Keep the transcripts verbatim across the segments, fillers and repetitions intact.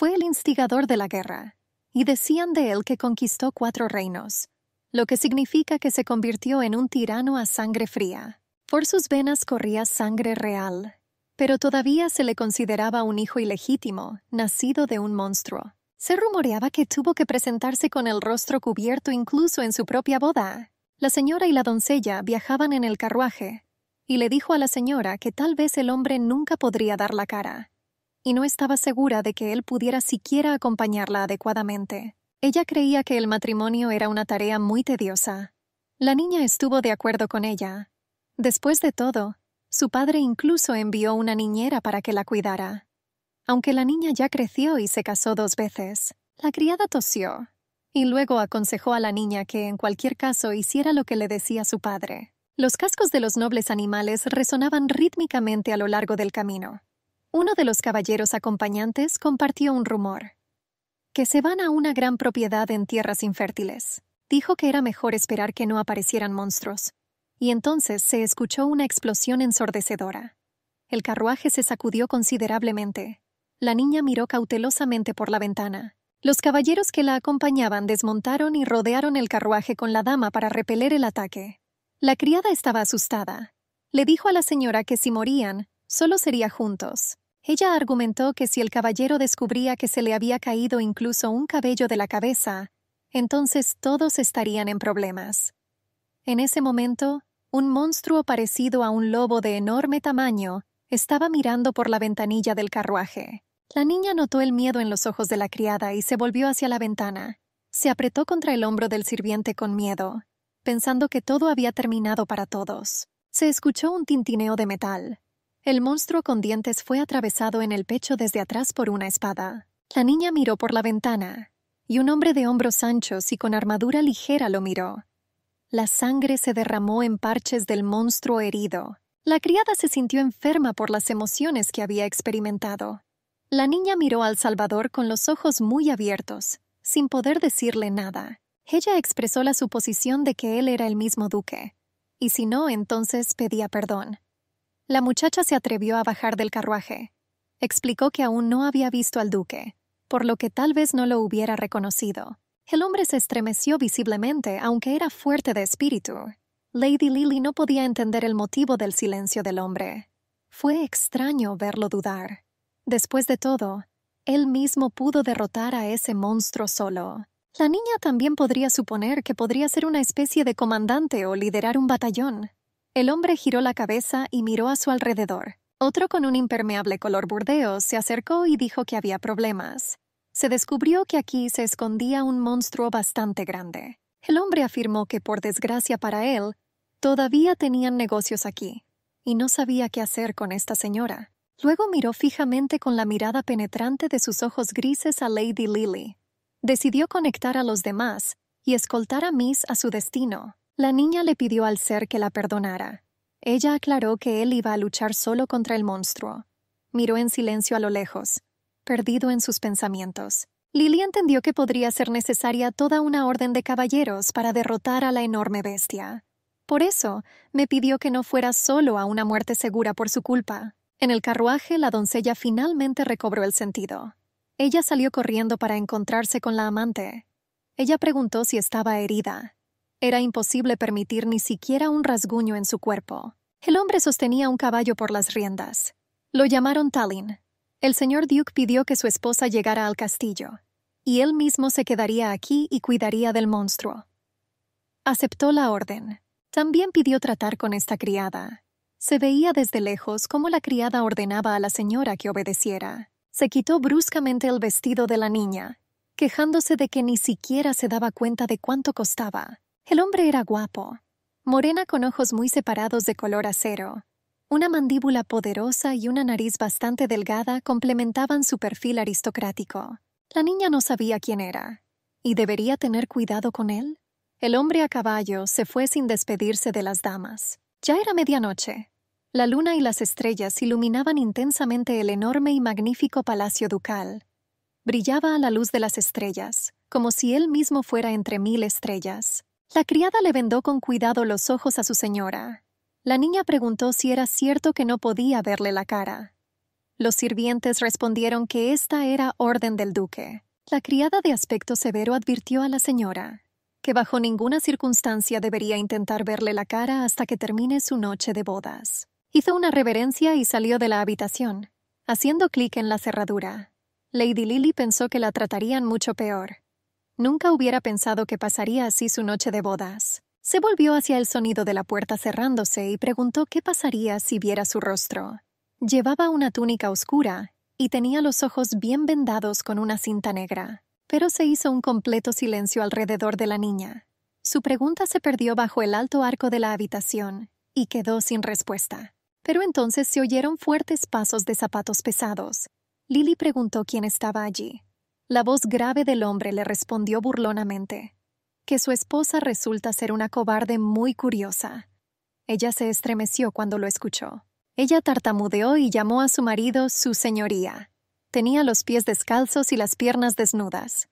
Fue el instigador de la guerra, y decían de él que conquistó cuatro reinos, lo que significa que se convirtió en un tirano a sangre fría. Por sus venas corría sangre real, pero todavía se le consideraba un hijo ilegítimo, nacido de un monstruo. Se rumoreaba que tuvo que presentarse con el rostro cubierto incluso en su propia boda. La señora y la doncella viajaban en el carruaje, y le dijo a la señora que tal vez el hombre nunca podría dar la cara, y no estaba segura de que él pudiera siquiera acompañarla adecuadamente. Ella creía que el matrimonio era una tarea muy tediosa. La niña estuvo de acuerdo con ella. Después de todo, su padre incluso envió una niñera para que la cuidara, aunque la niña ya creció y se casó dos veces. La criada tosió, y luego aconsejó a la niña que en cualquier caso hiciera lo que le decía su padre. Los cascos de los nobles animales resonaban rítmicamente a lo largo del camino. Uno de los caballeros acompañantes compartió un rumor. Que se van a una gran propiedad en tierras infértiles. Dijo que era mejor esperar que no aparecieran monstruos. Y entonces se escuchó una explosión ensordecedora. El carruaje se sacudió considerablemente. La niña miró cautelosamente por la ventana. Los caballeros que la acompañaban desmontaron y rodearon el carruaje con la dama para repeler el ataque. La criada estaba asustada. Le dijo a la señora que si morían, solo sería juntos. Ella argumentó que si el caballero descubría que se le había caído incluso un cabello de la cabeza, entonces todos estarían en problemas. En ese momento, un monstruo parecido a un lobo de enorme tamaño estaba mirando por la ventanilla del carruaje. La niña notó el miedo en los ojos de la criada y se volvió hacia la ventana. Se apretó contra el hombro del sirviente con miedo, pensando que todo había terminado para todos. Se escuchó un tintineo de metal. El monstruo con dientes fue atravesado en el pecho desde atrás por una espada. La niña miró por la ventana, y un hombre de hombros anchos y con armadura ligera lo miró. La sangre se derramó en parches del monstruo herido. La criada se sintió enferma por las emociones que había experimentado. La niña miró al Salvador con los ojos muy abiertos, sin poder decirle nada. Ella expresó la suposición de que él era el mismo duque, y si no, entonces pedía perdón. La muchacha se atrevió a bajar del carruaje. Explicó que aún no había visto al duque, por lo que tal vez no lo hubiera reconocido. El hombre se estremeció visiblemente, aunque era fuerte de espíritu. Lady Lily no podía entender el motivo del silencio del hombre. Fue extraño verlo dudar. Después de todo, él mismo pudo derrotar a ese monstruo solo. La niña también podría suponer que podría ser una especie de comandante o liderar un batallón. El hombre giró la cabeza y miró a su alrededor. Otro con un impermeable color burdeos se acercó y dijo que había problemas. Se descubrió que aquí se escondía un monstruo bastante grande. El hombre afirmó que, por desgracia para él, todavía tenían negocios aquí, y no sabía qué hacer con esta señora. Luego miró fijamente con la mirada penetrante de sus ojos grises a Lady Lily. Decidió conectar a los demás y escoltar a Miss a su destino. La niña le pidió al ser que la perdonara. Ella aclaró que él iba a luchar solo contra el monstruo. Miró en silencio a lo lejos, perdido en sus pensamientos. Lily entendió que podría ser necesaria toda una orden de caballeros para derrotar a la enorme bestia. Por eso, me pidió que no fuera solo a una muerte segura por su culpa. En el carruaje, la doncella finalmente recobró el sentido. Ella salió corriendo para encontrarse con la amante. Ella preguntó si estaba herida. Era imposible permitir ni siquiera un rasguño en su cuerpo. El hombre sostenía un caballo por las riendas. Lo llamaron Tallinn. El señor Duke pidió que su esposa llegara al castillo, y él mismo se quedaría aquí y cuidaría del monstruo. Aceptó la orden. También pidió tratar con esta criada. Se veía desde lejos cómo la criada ordenaba a la señora que obedeciera. Se quitó bruscamente el vestido de la niña, quejándose de que ni siquiera se daba cuenta de cuánto costaba. El hombre era guapo, morena con ojos muy separados de color acero. Una mandíbula poderosa y una nariz bastante delgada complementaban su perfil aristocrático. La niña no sabía quién era, y debería tener cuidado con él. El hombre a caballo se fue sin despedirse de las damas. Ya era medianoche. La luna y las estrellas iluminaban intensamente el enorme y magnífico palacio ducal. Brillaba a la luz de las estrellas, como si él mismo fuera entre mil estrellas. La criada le vendó con cuidado los ojos a su señora. La niña preguntó si era cierto que no podía verle la cara. Los sirvientes respondieron que esta era orden del duque. La criada de aspecto severo advirtió a la señora que bajo ninguna circunstancia debería intentar verle la cara hasta que termine su noche de bodas. Hizo una reverencia y salió de la habitación, haciendo clic en la cerradura. Lady Lily pensó que la tratarían mucho peor. Nunca hubiera pensado que pasaría así su noche de bodas. Se volvió hacia el sonido de la puerta cerrándose y preguntó qué pasaría si viera su rostro. Llevaba una túnica oscura y tenía los ojos bien vendados con una cinta negra. Pero se hizo un completo silencio alrededor de la niña. Su pregunta se perdió bajo el alto arco de la habitación y quedó sin respuesta. Pero entonces se oyeron fuertes pasos de zapatos pesados. Lily preguntó quién estaba allí. La voz grave del hombre le respondió burlonamente que su esposa resulta ser una cobarde muy curiosa. Ella se estremeció cuando lo escuchó. Ella tartamudeó y llamó a su marido su señoría. Tenía los pies descalzos y las piernas desnudas.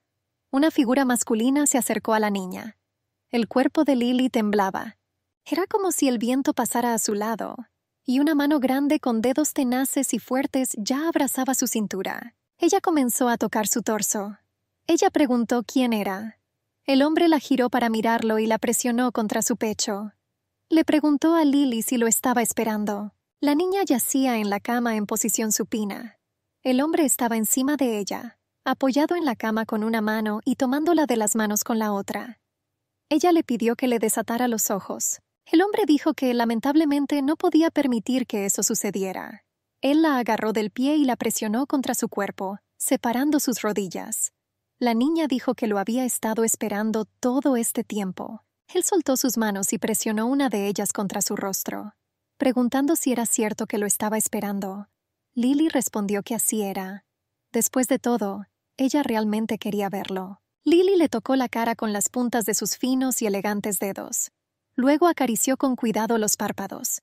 Una figura masculina se acercó a la niña. El cuerpo de Lily temblaba. Era como si el viento pasara a su lado, y una mano grande con dedos tenaces y fuertes ya abrazaba su cintura. Ella comenzó a tocar su torso. Ella preguntó quién era. El hombre la giró para mirarlo y la presionó contra su pecho. Le preguntó a Lily si lo estaba esperando. La niña yacía en la cama en posición supina. El hombre estaba encima de ella, apoyado en la cama con una mano y tomándola de las manos con la otra. Ella le pidió que le desatara los ojos. El hombre dijo que lamentablemente no podía permitir que eso sucediera. Él la agarró del pie y la presionó contra su cuerpo, separando sus rodillas. La niña dijo que lo había estado esperando todo este tiempo. Él soltó sus manos y presionó una de ellas contra su rostro, preguntando si era cierto que lo estaba esperando. Lily respondió que así era. Después de todo, ella realmente quería verlo. Lily le tocó la cara con las puntas de sus finos y elegantes dedos. Luego acarició con cuidado los párpados.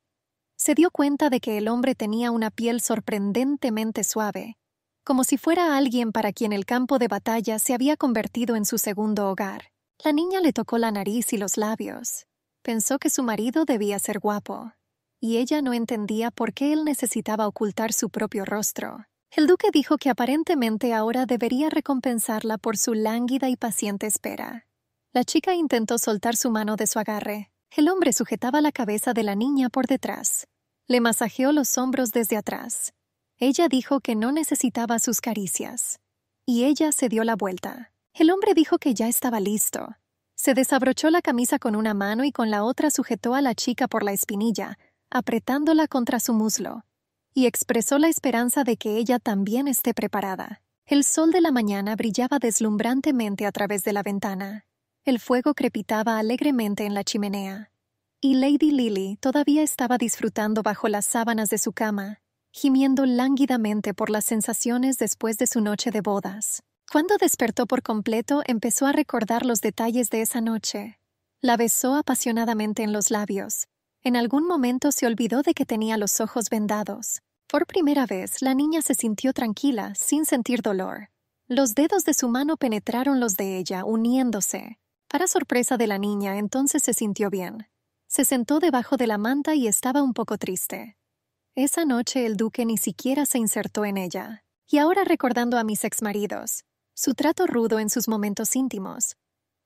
Se dio cuenta de que el hombre tenía una piel sorprendentemente suave, como si fuera alguien para quien el campo de batalla se había convertido en su segundo hogar. La niña le tocó la nariz y los labios. Pensó que su marido debía ser guapo, y ella no entendía por qué él necesitaba ocultar su propio rostro. El duque dijo que aparentemente ahora debería recompensarla por su lánguida y paciente espera. La chica intentó soltar su mano de su agarre. El hombre sujetaba la cabeza de la niña por detrás. Le masajeó los hombros desde atrás. Ella dijo que no necesitaba sus caricias, y ella se dio la vuelta. El hombre dijo que ya estaba listo. Se desabrochó la camisa con una mano y con la otra sujetó a la chica por la espinilla, apretándola contra su muslo, y expresó la esperanza de que ella también esté preparada. El sol de la mañana brillaba deslumbrantemente a través de la ventana. El fuego crepitaba alegremente en la chimenea, y Lady Lily todavía estaba disfrutando bajo las sábanas de su cama, gimiendo lánguidamente por las sensaciones después de su noche de bodas. Cuando despertó por completo, empezó a recordar los detalles de esa noche. La besó apasionadamente en los labios. En algún momento se olvidó de que tenía los ojos vendados. Por primera vez, la niña se sintió tranquila, sin sentir dolor. Los dedos de su mano penetraron los de ella, uniéndose. Para sorpresa de la niña, entonces se sintió bien. Se sentó debajo de la manta y estaba un poco triste. Esa noche el duque ni siquiera se insertó en ella. Y ahora recordando a mis exmaridos, su trato rudo en sus momentos íntimos,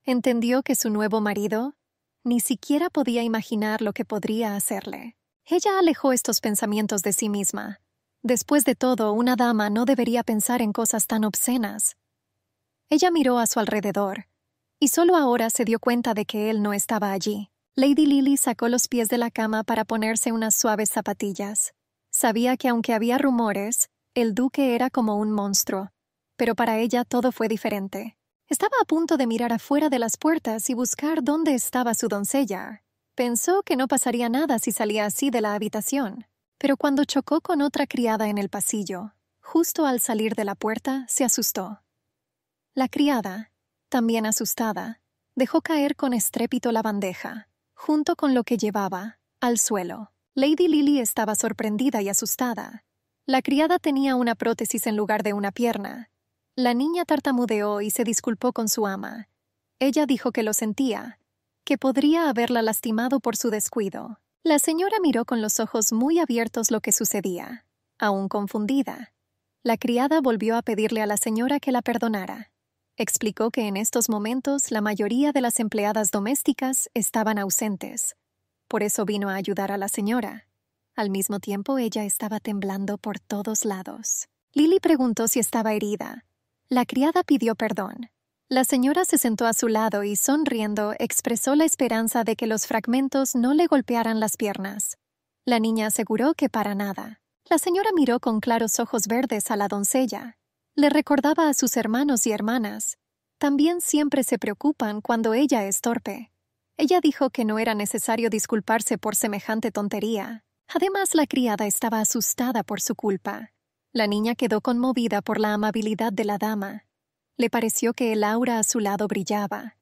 entendió que su nuevo marido ni siquiera podía imaginar lo que podría hacerle. Ella alejó estos pensamientos de sí misma. Después de todo, una dama no debería pensar en cosas tan obscenas. Ella miró a su alrededor, y solo ahora se dio cuenta de que él no estaba allí. Lady Lily sacó los pies de la cama para ponerse unas suaves zapatillas. Sabía que aunque había rumores, el duque era como un monstruo, pero para ella todo fue diferente. Estaba a punto de mirar afuera de las puertas y buscar dónde estaba su doncella. Pensó que no pasaría nada si salía así de la habitación, pero cuando chocó con otra criada en el pasillo, justo al salir de la puerta, se asustó. La criada, también asustada, dejó caer con estrépito la bandeja, junto con lo que llevaba, al suelo. Lady Lily estaba sorprendida y asustada. La criada tenía una prótesis en lugar de una pierna. La niña tartamudeó y se disculpó con su ama. Ella dijo que lo sentía, que podría haberla lastimado por su descuido. La señora miró con los ojos muy abiertos lo que sucedía. Aún confundida, la criada volvió a pedirle a la señora que la perdonara. Explicó que en estos momentos la mayoría de las empleadas domésticas estaban ausentes. Por eso vino a ayudar a la señora. Al mismo tiempo, ella estaba temblando por todos lados. Lily preguntó si estaba herida. La criada pidió perdón. La señora se sentó a su lado y, sonriendo, expresó la esperanza de que los fragmentos no le golpearan las piernas. La niña aseguró que para nada. La señora miró con claros ojos verdes a la doncella. Le recordaba a sus hermanos y hermanas. También siempre se preocupan cuando ella es torpe. Ella dijo que no era necesario disculparse por semejante tontería. Además, la criada estaba asustada por su culpa. La niña quedó conmovida por la amabilidad de la dama. Le pareció que el aura a su lado brillaba,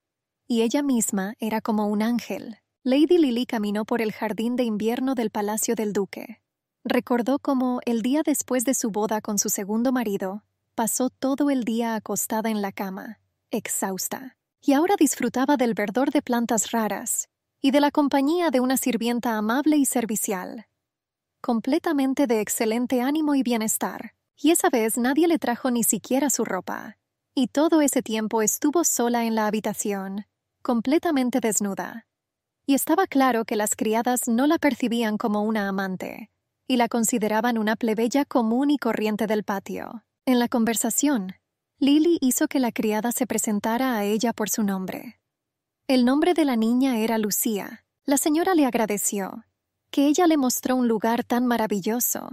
y ella misma era como un ángel. Lady Lily caminó por el jardín de invierno del Palacio del Duque. Recordó cómo, el día después de su boda con su segundo marido, pasó todo el día acostada en la cama, exhausta, y ahora disfrutaba del verdor de plantas raras y de la compañía de una sirvienta amable y servicial, completamente de excelente ánimo y bienestar. Y esa vez nadie le trajo ni siquiera su ropa. Y todo ese tiempo estuvo sola en la habitación, completamente desnuda. Y estaba claro que las criadas no la percibían como una amante, y la consideraban una plebeya común y corriente del patio. En la conversación, Lily hizo que la criada se presentara a ella por su nombre. El nombre de la niña era Lucía. La señora le agradeció que ella le mostró un lugar tan maravilloso.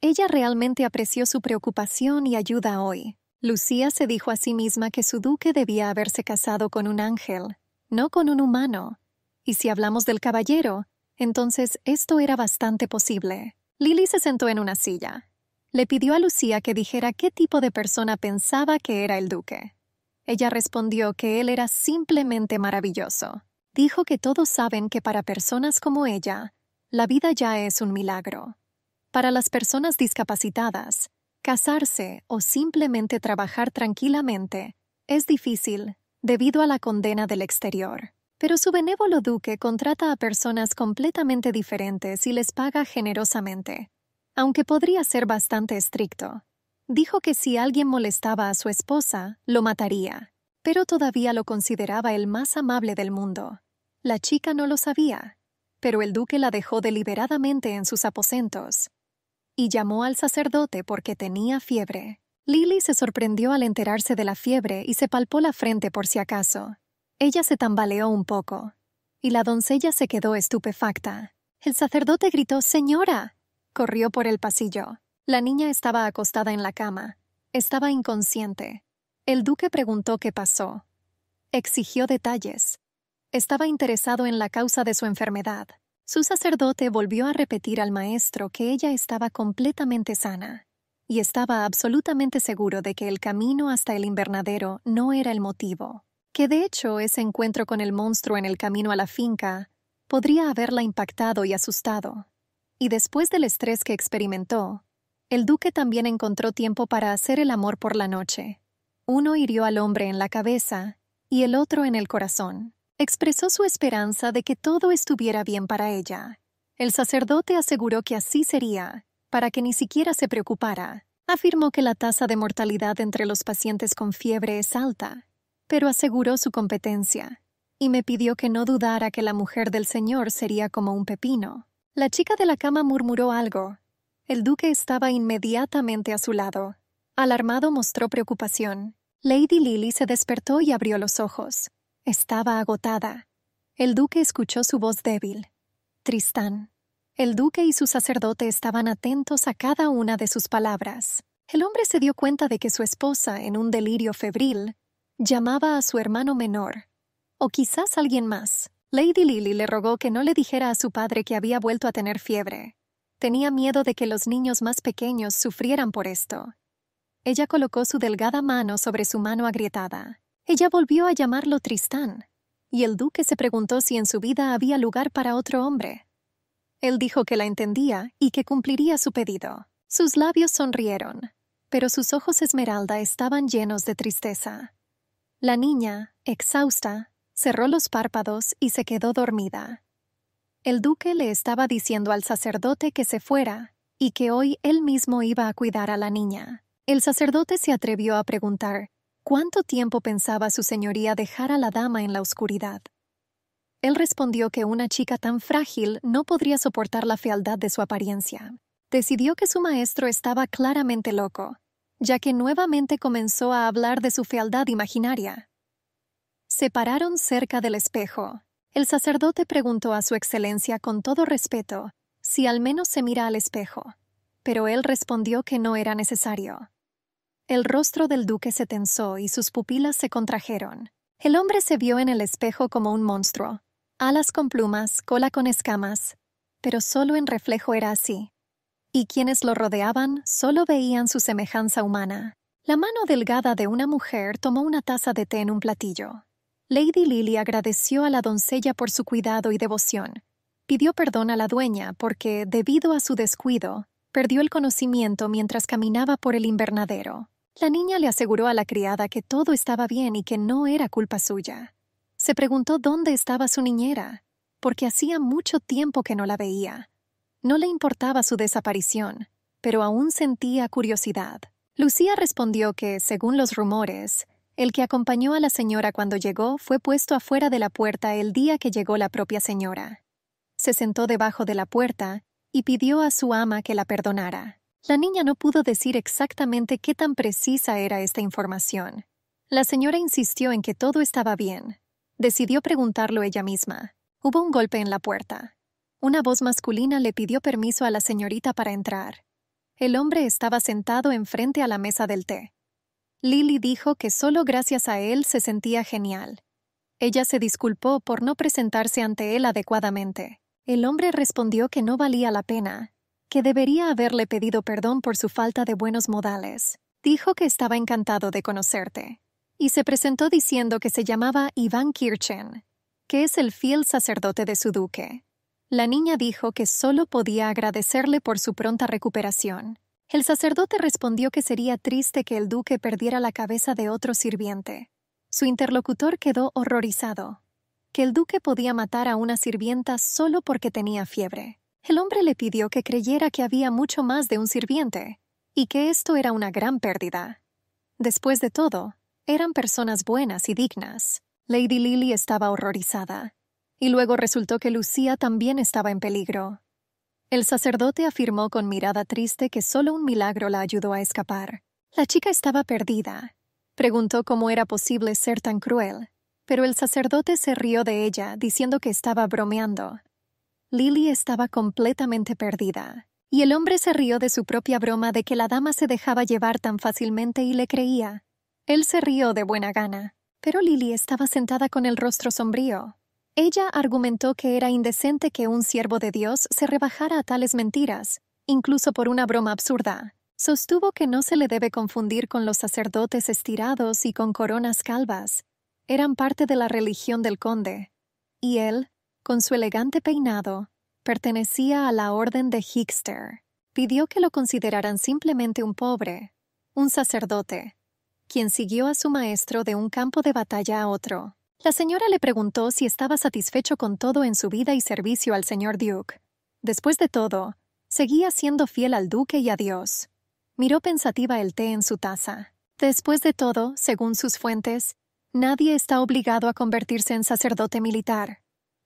Ella realmente apreció su preocupación y ayuda hoy. Lucía se dijo a sí misma que su duque debía haberse casado con un ángel, no con un humano. Y si hablamos del caballero, entonces esto era bastante posible. Lily se sentó en una silla. Le pidió a Lucía que dijera qué tipo de persona pensaba que era el duque. Ella respondió que él era simplemente maravilloso. Dijo que todos saben que para personas como ella, la vida ya es un milagro. Para las personas discapacitadas, casarse o simplemente trabajar tranquilamente es difícil debido a la condena del exterior. Pero su benévolo duque contrata a personas completamente diferentes y les paga generosamente, aunque podría ser bastante estricto. Dijo que si alguien molestaba a su esposa, lo mataría, pero todavía lo consideraba el más amable del mundo. La chica no lo sabía, pero el duque la dejó deliberadamente en sus aposentos y llamó al sacerdote porque tenía fiebre. Lily se sorprendió al enterarse de la fiebre y se palpó la frente por si acaso. Ella se tambaleó un poco, y la doncella se quedó estupefacta. El sacerdote gritó «¡Señora!». Corrió por el pasillo. La niña estaba acostada en la cama. Estaba inconsciente. El duque preguntó qué pasó. Exigió detalles. Estaba interesado en la causa de su enfermedad. Su sacerdote volvió a repetir al maestro que ella estaba completamente sana y estaba absolutamente seguro de que el camino hasta el invernadero no era el motivo, que de hecho ese encuentro con el monstruo en el camino a la finca podría haberla impactado y asustado. Y después del estrés que experimentó, el duque también encontró tiempo para hacer el amor por la noche. Uno hirió al hombre en la cabeza y el otro en el corazón. Expresó su esperanza de que todo estuviera bien para ella. El sacerdote aseguró que así sería, para que ni siquiera se preocupara. Afirmó que la tasa de mortalidad entre los pacientes con fiebre es alta, pero aseguró su competencia, y me pidió que no dudara que la mujer del señor sería como un pepino. La chica de la cama murmuró algo. El duque estaba inmediatamente a su lado. Alarmado, mostró preocupación. Lady Lily se despertó y abrió los ojos. Estaba agotada. El duque escuchó su voz débil. Tristán. El duque y su sacerdote estaban atentos a cada una de sus palabras. El hombre se dio cuenta de que su esposa, en un delirio febril, llamaba a su hermano menor, o quizás alguien más. Lady Lily le rogó que no le dijera a su padre que había vuelto a tener fiebre. Tenía miedo de que los niños más pequeños sufrieran por esto. Ella colocó su delgada mano sobre su mano agrietada. Ella volvió a llamarlo Tristán, y el duque se preguntó si en su vida había lugar para otro hombre. Él dijo que la entendía y que cumpliría su pedido. Sus labios sonrieron, pero sus ojos esmeralda estaban llenos de tristeza. La niña, exhausta, cerró los párpados y se quedó dormida. El duque le estaba diciendo al sacerdote que se fuera, y que hoy él mismo iba a cuidar a la niña. El sacerdote se atrevió a preguntar cuánto tiempo pensaba su señoría dejar a la dama en la oscuridad. Él respondió que una chica tan frágil no podría soportar la fealdad de su apariencia. Decidió que su maestro estaba claramente loco, ya que nuevamente comenzó a hablar de su fealdad imaginaria. Se pararon cerca del espejo. El sacerdote preguntó a su excelencia con todo respeto si al menos se mira al espejo, pero él respondió que no era necesario. El rostro del duque se tensó y sus pupilas se contrajeron. El hombre se vio en el espejo como un monstruo, alas con plumas, cola con escamas, pero solo en reflejo era así. Y quienes lo rodeaban solo veían su semejanza humana. La mano delgada de una mujer tomó una taza de té en un platillo. Lady Lily agradeció a la doncella por su cuidado y devoción. Pidió perdón a la dueña porque, debido a su descuido, perdió el conocimiento mientras caminaba por el invernadero. La niña le aseguró a la criada que todo estaba bien y que no era culpa suya. Se preguntó dónde estaba su niñera, porque hacía mucho tiempo que no la veía. No le importaba su desaparición, pero aún sentía curiosidad. Lucía respondió que, según los rumores, el que acompañó a la señora cuando llegó fue puesto afuera de la puerta el día que llegó la propia señora. Se sentó debajo de la puerta y pidió a su ama que la perdonara. La niña no pudo decir exactamente qué tan precisa era esta información. La señora insistió en que todo estaba bien. Decidió preguntarlo ella misma. Hubo un golpe en la puerta. Una voz masculina le pidió permiso a la señorita para entrar. El hombre estaba sentado enfrente a la mesa del té. Lily dijo que solo gracias a él se sentía genial. Ella se disculpó por no presentarse ante él adecuadamente. El hombre respondió que no valía la pena, que debería haberle pedido perdón por su falta de buenos modales. Dijo que estaba encantado de conocerte. Y se presentó diciendo que se llamaba Iván Kirchen, que es el fiel sacerdote de su duque. La niña dijo que solo podía agradecerle por su pronta recuperación. El sacerdote respondió que sería triste que el duque perdiera la cabeza de otro sirviente. Su interlocutor quedó horrorizado, que el duque podía matar a una sirvienta solo porque tenía fiebre. El hombre le pidió que creyera que había mucho más de un sirviente y que esto era una gran pérdida. Después de todo, eran personas buenas y dignas. Lady Lily estaba horrorizada. Y luego resultó que Lucía también estaba en peligro. El sacerdote afirmó con mirada triste que solo un milagro la ayudó a escapar. La chica estaba perdida. Preguntó cómo era posible ser tan cruel, pero el sacerdote se rió de ella diciendo que estaba bromeando. Lily estaba completamente perdida, y el hombre se rió de su propia broma de que la dama se dejaba llevar tan fácilmente y le creía. Él se rió de buena gana, pero Lily estaba sentada con el rostro sombrío. Ella argumentó que era indecente que un siervo de Dios se rebajara a tales mentiras, incluso por una broma absurda. Sostuvo que no se le debe confundir con los sacerdotes estirados y con coronas calvas. Eran parte de la religión del conde. Y él, con su elegante peinado, pertenecía a la orden de Hickster. Pidió que lo consideraran simplemente un pobre, un sacerdote, quien siguió a su maestro de un campo de batalla a otro. La señora le preguntó si estaba satisfecho con todo en su vida y servicio al señor Duke. Después de todo, seguía siendo fiel al duque y a Dios. Miró pensativa el té en su taza. Después de todo, según sus fuentes, nadie está obligado a convertirse en sacerdote militar.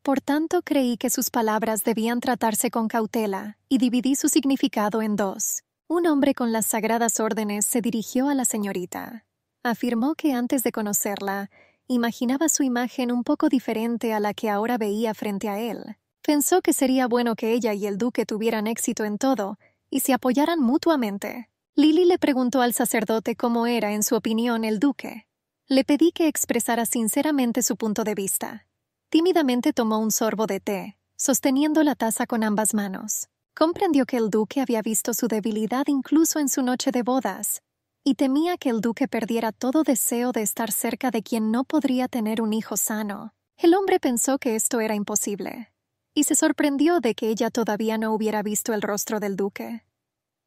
Por tanto, creí que sus palabras debían tratarse con cautela y dividí su significado en dos. Un hombre con las sagradas órdenes se dirigió a la señorita. Afirmó que antes de conocerla, imaginaba su imagen un poco diferente a la que ahora veía frente a él. Pensó que sería bueno que ella y el duque tuvieran éxito en todo y se apoyaran mutuamente. Lily le preguntó al sacerdote cómo era, en su opinión, el duque. Le pedí que expresara sinceramente su punto de vista. Tímidamente tomó un sorbo de té, sosteniendo la taza con ambas manos. Comprendió que el duque había visto su debilidad incluso en su noche de bodas, y temía que el duque perdiera todo deseo de estar cerca de quien no podría tener un hijo sano. El hombre pensó que esto era imposible, y se sorprendió de que ella todavía no hubiera visto el rostro del duque.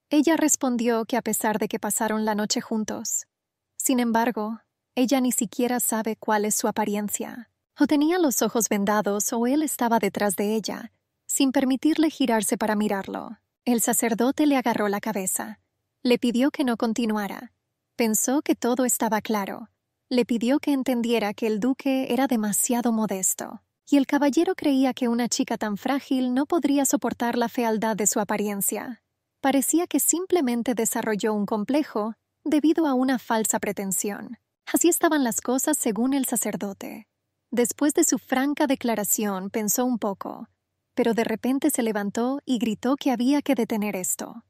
Ella respondió que a pesar de que pasaron la noche juntos, sin embargo, ella ni siquiera sabe cuál es su apariencia. O tenía los ojos vendados o él estaba detrás de ella, sin permitirle girarse para mirarlo. El sacerdote le agarró la cabeza. Le pidió que no continuara. Pensó que todo estaba claro. Le pidió que entendiera que el duque era demasiado modesto. Y el caballero creía que una chica tan frágil no podría soportar la fealdad de su apariencia. Parecía que simplemente desarrolló un complejo debido a una falsa pretensión. Así estaban las cosas según el sacerdote. Después de su franca declaración, pensó un poco, pero de repente se levantó y gritó que había que detener esto.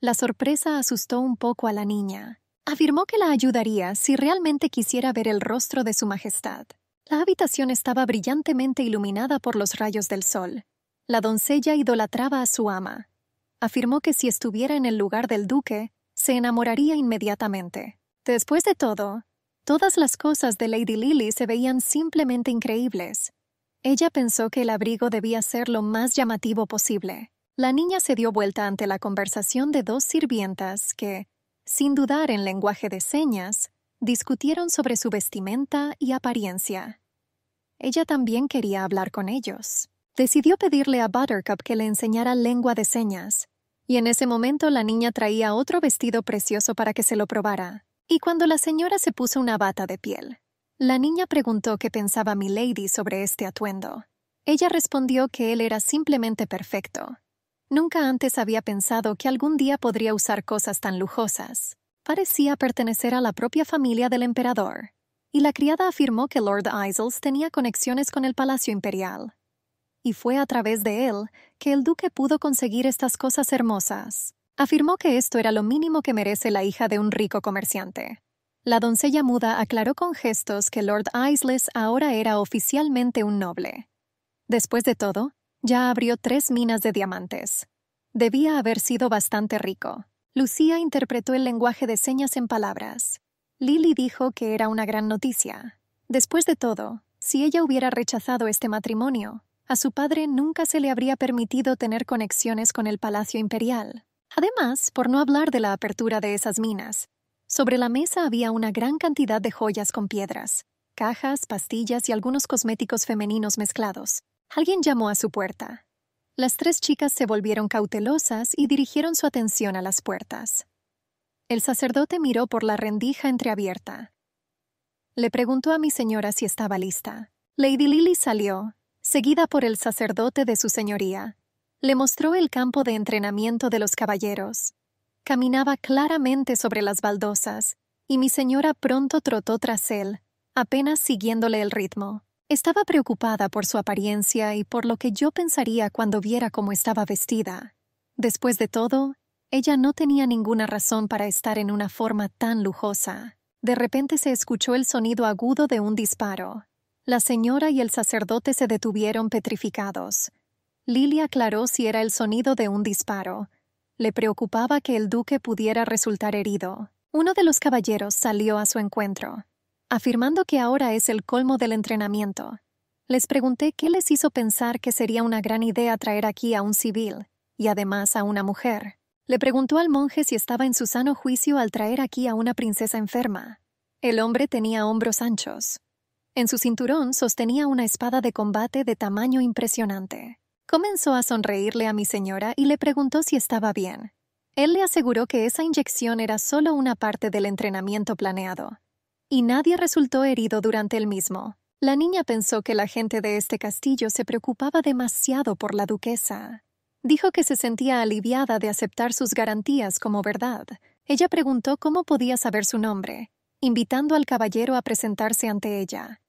La sorpresa asustó un poco a la niña. Afirmó que la ayudaría si realmente quisiera ver el rostro de su majestad. La habitación estaba brillantemente iluminada por los rayos del sol. La doncella idolatraba a su ama. Afirmó que si estuviera en el lugar del duque, se enamoraría inmediatamente. Después de todo, todas las cosas de Lady Lily se veían simplemente increíbles. Ella pensó que el abrigo debía ser lo más llamativo posible. La niña se dio vuelta ante la conversación de dos sirvientas que, sin dudar en lenguaje de señas, discutieron sobre su vestimenta y apariencia. Ella también quería hablar con ellos. Decidió pedirle a Buttercup que le enseñara lengua de señas, y en ese momento la niña traía otro vestido precioso para que se lo probara. Y cuando la señora se puso una bata de piel, la niña preguntó qué pensaba Milady sobre este atuendo. Ella respondió que él era simplemente perfecto. Nunca antes había pensado que algún día podría usar cosas tan lujosas. Parecía pertenecer a la propia familia del emperador, y la criada afirmó que Lord Isles tenía conexiones con el Palacio Imperial. Y fue a través de él que el duque pudo conseguir estas cosas hermosas. Afirmó que esto era lo mínimo que merece la hija de un rico comerciante. La doncella muda aclaró con gestos que Lord Isles ahora era oficialmente un noble. Después de todo, ya abrió tres minas de diamantes. Debía haber sido bastante rico. Lucía interpretó el lenguaje de señas en palabras. Lily dijo que era una gran noticia. Después de todo, si ella hubiera rechazado este matrimonio, a su padre nunca se le habría permitido tener conexiones con el Palacio Imperial. Además, por no hablar de la apertura de esas minas, sobre la mesa había una gran cantidad de joyas con piedras, cajas, pastillas y algunos cosméticos femeninos mezclados. Alguien llamó a su puerta. Las tres chicas se volvieron cautelosas y dirigieron su atención a las puertas. El sacerdote miró por la rendija entreabierta. Le preguntó a mi señora si estaba lista. Lady Lily salió, seguida por el sacerdote de su señoría. Le mostró el campo de entrenamiento de los caballeros. Caminaba claramente sobre las baldosas, y mi señora pronto trotó tras él, apenas siguiéndole el ritmo. Estaba preocupada por su apariencia y por lo que yo pensaría cuando viera cómo estaba vestida. Después de todo, ella no tenía ninguna razón para estar en una forma tan lujosa. De repente se escuchó el sonido agudo de un disparo. La señora y el sacerdote se detuvieron petrificados. Lily aclaró si era el sonido de un disparo. Le preocupaba que el duque pudiera resultar herido. Uno de los caballeros salió a su encuentro, afirmando que ahora es el colmo del entrenamiento. Les pregunté qué les hizo pensar que sería una gran idea traer aquí a un civil, y además a una mujer. Le preguntó al monje si estaba en su sano juicio al traer aquí a una princesa enferma. El hombre tenía hombros anchos. En su cinturón sostenía una espada de combate de tamaño impresionante. Comenzó a sonreírle a mi señora y le preguntó si estaba bien. Él le aseguró que esa inyección era solo una parte del entrenamiento planeado, y nadie resultó herido durante el mismo. La niña pensó que la gente de este castillo se preocupaba demasiado por la duquesa. Dijo que se sentía aliviada de aceptar sus garantías como verdad. Ella preguntó cómo podía saber su nombre, invitando al caballero a presentarse ante ella.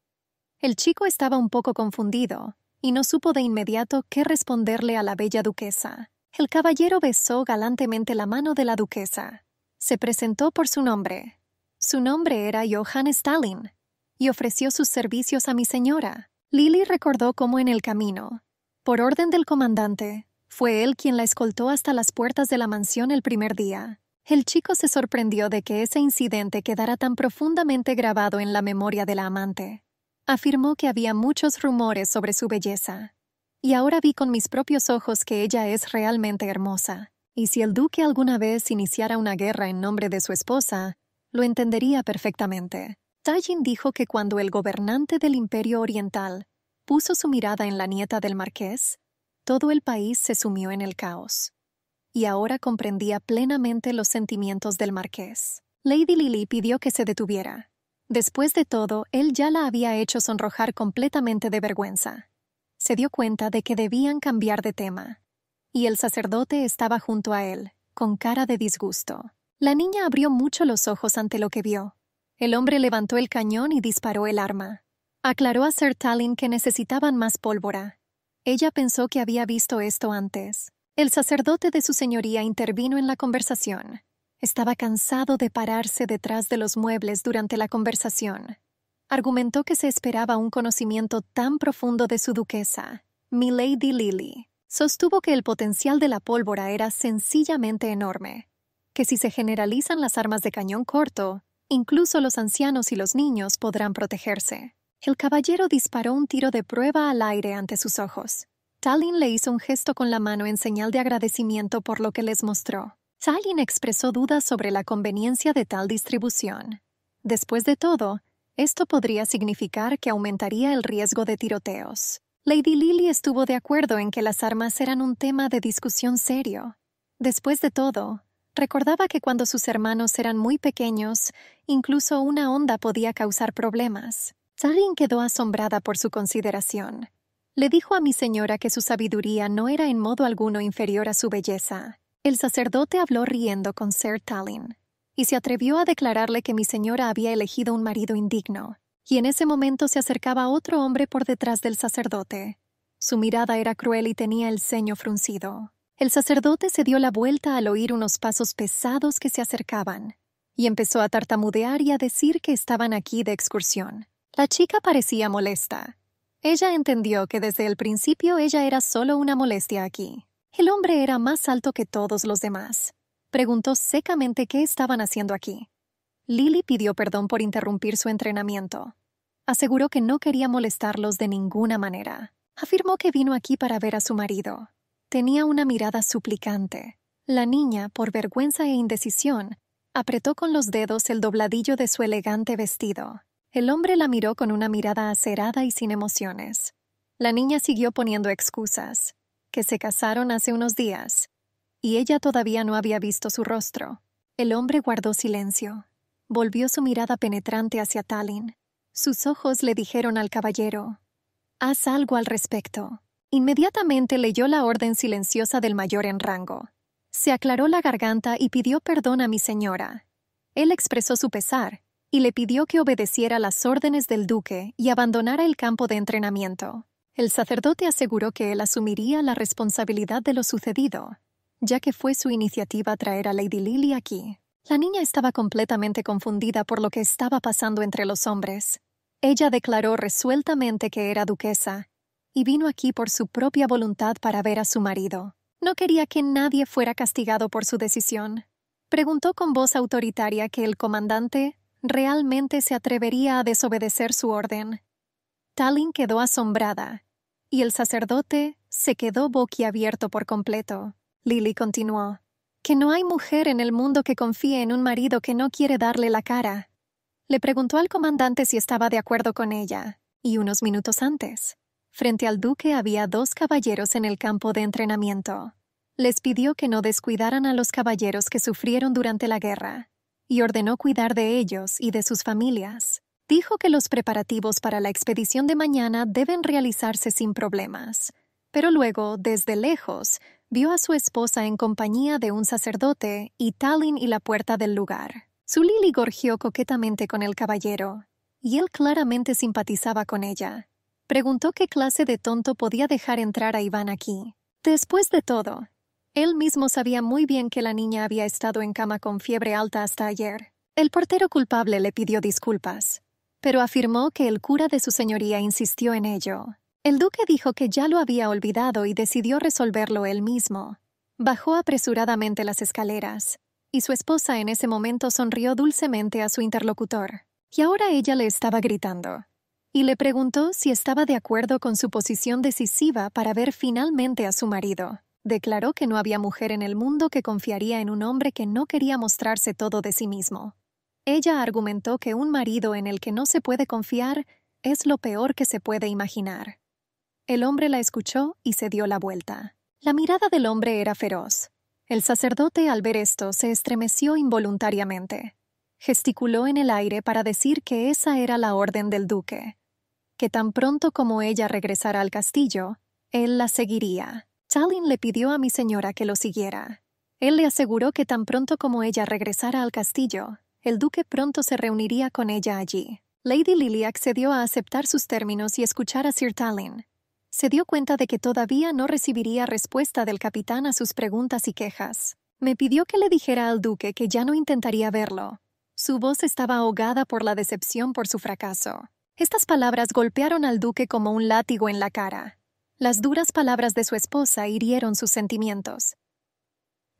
El chico estaba un poco confundido, y no supo de inmediato qué responderle a la bella duquesa. El caballero besó galantemente la mano de la duquesa. Se presentó por su nombre. Su nombre era Johann Stalin, y ofreció sus servicios a mi señora. Lily recordó cómo en el camino, por orden del comandante, fue él quien la escoltó hasta las puertas de la mansión el primer día. El chico se sorprendió de que ese incidente quedara tan profundamente grabado en la memoria de la amante. Afirmó que había muchos rumores sobre su belleza. Y ahora vi con mis propios ojos que ella es realmente hermosa. Y si el duque alguna vez iniciara una guerra en nombre de su esposa, lo entendería perfectamente. Tallinn dijo que cuando el gobernante del Imperio Oriental puso su mirada en la nieta del marqués, todo el país se sumió en el caos. y ahora comprendía plenamente los sentimientos del marqués. Lady Lily pidió que se detuviera. Después de todo, él ya la había hecho sonrojar completamente de vergüenza. Se dio cuenta de que debían cambiar de tema. Y el sacerdote estaba junto a él, con cara de disgusto. La niña abrió mucho los ojos ante lo que vio. El hombre levantó el cañón y disparó el arma. Aclaró a Sir Tallinn que necesitaban más pólvora. Ella pensó que había visto esto antes. El sacerdote de su señoría intervino en la conversación. Estaba cansado de pararse detrás de los muebles durante la conversación. Argumentó que se esperaba un conocimiento tan profundo de su duquesa, Milady Lily. Sostuvo que el potencial de la pólvora era sencillamente enorme, que si se generalizan las armas de cañón corto, incluso los ancianos y los niños podrán protegerse. El caballero disparó un tiro de prueba al aire ante sus ojos. Tallinn le hizo un gesto con la mano en señal de agradecimiento por lo que les mostró. Tallinn expresó dudas sobre la conveniencia de tal distribución. Después de todo, esto podría significar que aumentaría el riesgo de tiroteos. Lady Lily estuvo de acuerdo en que las armas eran un tema de discusión serio. Después de todo, recordaba que cuando sus hermanos eran muy pequeños, incluso una onda podía causar problemas. Tallinn quedó asombrada por su consideración. Le dijo a mi señora que su sabiduría no era en modo alguno inferior a su belleza. El sacerdote habló riendo con Sir Tallinn, y se atrevió a declararle que mi señora había elegido un marido indigno, y en ese momento se acercaba otro hombre por detrás del sacerdote. Su mirada era cruel y tenía el ceño fruncido. El sacerdote se dio la vuelta al oír unos pasos pesados que se acercaban, y empezó a tartamudear y a decir que estaban aquí de excursión. La chica parecía molesta. Ella entendió que desde el principio ella era solo una molestia aquí. El hombre era más alto que todos los demás. Preguntó secamente qué estaban haciendo aquí. Lily pidió perdón por interrumpir su entrenamiento. Aseguró que no quería molestarlos de ninguna manera. Afirmó que vino aquí para ver a su marido. Tenía una mirada suplicante. La niña, por vergüenza e indecisión, apretó con los dedos el dobladillo de su elegante vestido. El hombre la miró con una mirada acerada y sin emociones. La niña siguió poniendo excusas, que se casaron hace unos días, y ella todavía no había visto su rostro. El hombre guardó silencio. Volvió su mirada penetrante hacia Tallinn. Sus ojos le dijeron al caballero, «Haz algo al respecto». Inmediatamente leyó la orden silenciosa del mayor en rango. Se aclaró la garganta y pidió perdón a mi señora. Él expresó su pesar y le pidió que obedeciera las órdenes del duque y abandonara el campo de entrenamiento. El sacerdote aseguró que él asumiría la responsabilidad de lo sucedido, ya que fue su iniciativa traer a Lady Lily aquí. La niña estaba completamente confundida por lo que estaba pasando entre los hombres. Ella declaró resueltamente que era duquesa, y vino aquí por su propia voluntad para ver a su marido. No quería que nadie fuera castigado por su decisión. Preguntó con voz autoritaria que el comandante realmente se atrevería a desobedecer su orden. Tallinn quedó asombrada, y el sacerdote se quedó boquiabierto por completo. Lily continuó, «Que no hay mujer en el mundo que confíe en un marido que no quiere darle la cara». Le preguntó al comandante si estaba de acuerdo con ella, y unos minutos antes, frente al duque había dos caballeros en el campo de entrenamiento. Les pidió que no descuidaran a los caballeros que sufrieron durante la guerra, y ordenó cuidar de ellos y de sus familias. Dijo que los preparativos para la expedición de mañana deben realizarse sin problemas. Pero luego, desde lejos, vio a su esposa en compañía de un sacerdote y Tallinn y la puerta del lugar. Su Lily gorjeó coquetamente con el caballero, y él claramente simpatizaba con ella. Preguntó qué clase de tonto podía dejar entrar a Iván aquí. Después de todo, él mismo sabía muy bien que la niña había estado en cama con fiebre alta hasta ayer. El portero culpable le pidió disculpas, pero afirmó que el cura de su señoría insistió en ello. El duque dijo que ya lo había olvidado y decidió resolverlo él mismo. Bajó apresuradamente las escaleras, y su esposa en ese momento sonrió dulcemente a su interlocutor. Y ahora ella le estaba gritando, y le preguntó si estaba de acuerdo con su posición decisiva para ver finalmente a su marido. Declaró que no había mujer en el mundo que confiaría en un hombre que no quería mostrarse todo de sí mismo. Ella argumentó que un marido en el que no se puede confiar es lo peor que se puede imaginar. El hombre la escuchó y se dio la vuelta. La mirada del hombre era feroz. El sacerdote, al ver esto, se estremeció involuntariamente. Gesticuló en el aire para decir que esa era la orden del duque, que tan pronto como ella regresara al castillo, él la seguiría. Stalin le pidió a mi señora que lo siguiera. Él le aseguró que tan pronto como ella regresara al castillo, el duque pronto se reuniría con ella allí. Lady Lily accedió a aceptar sus términos y escuchar a Sir Tallinn. Se dio cuenta de que todavía no recibiría respuesta del capitán a sus preguntas y quejas. Me pidió que le dijera al duque que ya no intentaría verlo. Su voz estaba ahogada por la decepción por su fracaso. Estas palabras golpearon al duque como un látigo en la cara. Las duras palabras de su esposa hirieron sus sentimientos.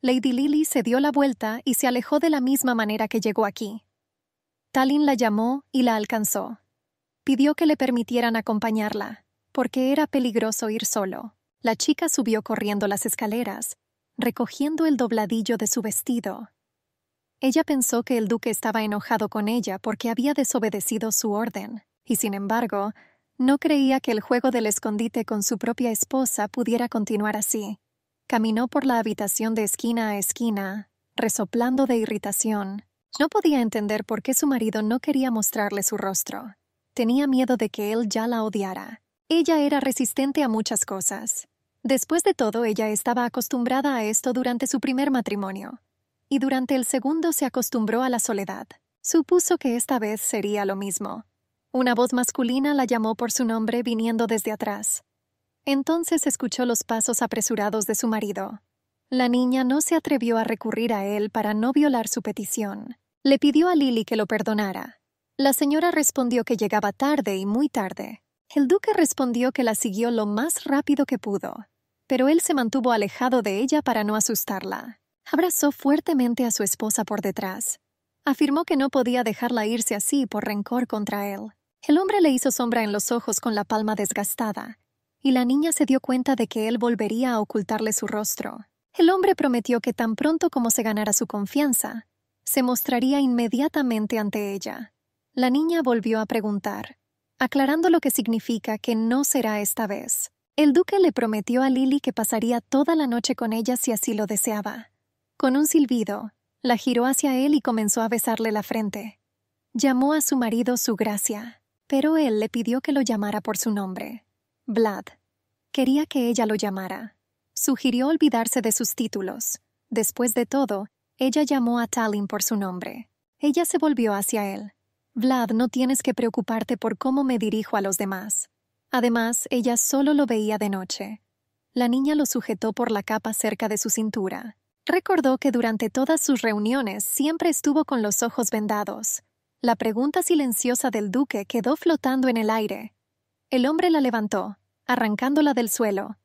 Lady Lily se dio la vuelta y se alejó de la misma manera que llegó aquí. Tallinn la llamó y la alcanzó. Pidió que le permitieran acompañarla, porque era peligroso ir solo. La chica subió corriendo las escaleras, recogiendo el dobladillo de su vestido. Ella pensó que el duque estaba enojado con ella porque había desobedecido su orden, y sin embargo, no creía que el juego del escondite con su propia esposa pudiera continuar así. Caminó por la habitación de esquina a esquina, resoplando de irritación. No podía entender por qué su marido no quería mostrarle su rostro. Tenía miedo de que él ya la odiara. Ella era resistente a muchas cosas. Después de todo, ella estaba acostumbrada a esto durante su primer matrimonio. Y durante el segundo se acostumbró a la soledad. Supuso que esta vez sería lo mismo. Una voz masculina la llamó por su nombre viniendo desde atrás. Entonces escuchó los pasos apresurados de su marido. La niña no se atrevió a recurrir a él para no violar su petición. Le pidió a Lily que lo perdonara. La señora respondió que llegaba tarde y muy tarde. El duque respondió que la siguió lo más rápido que pudo, pero él se mantuvo alejado de ella para no asustarla. Abrazó fuertemente a su esposa por detrás. Afirmó que no podía dejarla irse así por rencor contra él. El hombre le hizo sombra en los ojos con la palma desgastada, y la niña se dio cuenta de que él volvería a ocultarle su rostro. El hombre prometió que tan pronto como se ganara su confianza, se mostraría inmediatamente ante ella. La niña volvió a preguntar, aclarando lo que significa que no será esta vez. El duque le prometió a Lily que pasaría toda la noche con ella si así lo deseaba. Con un silbido, la giró hacia él y comenzó a besarle la frente. Llamó a su marido su gracia, pero él le pidió que lo llamara por su nombre. Vlad. Quería que ella lo llamara. Sugirió olvidarse de sus títulos. Después de todo, ella llamó a Tallinn por su nombre. Ella se volvió hacia él. Vlad, no tienes que preocuparte por cómo me dirijo a los demás. Además, ella solo lo veía de noche. La niña lo sujetó por la capa cerca de su cintura. Recordó que durante todas sus reuniones siempre estuvo con los ojos vendados. La pregunta silenciosa del duque quedó flotando en el aire. El hombre la levantó, arrancándola del suelo.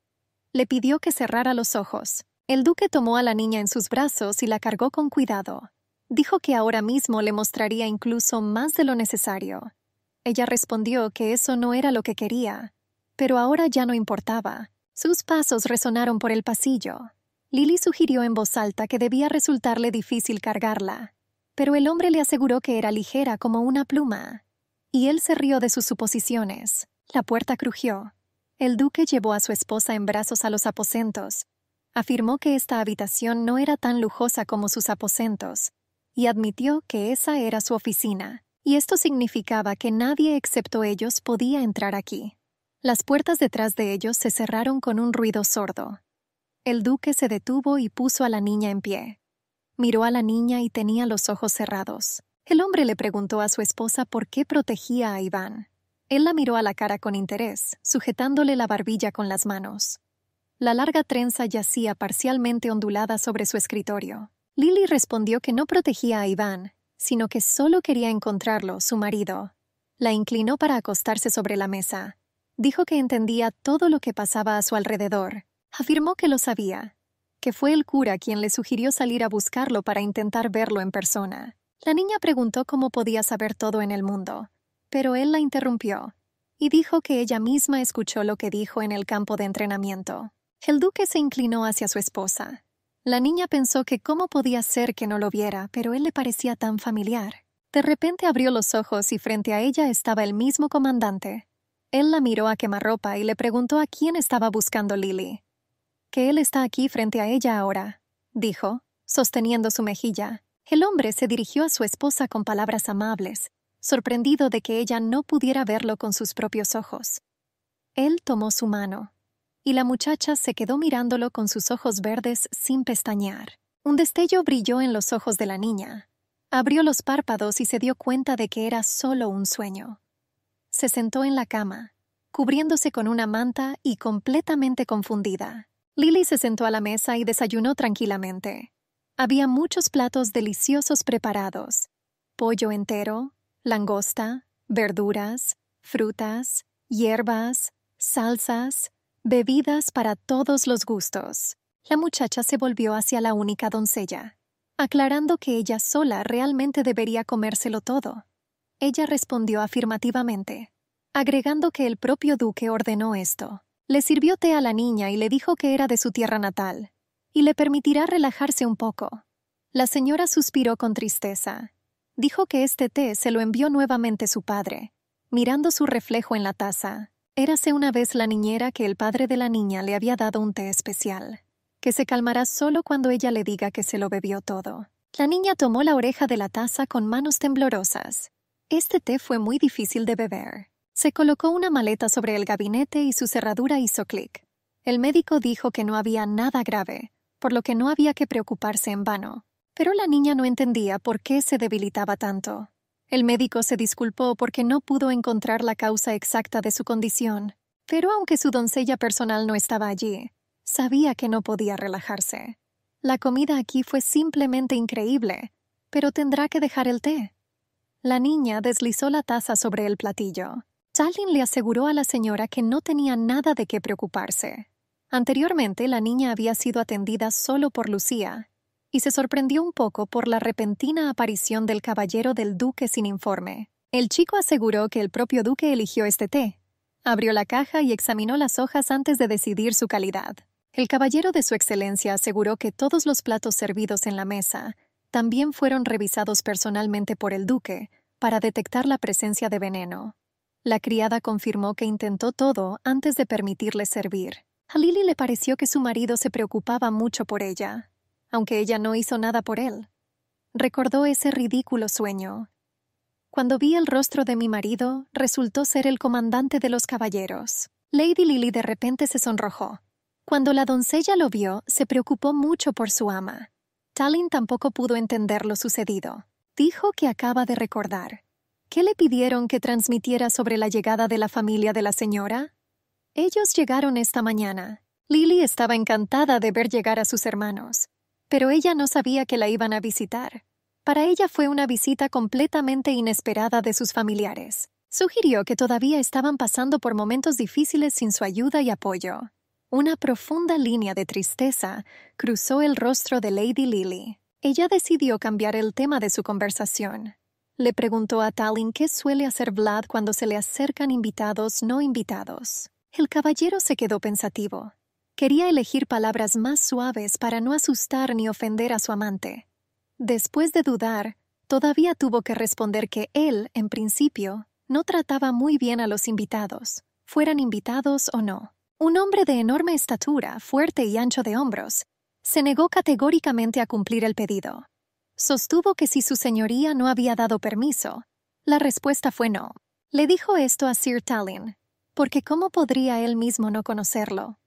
Le pidió que cerrara los ojos. El duque tomó a la niña en sus brazos y la cargó con cuidado. Dijo que ahora mismo le mostraría incluso más de lo necesario. Ella respondió que eso no era lo que quería, pero ahora ya no importaba. Sus pasos resonaron por el pasillo. Lily sugirió en voz alta que debía resultarle difícil cargarla, pero el hombre le aseguró que era ligera como una pluma, y él se rió de sus suposiciones. La puerta crujió. El duque llevó a su esposa en brazos a los aposentos. Afirmó que esta habitación no era tan lujosa como sus aposentos, y admitió que esa era su oficina, y esto significaba que nadie excepto ellos podía entrar aquí. Las puertas detrás de ellos se cerraron con un ruido sordo. El duque se detuvo y puso a la niña en pie. Miró a la niña y tenía los ojos cerrados. El hombre le preguntó a su esposa por qué protegía a Iván. Él la miró a la cara con interés, sujetándole la barbilla con las manos. La larga trenza yacía parcialmente ondulada sobre su escritorio. Lily respondió que no protegía a Iván, sino que solo quería encontrarlo, su marido. La inclinó para acostarse sobre la mesa. Dijo que entendía todo lo que pasaba a su alrededor. Afirmó que lo sabía, que fue el cura quien le sugirió salir a buscarlo para intentar verlo en persona. La niña preguntó cómo podía saber todo en el mundo, pero él la interrumpió y dijo que ella misma escuchó lo que dijo en el campo de entrenamiento. El duque se inclinó hacia su esposa. La niña pensó que cómo podía ser que no lo viera, pero él le parecía tan familiar. De repente abrió los ojos y frente a ella estaba el mismo comandante. Él la miró a quemarropa y le preguntó a quién estaba buscando Lily. Que él está aquí frente a ella ahora. dijo, sosteniendo su mejilla. El hombre se dirigió a su esposa con palabras amables, sorprendido de que ella no pudiera verlo con sus propios ojos. Él tomó su mano, y la muchacha se quedó mirándolo con sus ojos verdes sin pestañear. Un destello brilló en los ojos de la niña. Abrió los párpados y se dio cuenta de que era solo un sueño. Se sentó en la cama, cubriéndose con una manta y completamente confundida. Lily se sentó a la mesa y desayunó tranquilamente. Había muchos platos deliciosos preparados. Pollo entero, langosta, verduras, frutas, hierbas, salsas, bebidas para todos los gustos. La muchacha se volvió hacia la única doncella, aclarando que ella sola realmente debería comérselo todo. Ella respondió afirmativamente, agregando que el propio duque ordenó esto. Le sirvió té a la niña y le dijo que era de su tierra natal, y le permitirá relajarse un poco. La señora suspiró con tristeza. Dijo que este té se lo envió nuevamente su padre, mirando su reflejo en la taza. Érase una vez la niñera que el padre de la niña le había dado un té especial, que se calmará solo cuando ella le diga que se lo bebió todo. La niña tomó la oreja de la taza con manos temblorosas. Este té fue muy difícil de beber. Se colocó una maleta sobre el gabinete y su cerradura hizo clic. El médico dijo que no había nada grave, por lo que no había que preocuparse en vano. Pero la niña no entendía por qué se debilitaba tanto. El médico se disculpó porque no pudo encontrar la causa exacta de su condición, pero aunque su doncella personal no estaba allí, sabía que no podía relajarse. La comida aquí fue simplemente increíble, pero tendrá que dejar el té. La niña deslizó la taza sobre el platillo. Tallinn le aseguró a la señora que no tenía nada de qué preocuparse. Anteriormente, la niña había sido atendida solo por Lucía, y se sorprendió un poco por la repentina aparición del caballero del duque sin informe. El chico aseguró que el propio duque eligió este té. Abrió la caja y examinó las hojas antes de decidir su calidad. El caballero de su excelencia aseguró que todos los platos servidos en la mesa también fueron revisados personalmente por el duque para detectar la presencia de veneno. La criada confirmó que intentó todo antes de permitirle servir. A Lily le pareció que su marido se preocupaba mucho por ella, aunque ella no hizo nada por él. Recordó ese ridículo sueño. Cuando vi el rostro de mi marido, resultó ser el comandante de los caballeros. Lady Lily de repente se sonrojó. Cuando la doncella lo vio, se preocupó mucho por su ama. Tallinn tampoco pudo entender lo sucedido. Dijo que acaba de recordar. ¿Qué le pidieron que transmitiera sobre la llegada de la familia de la señora? Ellos llegaron esta mañana. Lily estaba encantada de ver llegar a sus hermanos, pero ella no sabía que la iban a visitar. Para ella fue una visita completamente inesperada de sus familiares. Sugirió que todavía estaban pasando por momentos difíciles sin su ayuda y apoyo. Una profunda línea de tristeza cruzó el rostro de Lady Lily. Ella decidió cambiar el tema de su conversación. Le preguntó a Tallinn qué suele hacer Vlad cuando se le acercan invitados no invitados. El caballero se quedó pensativo. Quería elegir palabras más suaves para no asustar ni ofender a su amante. Después de dudar, todavía tuvo que responder que él, en principio, no trataba muy bien a los invitados, fueran invitados o no. Un hombre de enorme estatura, fuerte y ancho de hombros, se negó categóricamente a cumplir el pedido. Sostuvo que si su señoría no había dado permiso, la respuesta fue no. Le dijo esto a Sir Tallinn, porque ¿cómo podría él mismo no conocerlo?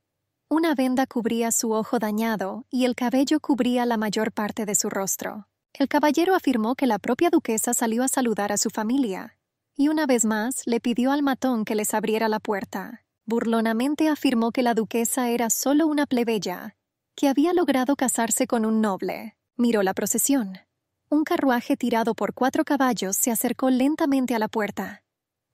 Una venda cubría su ojo dañado y el cabello cubría la mayor parte de su rostro. El caballero afirmó que la propia duquesa salió a saludar a su familia, y una vez más le pidió al matón que les abriera la puerta. Burlonamente afirmó que la duquesa era solo una plebeya, que había logrado casarse con un noble. Miró la procesión. Un carruaje tirado por cuatro caballos se acercó lentamente a la puerta.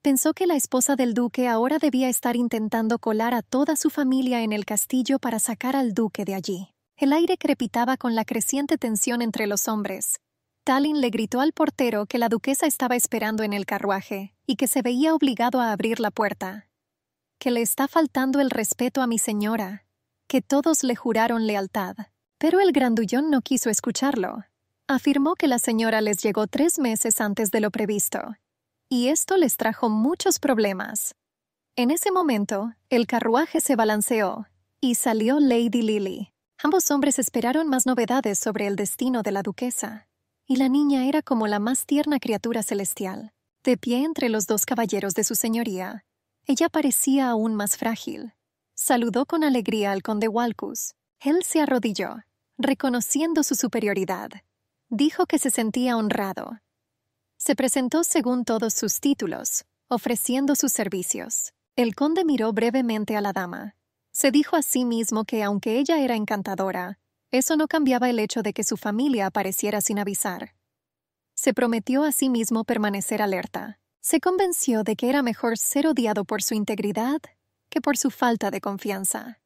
Pensó que la esposa del duque ahora debía estar intentando colar a toda su familia en el castillo para sacar al duque de allí. El aire crepitaba con la creciente tensión entre los hombres. Tallinn le gritó al portero que la duquesa estaba esperando en el carruaje y que se veía obligado a abrir la puerta. Que le está faltando el respeto a mi señora, que todos le juraron lealtad. Pero el grandullón no quiso escucharlo. Afirmó que la señora les llegó tres meses antes de lo previsto, y esto les trajo muchos problemas. En ese momento, el carruaje se balanceó, y salió Lady Lily. Ambos hombres esperaron más novedades sobre el destino de la duquesa, y la niña era como la más tierna criatura celestial. De pie entre los dos caballeros de su señoría, ella parecía aún más frágil. Saludó con alegría al conde Balcus. Él se arrodilló, reconociendo su superioridad. Dijo que se sentía honrado. Se presentó según todos sus títulos, ofreciendo sus servicios. El conde miró brevemente a la dama. Se dijo a sí mismo que, aunque ella era encantadora, eso no cambiaba el hecho de que su familia apareciera sin avisar. Se prometió a sí mismo permanecer alerta. Se convenció de que era mejor ser odiado por su integridad que por su falta de confianza.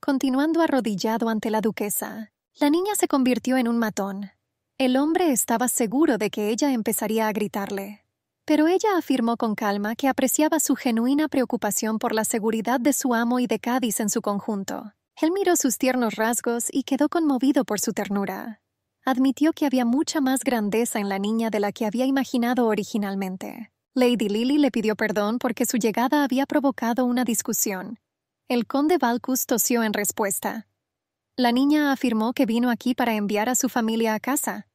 Continuando arrodillado ante la duquesa, la niña se convirtió en un matón. El hombre estaba seguro de que ella empezaría a gritarle, pero ella afirmó con calma que apreciaba su genuina preocupación por la seguridad de su amo y de Cádiz en su conjunto. Él miró sus tiernos rasgos y quedó conmovido por su ternura. Admitió que había mucha más grandeza en la niña de la que había imaginado originalmente. Lady Lily le pidió perdón porque su llegada había provocado una discusión. El conde Balcus tosió en respuesta. La niña afirmó que vino aquí para enviar a su familia a casa.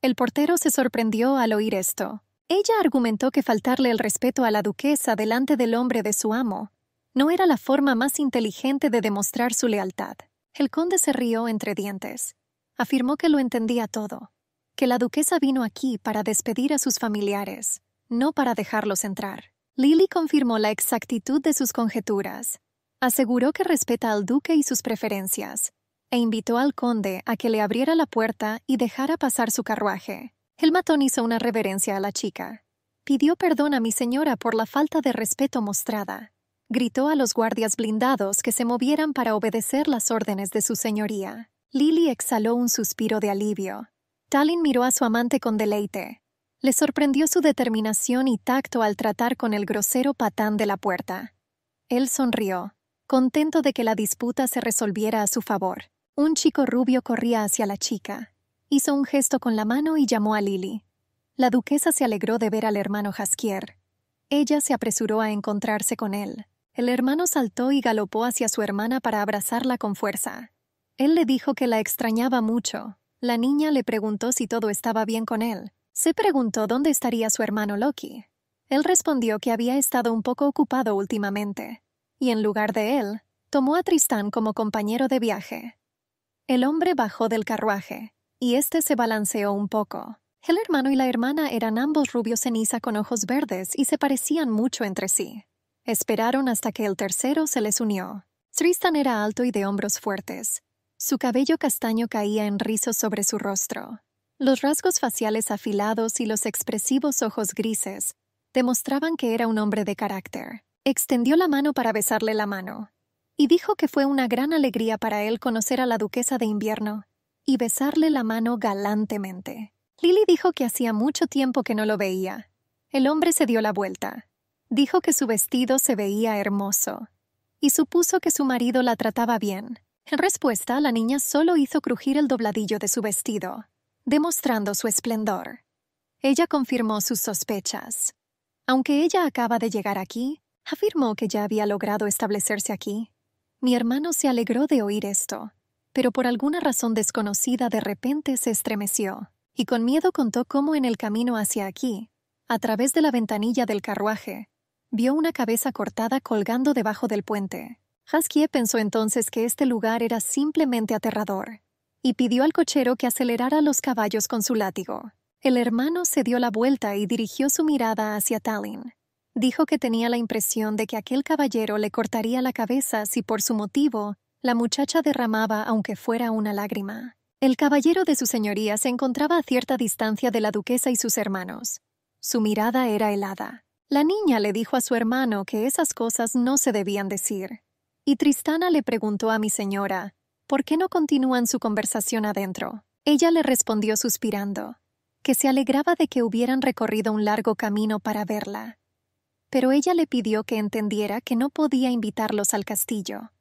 El portero se sorprendió al oír esto. Ella argumentó que faltarle el respeto a la duquesa delante del hombre de su amo no era la forma más inteligente de demostrar su lealtad. El conde se rió entre dientes. Afirmó que lo entendía todo, que la duquesa vino aquí para despedir a sus familiares, no para dejarlos entrar. Lily confirmó la exactitud de sus conjeturas. Aseguró que respeta al duque y sus preferencias, e invitó al conde a que le abriera la puerta y dejara pasar su carruaje. El matón hizo una reverencia a la chica. Pidió perdón a mi señora por la falta de respeto mostrada. Gritó a los guardias blindados que se movieran para obedecer las órdenes de su señoría. Lily exhaló un suspiro de alivio. Tallinn miró a su amante con deleite. Le sorprendió su determinación y tacto al tratar con el grosero patán de la puerta. Él sonrió, contento de que la disputa se resolviera a su favor. Un chico rubio corría hacia la chica. Hizo un gesto con la mano y llamó a Lily. La duquesa se alegró de ver al hermano Jaskier. Ella se apresuró a encontrarse con él. El hermano saltó y galopó hacia su hermana para abrazarla con fuerza. Él le dijo que la extrañaba mucho. La niña le preguntó si todo estaba bien con él. Se preguntó dónde estaría su hermano Loki. Él respondió que había estado un poco ocupado últimamente, y en lugar de él, tomó a Tristán como compañero de viaje. El hombre bajó del carruaje, y éste se balanceó un poco. El hermano y la hermana eran ambos rubios ceniza con ojos verdes y se parecían mucho entre sí. Esperaron hasta que el tercero se les unió. Tristán era alto y de hombros fuertes. Su cabello castaño caía en rizos sobre su rostro. Los rasgos faciales afilados y los expresivos ojos grises demostraban que era un hombre de carácter. Extendió la mano para besarle la mano, y dijo que fue una gran alegría para él conocer a la duquesa de invierno y besarle la mano galantemente. Lily dijo que hacía mucho tiempo que no lo veía. El hombre se dio la vuelta. Dijo que su vestido se veía hermoso, y supuso que su marido la trataba bien. En respuesta, la niña solo hizo crujir el dobladillo de su vestido, demostrando su esplendor. Ella confirmó sus sospechas. Aunque ella acaba de llegar aquí, afirmó que ya había logrado establecerse aquí. Mi hermano se alegró de oír esto, pero por alguna razón desconocida de repente se estremeció, y con miedo contó cómo en el camino hacia aquí, a través de la ventanilla del carruaje, vio una cabeza cortada colgando debajo del puente. Jaskier pensó entonces que este lugar era simplemente aterrador, y pidió al cochero que acelerara los caballos con su látigo. El hermano se dio la vuelta y dirigió su mirada hacia Tallinn. Dijo que tenía la impresión de que aquel caballero le cortaría la cabeza si por su motivo la muchacha derramaba aunque fuera una lágrima. El caballero de su señoría se encontraba a cierta distancia de la duquesa y sus hermanos. Su mirada era helada. La niña le dijo a su hermano que esas cosas no se debían decir. Y Tristana le preguntó a mi señora, ¿por qué no continúan su conversación adentro? Ella le respondió suspirando, que se alegraba de que hubieran recorrido un largo camino para verla. Pero ella le pidió que entendiera que no podía invitarlos al castillo.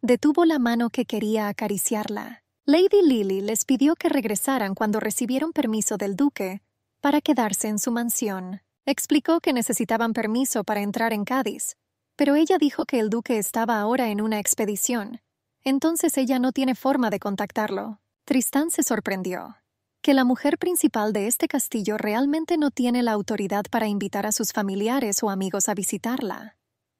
Detuvo la mano que quería acariciarla. Lady Lily les pidió que regresaran cuando recibieron permiso del duque para quedarse en su mansión. Explicó que necesitaban permiso para entrar en Cádiz, pero ella dijo que el duque estaba ahora en una expedición, entonces ella no tiene forma de contactarlo. Tristán se sorprendió. Que la mujer principal de este castillo realmente no tiene la autoridad para invitar a sus familiares o amigos a visitarla.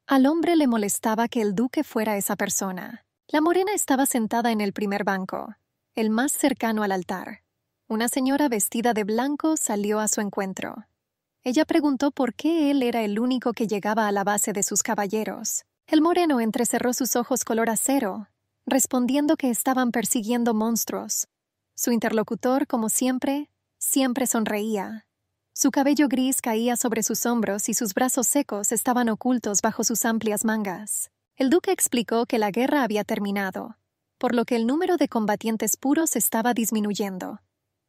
Al hombre le molestaba que el duque fuera esa persona. La morena estaba sentada en el primer banco, el más cercano al altar. Una señora vestida de blanco salió a su encuentro. Ella preguntó por qué él era el único que llegaba a la base de sus caballeros. El moreno entrecerró sus ojos color acero, respondiendo que estaban persiguiendo monstruos. Su interlocutor, como siempre, siempre sonreía. Su cabello gris caía sobre sus hombros y sus brazos secos estaban ocultos bajo sus amplias mangas. El duque explicó que la guerra había terminado, por lo que el número de combatientes puros estaba disminuyendo,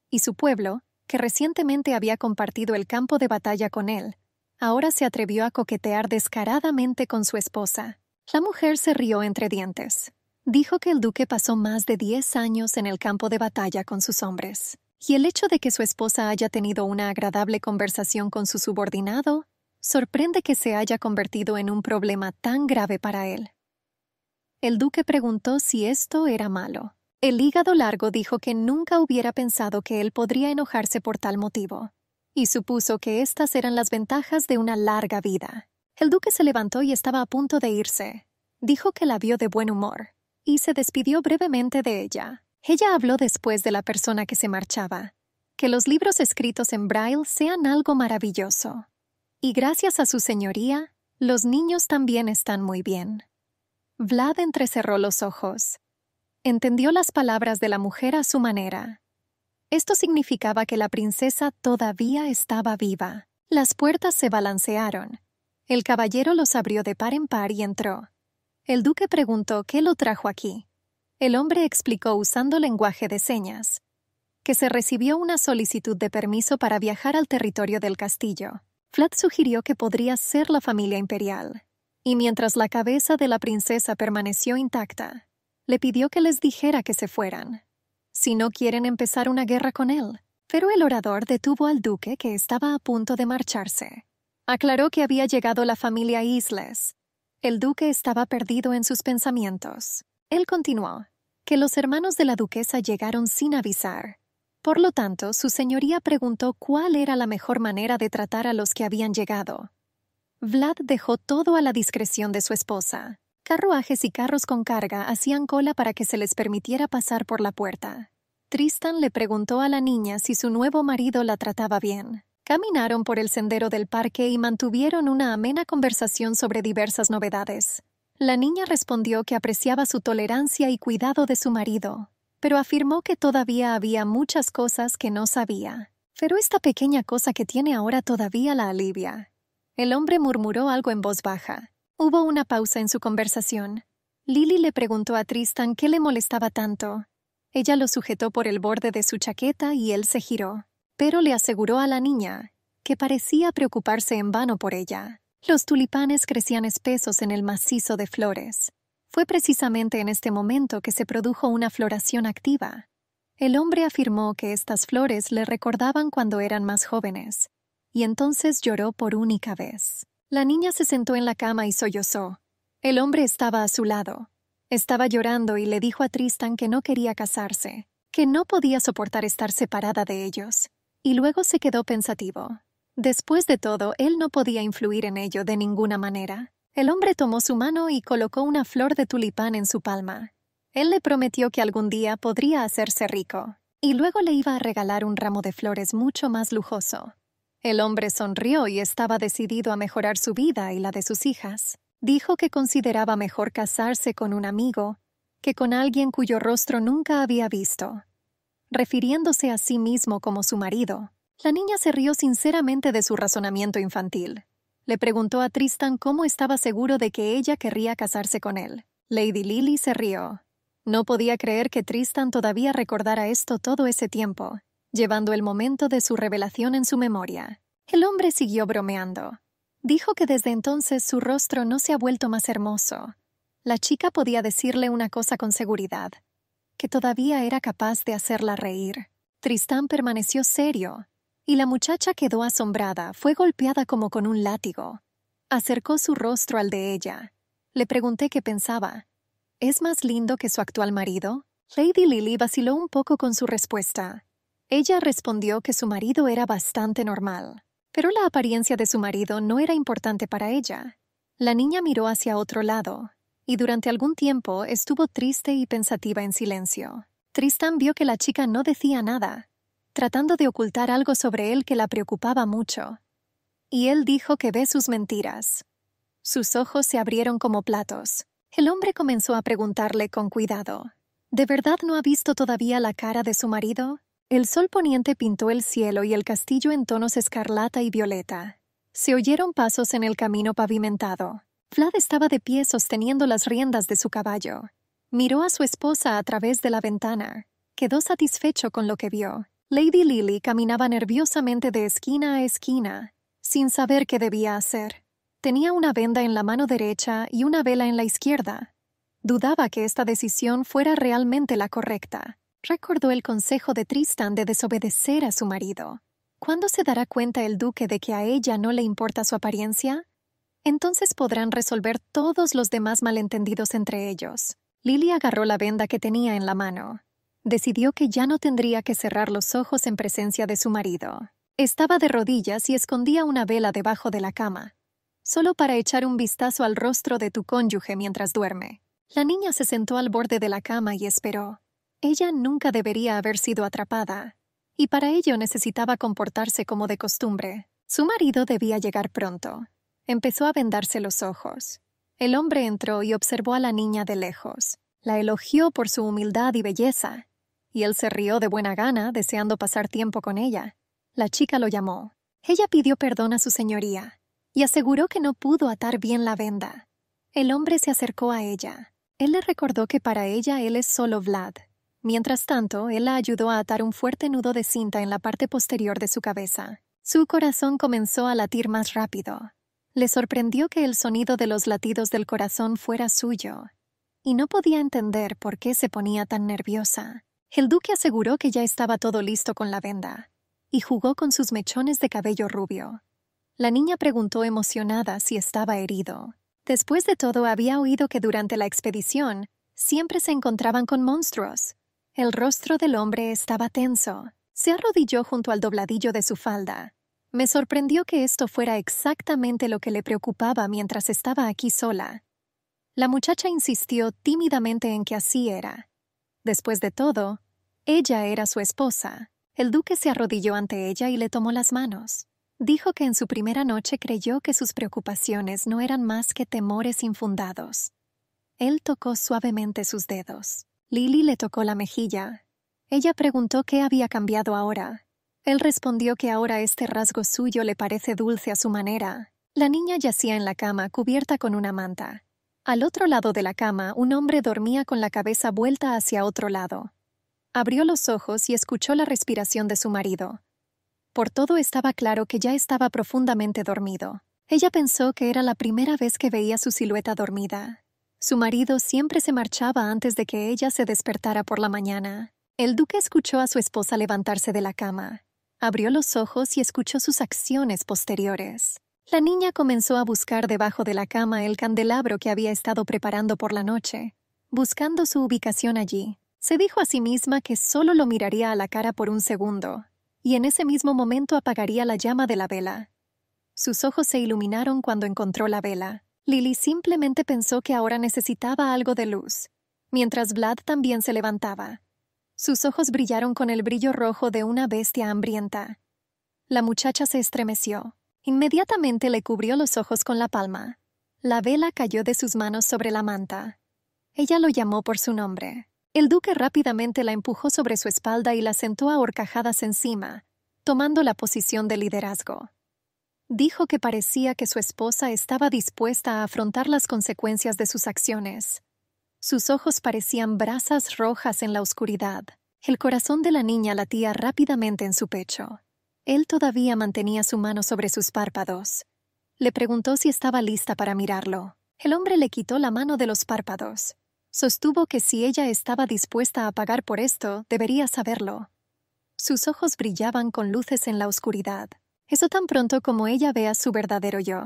y su pueblo, que recientemente había compartido el campo de batalla con él, ahora se atrevió a coquetear descaradamente con su esposa. La mujer se rió entre dientes. Dijo que el duque pasó más de diez años en el campo de batalla con sus hombres, y el hecho de que su esposa haya tenido una agradable conversación con su subordinado sorprende que se haya convertido en un problema tan grave para él. El duque preguntó si esto era malo. El hígado largo dijo que nunca hubiera pensado que él podría enojarse por tal motivo, y supuso que estas eran las ventajas de una larga vida. El duque se levantó y estaba a punto de irse. Dijo que la vio de buen humor y se despidió brevemente de ella. Ella habló después de la persona que se marchaba, que los libros escritos en braille sean algo maravilloso. Y gracias a su señoría, los niños también están muy bien. Vlad entrecerró los ojos. Entendió las palabras de la mujer a su manera. Esto significaba que la princesa todavía estaba viva. Las puertas se balancearon. El caballero los abrió de par en par y entró. El duque preguntó qué lo trajo aquí. El hombre explicó usando lenguaje de señas que se recibió una solicitud de permiso para viajar al territorio del castillo. Vlad sugirió que podría ser la familia imperial, y mientras la cabeza de la princesa permaneció intacta, le pidió que les dijera que se fueran, si no quieren empezar una guerra con él. Pero el orador detuvo al duque, que estaba a punto de marcharse. Aclaró que había llegado la familia Isles. El duque estaba perdido en sus pensamientos. Él continuó que los hermanos de la duquesa llegaron sin avisar. Por lo tanto, su señoría preguntó cuál era la mejor manera de tratar a los que habían llegado. Vlad dejó todo a la discreción de su esposa. Carruajes y carros con carga hacían cola para que se les permitiera pasar por la puerta. Tristán le preguntó a la niña si su nuevo marido la trataba bien. Caminaron por el sendero del parque y mantuvieron una amena conversación sobre diversas novedades. La niña respondió que apreciaba su tolerancia y cuidado de su marido, pero afirmó que todavía había muchas cosas que no sabía. Pero esta pequeña cosa que tiene ahora todavía la alivia. El hombre murmuró algo en voz baja. Hubo una pausa en su conversación. Lily le preguntó a Tristán qué le molestaba tanto. Ella lo sujetó por el borde de su chaqueta y él se giró, pero le aseguró a la niña que parecía preocuparse en vano por ella. Los tulipanes crecían espesos en el macizo de flores. Fue precisamente en este momento que se produjo una floración activa. El hombre afirmó que estas flores le recordaban cuando eran más jóvenes, y entonces lloró por única vez. La niña se sentó en la cama y sollozó. El hombre estaba a su lado. Estaba llorando y le dijo a Tristán que no quería casarse, que no podía soportar estar separada de ellos. Y luego se quedó pensativo. Después de todo, él no podía influir en ello de ninguna manera. El hombre tomó su mano y colocó una flor de tulipán en su palma. Él le prometió que algún día podría hacerse rico, y luego le iba a regalar un ramo de flores mucho más lujoso. El hombre sonrió y estaba decidido a mejorar su vida y la de sus hijas. Dijo que consideraba mejor casarse con un amigo que con alguien cuyo rostro nunca había visto, refiriéndose a sí mismo como su marido. La niña se rió sinceramente de su razonamiento infantil. Le preguntó a Tristán cómo estaba seguro de que ella querría casarse con él. Lady Lily se rió. No podía creer que Tristán todavía recordara esto todo ese tiempo, llevando el momento de su revelación en su memoria. El hombre siguió bromeando. Dijo que desde entonces su rostro no se ha vuelto más hermoso. La chica podía decirle una cosa con seguridad, que todavía era capaz de hacerla reír. Tristán permaneció serio, y la muchacha quedó asombrada. Fue golpeada como con un látigo. Acercó su rostro al de ella. Le pregunté qué pensaba, ¿Es más lindo que su actual marido? Lady Lily vaciló un poco con su respuesta. Ella respondió que su marido era bastante normal, pero la apariencia de su marido no era importante para ella. La niña miró hacia otro lado, y durante algún tiempo estuvo triste y pensativa en silencio. Tristán vio que la chica no decía nada, tratando de ocultar algo sobre él que la preocupaba mucho. Y él dijo que ve sus mentiras. Sus ojos se abrieron como platos. El hombre comenzó a preguntarle con cuidado. ¿De verdad no ha visto todavía la cara de su marido? El sol poniente pintó el cielo y el castillo en tonos escarlata y violeta. Se oyeron pasos en el camino pavimentado. Vlad estaba de pie sosteniendo las riendas de su caballo. Miró a su esposa a través de la ventana. Quedó satisfecho con lo que vio. Lady Lily caminaba nerviosamente de esquina a esquina, sin saber qué debía hacer. Tenía una venda en la mano derecha y una vela en la izquierda. Dudaba que esta decisión fuera realmente la correcta. Recordó el consejo de Tristán de desobedecer a su marido. ¿Cuándo se dará cuenta el duque de que a ella no le importa su apariencia? Entonces podrán resolver todos los demás malentendidos entre ellos. Lily agarró la venda que tenía en la mano. Decidió que ya no tendría que cerrar los ojos en presencia de su marido. Estaba de rodillas y escondía una vela debajo de la cama, solo para echar un vistazo al rostro de tu cónyuge mientras duerme. La niña se sentó al borde de la cama y esperó. Ella nunca debería haber sido atrapada, y para ello necesitaba comportarse como de costumbre. Su marido debía llegar pronto. Empezó a vendarse los ojos. El hombre entró y observó a la niña de lejos. La elogió por su humildad y belleza, y él se rió de buena gana, deseando pasar tiempo con ella. La chica lo llamó. Ella pidió perdón a su señoría, y aseguró que no pudo atar bien la venda. El hombre se acercó a ella. Él le recordó que para ella él es solo Vlad. Mientras tanto, él la ayudó a atar un fuerte nudo de cinta en la parte posterior de su cabeza. Su corazón comenzó a latir más rápido. Le sorprendió que el sonido de los latidos del corazón fuera suyo, y no podía entender por qué se ponía tan nerviosa. El duque aseguró que ya estaba todo listo con la venda, y jugó con sus mechones de cabello rubio. La niña preguntó emocionada si estaba herido. Después de todo, había oído que durante la expedición siempre se encontraban con monstruos. El rostro del hombre estaba tenso. Se arrodilló junto al dobladillo de su falda. Me sorprendió que esto fuera exactamente lo que le preocupaba mientras estaba aquí sola. La muchacha insistió tímidamente en que así era. Después de todo, ella era su esposa. El duque se arrodilló ante ella y le tomó las manos. Dijo que en su primera noche creyó que sus preocupaciones no eran más que temores infundados. Él tocó suavemente sus dedos. Lily le tocó la mejilla. Ella preguntó qué había cambiado ahora. Él respondió que ahora este rasgo suyo le parece dulce a su manera. La niña yacía en la cama, cubierta con una manta. Al otro lado de la cama, un hombre dormía con la cabeza vuelta hacia otro lado. Abrió los ojos y escuchó la respiración de su marido. Por todo estaba claro que ya estaba profundamente dormido. Ella pensó que era la primera vez que veía su silueta dormida. Su marido siempre se marchaba antes de que ella se despertara por la mañana. El duque escuchó a su esposa levantarse de la cama. Abrió los ojos y escuchó sus acciones posteriores. La niña comenzó a buscar debajo de la cama el candelabro que había estado preparando por la noche, buscando su ubicación allí. Se dijo a sí misma que solo lo miraría a la cara por un segundo, y en ese mismo momento apagaría la llama de la vela. Sus ojos se iluminaron cuando encontró la vela. Lily simplemente pensó que ahora necesitaba algo de luz, mientras Vlad también se levantaba. Sus ojos brillaron con el brillo rojo de una bestia hambrienta. La muchacha se estremeció. Inmediatamente le cubrió los ojos con la palma. La vela cayó de sus manos sobre la manta. Ella lo llamó por su nombre. El duque rápidamente la empujó sobre su espalda y la sentó a horcajadas encima, tomando la posición de liderazgo. Dijo que parecía que su esposa estaba dispuesta a afrontar las consecuencias de sus acciones. Sus ojos parecían brasas rojas en la oscuridad. El corazón de la niña latía rápidamente en su pecho. Él todavía mantenía su mano sobre sus párpados. Le preguntó si estaba lista para mirarlo. El hombre le quitó la mano de los párpados. Sostuvo que si ella estaba dispuesta a pagar por esto, debería saberlo. Sus ojos brillaban con luces en la oscuridad. Eso tan pronto como ella vea su verdadero yo.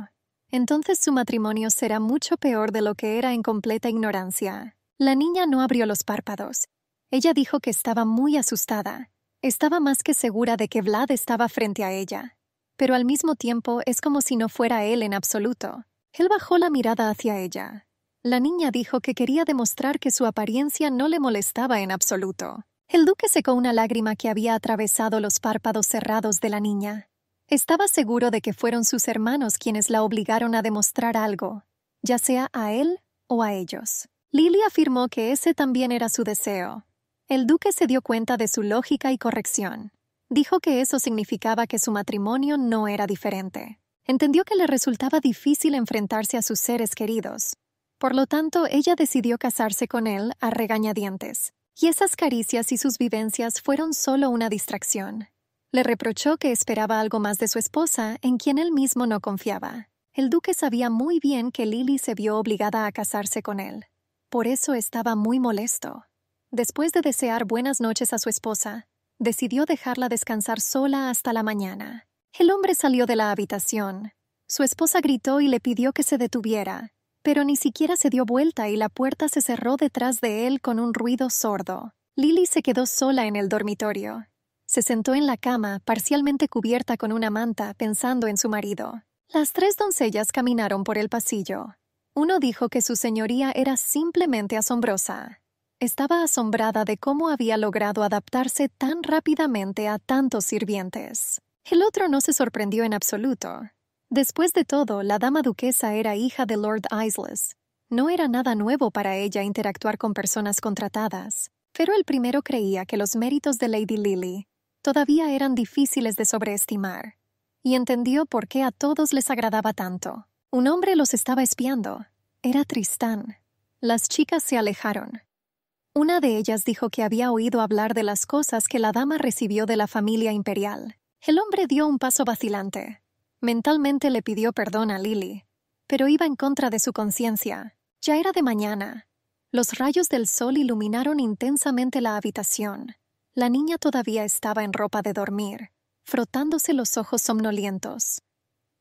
Entonces su matrimonio será mucho peor de lo que era en completa ignorancia. La niña no abrió los párpados. Ella dijo que estaba muy asustada. Estaba más que segura de que Vlad estaba frente a ella. Pero al mismo tiempo es como si no fuera él en absoluto. Él bajó la mirada hacia ella. La niña dijo que quería demostrar que su apariencia no le molestaba en absoluto. El duque secó una lágrima que había atravesado los párpados cerrados de la niña. Estaba seguro de que fueron sus hermanos quienes la obligaron a demostrar algo, ya sea a él o a ellos. Lily afirmó que ese también era su deseo. El duque se dio cuenta de su lógica y corrección. Dijo que eso significaba que su matrimonio no era diferente. Entendió que le resultaba difícil enfrentarse a sus seres queridos. Por lo tanto, ella decidió casarse con él a regañadientes. Y esas caricias y sus vivencias fueron solo una distracción. Le reprochó que esperaba algo más de su esposa, en quien él mismo no confiaba. El duque sabía muy bien que Lily se vio obligada a casarse con él. Por eso estaba muy molesto. Después de desear buenas noches a su esposa, decidió dejarla descansar sola hasta la mañana. El hombre salió de la habitación. Su esposa gritó y le pidió que se detuviera, pero ni siquiera se dio vuelta y la puerta se cerró detrás de él con un ruido sordo. Lily se quedó sola en el dormitorio. Se sentó en la cama, parcialmente cubierta con una manta, pensando en su marido. Las tres doncellas caminaron por el pasillo. Uno dijo que su señoría era simplemente asombrosa. Estaba asombrada de cómo había logrado adaptarse tan rápidamente a tantos sirvientes. El otro no se sorprendió en absoluto. Después de todo, la dama duquesa era hija de Lord Isles. No era nada nuevo para ella interactuar con personas contratadas, pero el primero creía que los méritos de Lady Lily todavía eran difíciles de sobreestimar, y entendió por qué a todos les agradaba tanto. Un hombre los estaba espiando. Era Tristán. Las chicas se alejaron. Una de ellas dijo que había oído hablar de las cosas que la dama recibió de la familia imperial. El hombre dio un paso vacilante. Mentalmente le pidió perdón a Lily, pero iba en contra de su conciencia. Ya era de mañana. Los rayos del sol iluminaron intensamente la habitación. La niña todavía estaba en ropa de dormir, frotándose los ojos somnolientos.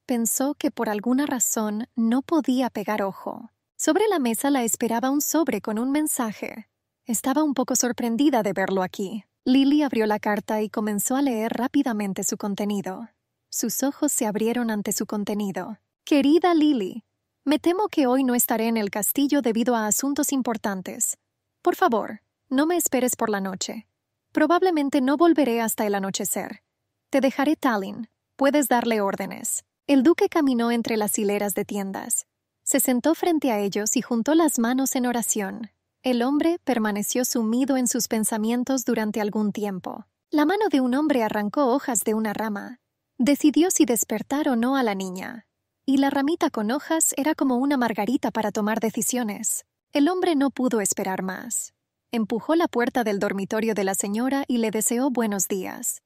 Pensó que por alguna razón no podía pegar ojo. Sobre la mesa la esperaba un sobre con un mensaje. Estaba un poco sorprendida de verlo aquí. Lily abrió la carta y comenzó a leer rápidamente su contenido. Sus ojos se abrieron ante su contenido. Querida Lily, me temo que hoy no estaré en el castillo debido a asuntos importantes. Por favor, no me esperes por la noche. Probablemente no volveré hasta el anochecer. Te dejaré Tallinn. Puedes darle órdenes. El duque caminó entre las hileras de tiendas. Se sentó frente a ellos y juntó las manos en oración. El hombre permaneció sumido en sus pensamientos durante algún tiempo. La mano de un hombre arrancó hojas de una rama. Decidió si despertar o no a la niña. Y la ramita con hojas era como una margarita para tomar decisiones. El hombre no pudo esperar más. Empujó la puerta del dormitorio de la señora y le deseó buenos días.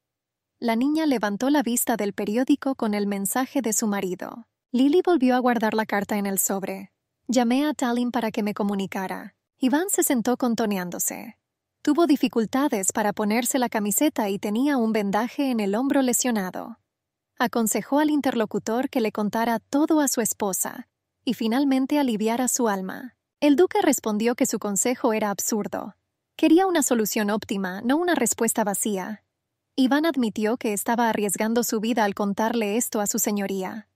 La niña levantó la vista del periódico con el mensaje de su marido. Lily volvió a guardar la carta en el sobre. Llamé a Tallinn para que me comunicara. Iván se sentó contoneándose. Tuvo dificultades para ponerse la camiseta y tenía un vendaje en el hombro lesionado. Aconsejó al interlocutor que le contara todo a su esposa y finalmente aliviara su alma. El duque respondió que su consejo era absurdo. Quería una solución óptima, no una respuesta vacía. Iván admitió que estaba arriesgando su vida al contarle esto a su señoría,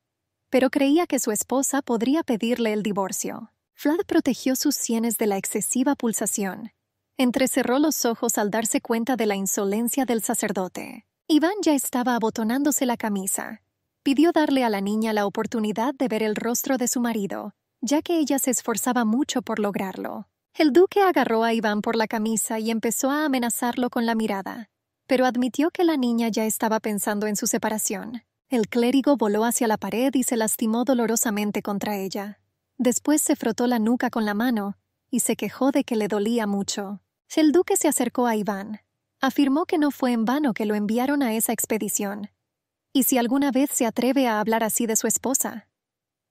pero creía que su esposa podría pedirle el divorcio. Vlad protegió sus sienes de la excesiva pulsación. Entrecerró los ojos al darse cuenta de la insolencia del sacerdote. Iván ya estaba abotonándose la camisa. Pidió darle a la niña la oportunidad de ver el rostro de su marido, ya que ella se esforzaba mucho por lograrlo. El duque agarró a Iván por la camisa y empezó a amenazarlo con la mirada, pero admitió que la niña ya estaba pensando en su separación. El clérigo voló hacia la pared y se lastimó dolorosamente contra ella. Después se frotó la nuca con la mano y se quejó de que le dolía mucho. El duque se acercó a Iván. Afirmó que no fue en vano que lo enviaron a esa expedición. ¿Y si alguna vez se atreve a hablar así de su esposa?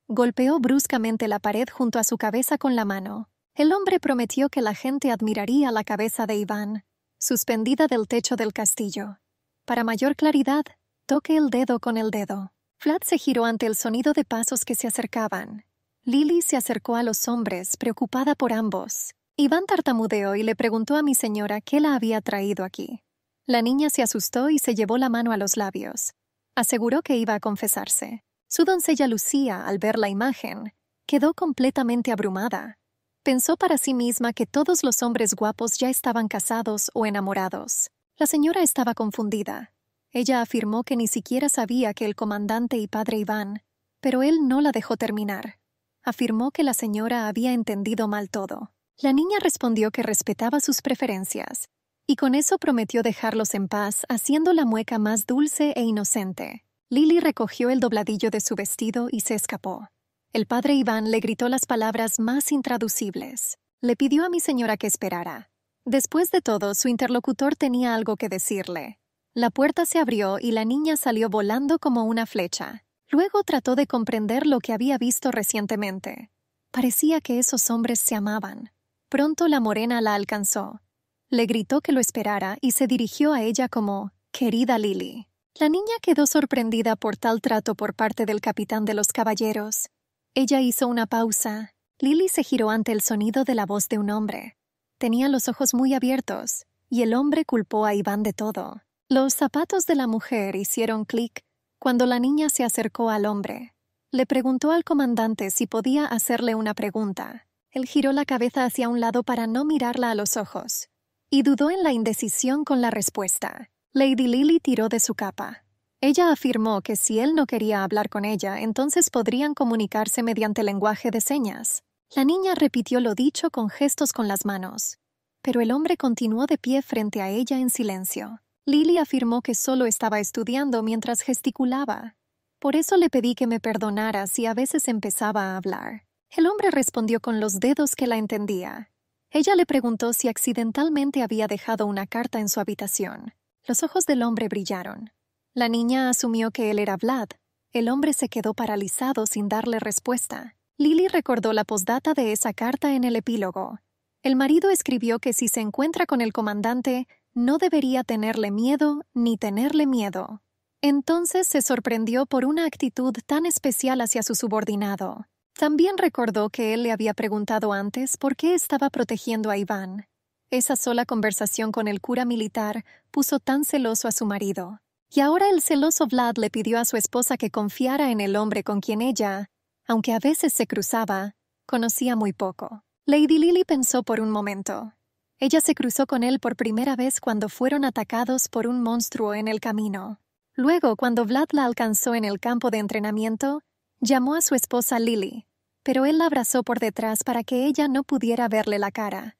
Golpeó bruscamente la pared junto a su cabeza con la mano. El hombre prometió que la gente admiraría la cabeza de Iván, suspendida del techo del castillo. Para mayor claridad, toque el dedo con el dedo. Vlad se giró ante el sonido de pasos que se acercaban. Lily se acercó a los hombres, preocupada por ambos. Iván tartamudeó y le preguntó a mi señora qué la había traído aquí. La niña se asustó y se llevó la mano a los labios. Aseguró que iba a confesarse. Su doncella Lucía, al ver la imagen, quedó completamente abrumada. Pensó para sí misma que todos los hombres guapos ya estaban casados o enamorados. La señora estaba confundida. Ella afirmó que ni siquiera sabía que el comandante y padre Iván, pero él no la dejó terminar. Afirmó que la señora había entendido mal todo. La niña respondió que respetaba sus preferencias, y con eso prometió dejarlos en paz, haciendo la mueca más dulce e inocente. Lily recogió el dobladillo de su vestido y se escapó. El padre Iván le gritó las palabras más intraducibles. Le pidió a mi señora que esperara. Después de todo, su interlocutor tenía algo que decirle. La puerta se abrió y la niña salió volando como una flecha. Luego trató de comprender lo que había visto recientemente. Parecía que esos hombres se amaban. Pronto la morena la alcanzó. Le gritó que lo esperara y se dirigió a ella como «Querida Lily». La niña quedó sorprendida por tal trato por parte del capitán de los caballeros. Ella hizo una pausa. Lily se giró ante el sonido de la voz de un hombre. Tenía los ojos muy abiertos, y el hombre culpó a Iván de todo. Los zapatos de la mujer hicieron clic cuando la niña se acercó al hombre. Le preguntó al comandante si podía hacerle una pregunta. Él giró la cabeza hacia un lado para no mirarla a los ojos, y dudó en la indecisión con la respuesta. Lady Lily tiró de su capa. Ella afirmó que si él no quería hablar con ella, entonces podrían comunicarse mediante lenguaje de señas. La niña repitió lo dicho con gestos con las manos, pero el hombre continuó de pie frente a ella en silencio. Lily afirmó que solo estaba estudiando mientras gesticulaba. Por eso le pedí que me perdonara si a veces empezaba a hablar. El hombre respondió con los dedos que la entendía. Ella le preguntó si accidentalmente había dejado una carta en su habitación. Los ojos del hombre brillaron. La niña asumió que él era Vlad. El hombre se quedó paralizado sin darle respuesta. Lily recordó la postdata de esa carta en el epílogo. El marido escribió que si se encuentra con el comandante, no debería tenerle miedo ni tenerle miedo. Entonces se sorprendió por una actitud tan especial hacia su subordinado. También recordó que él le había preguntado antes por qué estaba protegiendo a Iván. Esa sola conversación con el cura militar puso tan celoso a su marido. Y ahora el celoso Vlad le pidió a su esposa que confiara en el hombre con quien ella, aunque a veces se cruzaba, conocía muy poco. Lady Lily pensó por un momento. Ella se cruzó con él por primera vez cuando fueron atacados por un monstruo en el camino. Luego, cuando Vlad la alcanzó en el campo de entrenamiento, llamó a su esposa Lily. Pero él la abrazó por detrás para que ella no pudiera verle la cara.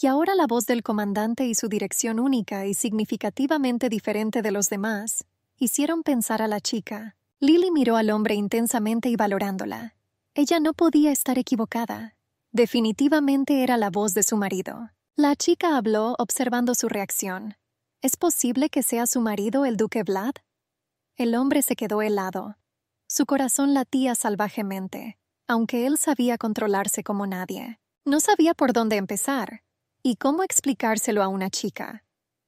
Y ahora la voz del comandante y su dirección única y significativamente diferente de los demás hicieron pensar a la chica. Lily miró al hombre intensamente y valorándola. Ella no podía estar equivocada. Definitivamente era la voz de su marido. La chica habló observando su reacción. ¿Es posible que sea su marido el duque Vlad? El hombre se quedó helado. Su corazón latía salvajemente, aunque él sabía controlarse como nadie. No sabía por dónde empezar y cómo explicárselo a una chica.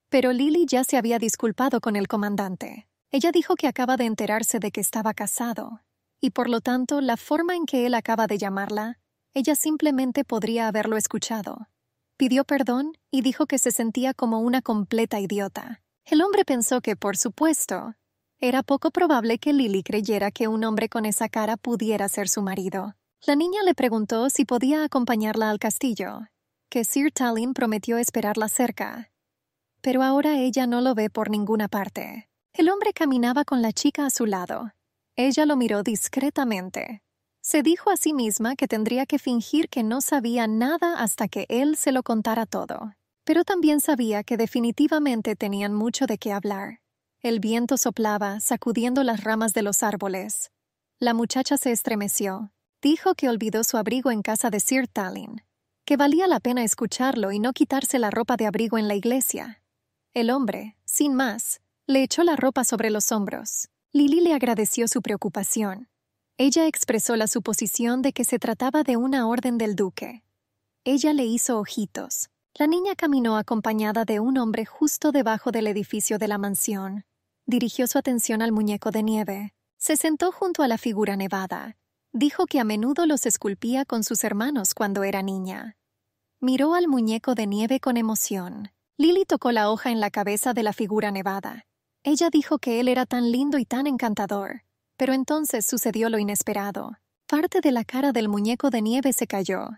Pero Lily ya se había disculpado con el comandante. Ella dijo que acaba de enterarse de que estaba casado, y por lo tanto, la forma en que él acaba de llamarla, ella simplemente podría haberlo escuchado. Pidió perdón y dijo que se sentía como una completa idiota. El hombre pensó que, por supuesto, era poco probable que Lily creyera que un hombre con esa cara pudiera ser su marido. La niña le preguntó si podía acompañarla al castillo, que Sir Tallinn prometió esperarla cerca. Pero ahora ella no lo ve por ninguna parte. El hombre caminaba con la chica a su lado. Ella lo miró discretamente. Se dijo a sí misma que tendría que fingir que no sabía nada hasta que él se lo contara todo. Pero también sabía que definitivamente tenían mucho de qué hablar. El viento soplaba, sacudiendo las ramas de los árboles. La muchacha se estremeció. Dijo que olvidó su abrigo en casa de Sir Tallinn, que valía la pena escucharlo y no quitarse la ropa de abrigo en la iglesia. El hombre, sin más, le echó la ropa sobre los hombros. Lily le agradeció su preocupación. Ella expresó la suposición de que se trataba de una orden del duque. Ella le hizo ojitos. La niña caminó acompañada de un hombre justo debajo del edificio de la mansión. Dirigió su atención al muñeco de nieve. Se sentó junto a la figura nevada. Dijo que a menudo los esculpía con sus hermanos cuando era niña. Miró al muñeco de nieve con emoción. Lily tocó la hoja en la cabeza de la figura nevada. Ella dijo que él era tan lindo y tan encantador. Pero entonces sucedió lo inesperado. Parte de la cara del muñeco de nieve se cayó.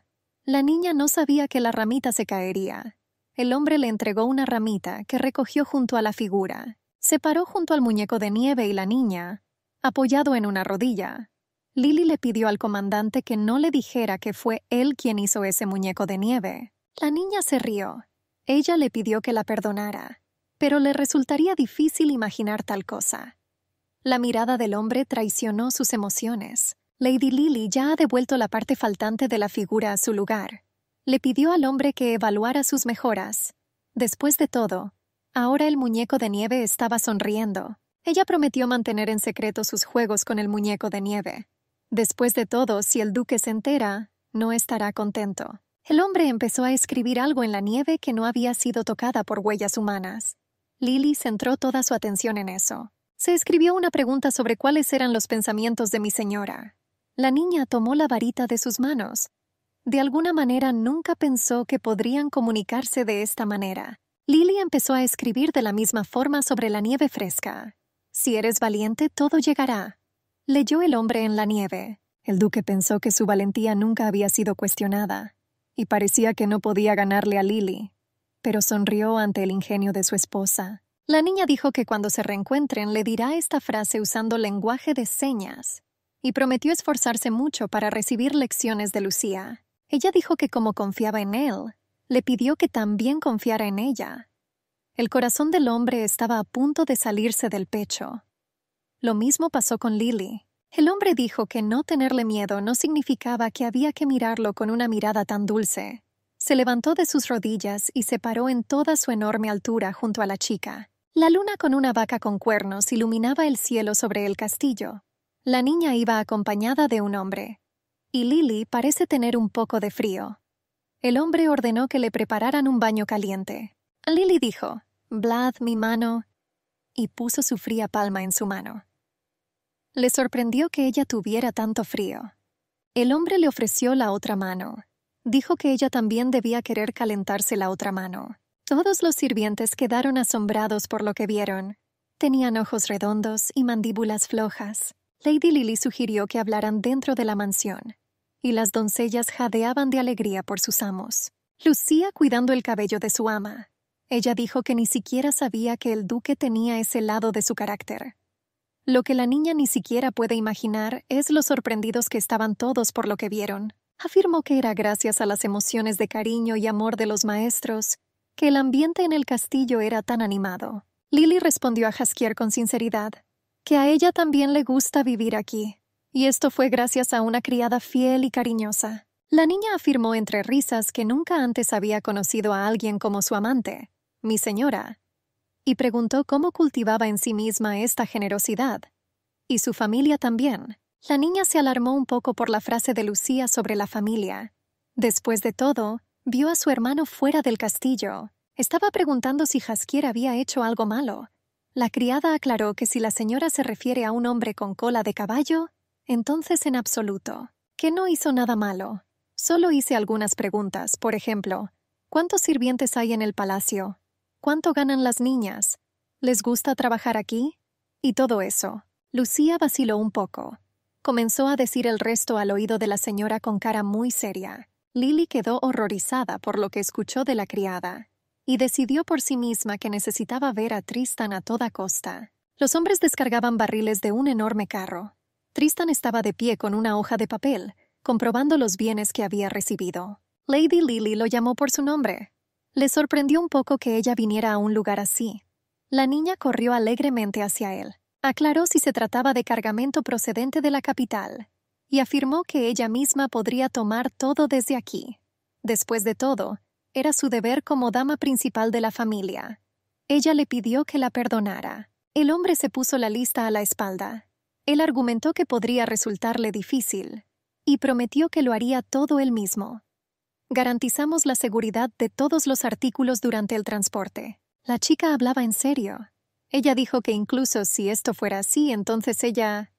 La niña no sabía que la ramita se caería. El hombre le entregó una ramita que recogió junto a la figura. Se paró junto al muñeco de nieve y la niña, apoyado en una rodilla. Lily le pidió al comandante que no le dijera que fue él quien hizo ese muñeco de nieve. La niña se rió. Ella le pidió que la perdonara, pero le resultaría difícil imaginar tal cosa. La mirada del hombre traicionó sus emociones. Lady Lily ya ha devuelto la parte faltante de la figura a su lugar. Le pidió al hombre que evaluara sus mejoras. Después de todo, ahora el muñeco de nieve estaba sonriendo. Ella prometió mantener en secreto sus juegos con el muñeco de nieve. Después de todo, si el duque se entera, no estará contento. El hombre empezó a escribir algo en la nieve que no había sido tocada por huellas humanas. Lily centró toda su atención en eso. Se escribió una pregunta sobre cuáles eran los pensamientos de mi señora. La niña tomó la varita de sus manos. De alguna manera nunca pensó que podrían comunicarse de esta manera. Lily empezó a escribir de la misma forma sobre la nieve fresca. Si eres valiente, todo llegará. Leyó el hombre en la nieve. El duque pensó que su valentía nunca había sido cuestionada, y parecía que no podía ganarle a Lily, pero sonrió ante el ingenio de su esposa. La niña dijo que cuando se reencuentren le dirá esta frase usando lenguaje de señas, y prometió esforzarse mucho para recibir lecciones de Lucía. Ella dijo que como confiaba en él, le pidió que también confiara en ella. El corazón del hombre estaba a punto de salirse del pecho. Lo mismo pasó con Lily. El hombre dijo que no tenerle miedo no significaba que había que mirarlo con una mirada tan dulce. Se levantó de sus rodillas y se paró en toda su enorme altura junto a la chica. La luna con una vaca con cuernos iluminaba el cielo sobre el castillo. La niña iba acompañada de un hombre. Y Lily parece tener un poco de frío. El hombre ordenó que le prepararan un baño caliente. Lily dijo, «Vlad, mi mano», y puso su fría palma en su mano. Le sorprendió que ella tuviera tanto frío. El hombre le ofreció la otra mano. Dijo que ella también debía querer calentarse la otra mano. Todos los sirvientes quedaron asombrados por lo que vieron. Tenían ojos redondos y mandíbulas flojas. Lady Lily sugirió que hablaran dentro de la mansión, y las doncellas jadeaban de alegría por sus amos. Lucía cuidando el cabello de su ama. Ella dijo que ni siquiera sabía que el duque tenía ese lado de su carácter. Lo que la niña ni siquiera puede imaginar es lo sorprendidos que estaban todos por lo que vieron. Afirmó que era gracias a las emociones de cariño y amor de los maestros que el ambiente en el castillo era tan animado. Lily respondió a Jaskier con sinceridad, que a ella también le gusta vivir aquí, y esto fue gracias a una criada fiel y cariñosa. La niña afirmó entre risas que nunca antes había conocido a alguien como su amante, mi señora, y preguntó cómo cultivaba en sí misma esta generosidad, y su familia también. La niña se alarmó un poco por la frase de Lucía sobre la familia. Después de todo, vio a su hermano fuera del castillo. Estaba preguntando si Jaskier había hecho algo malo. La criada aclaró que si la señora se refiere a un hombre con cola de caballo, entonces en absoluto, que no hizo nada malo. Solo hice algunas preguntas, por ejemplo, ¿cuántos sirvientes hay en el palacio? ¿Cuánto ganan las niñas? ¿Les gusta trabajar aquí? Y todo eso. Lucía vaciló un poco. Comenzó a decir el resto al oído de la señora con cara muy seria. Lily quedó horrorizada por lo que escuchó de la criada y decidió por sí misma que necesitaba ver a Tristán a toda costa. Los hombres descargaban barriles de un enorme carro. Tristán estaba de pie con una hoja de papel, comprobando los bienes que había recibido. Lady Lily lo llamó por su nombre. Le sorprendió un poco que ella viniera a un lugar así. La niña corrió alegremente hacia él. Aclaró si se trataba de cargamento procedente de la capital y afirmó que ella misma podría tomar todo desde aquí. Después de todo, era su deber como dama principal de la familia. Ella le pidió que la perdonara. El hombre se puso la lista a la espalda. Él argumentó que podría resultarle difícil y prometió que lo haría todo él mismo. Garantizamos la seguridad de todos los artículos durante el transporte. La chica hablaba en serio. Ella dijo que incluso si esto fuera así, entonces ella...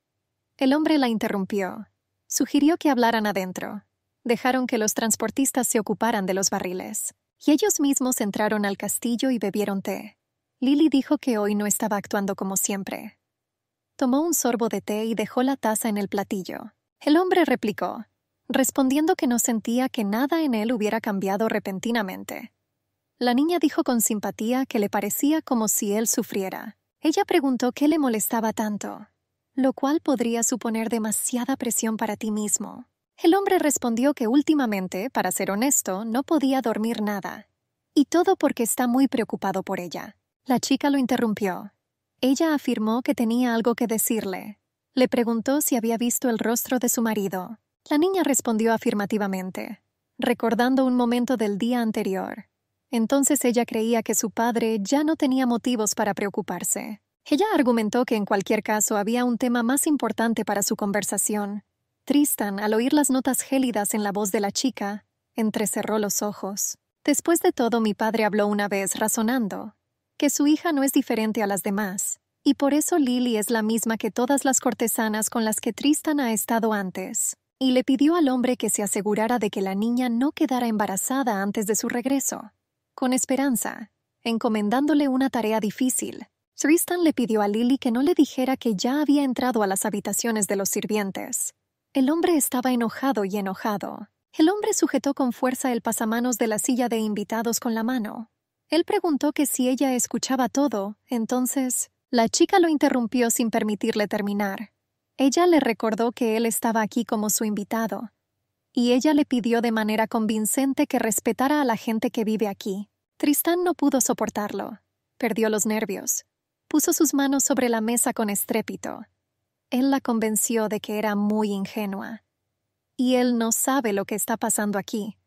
El hombre la interrumpió. Sugirió que hablaran adentro. dejaron que los transportistas se ocuparan de los barriles, y ellos mismos entraron al castillo y bebieron té. Lily dijo que hoy no estaba actuando como siempre. Tomó un sorbo de té y dejó la taza en el platillo. El hombre replicó, respondiendo que no sentía que nada en él hubiera cambiado repentinamente. La niña dijo con simpatía que le parecía como si él sufriera. Ella preguntó qué le molestaba tanto, lo cual podría suponer demasiada presión para ti mismo. El hombre respondió que últimamente, para ser honesto, no podía dormir nada, y todo porque está muy preocupado por ella. La chica lo interrumpió. Ella afirmó que tenía algo que decirle. Le preguntó si había visto el rostro de su marido. La niña respondió afirmativamente, recordando un momento del día anterior. Entonces ella creía que su padre ya no tenía motivos para preocuparse. Ella argumentó que en cualquier caso había un tema más importante para su conversación. Tristán, al oír las notas gélidas en la voz de la chica, entrecerró los ojos. Después de todo, mi padre habló una vez razonando que su hija no es diferente a las demás, y por eso Lily es la misma que todas las cortesanas con las que Tristán ha estado antes, y le pidió al hombre que se asegurara de que la niña no quedara embarazada antes de su regreso, con esperanza, encomendándole una tarea difícil. Tristán le pidió a Lily que no le dijera que ya había entrado a las habitaciones de los sirvientes. El hombre estaba enojado y enojado. El hombre sujetó con fuerza el pasamanos de la silla de invitados con la mano. Él preguntó que si ella escuchaba todo, entonces la chica lo interrumpió sin permitirle terminar. Ella le recordó que él estaba aquí como su invitado, y ella le pidió de manera convincente que respetara a la gente que vive aquí. Tristán no pudo soportarlo. Perdió los nervios. Puso sus manos sobre la mesa con estrépito. Él la convenció de que era muy ingenua, y él no sabe lo que está pasando aquí,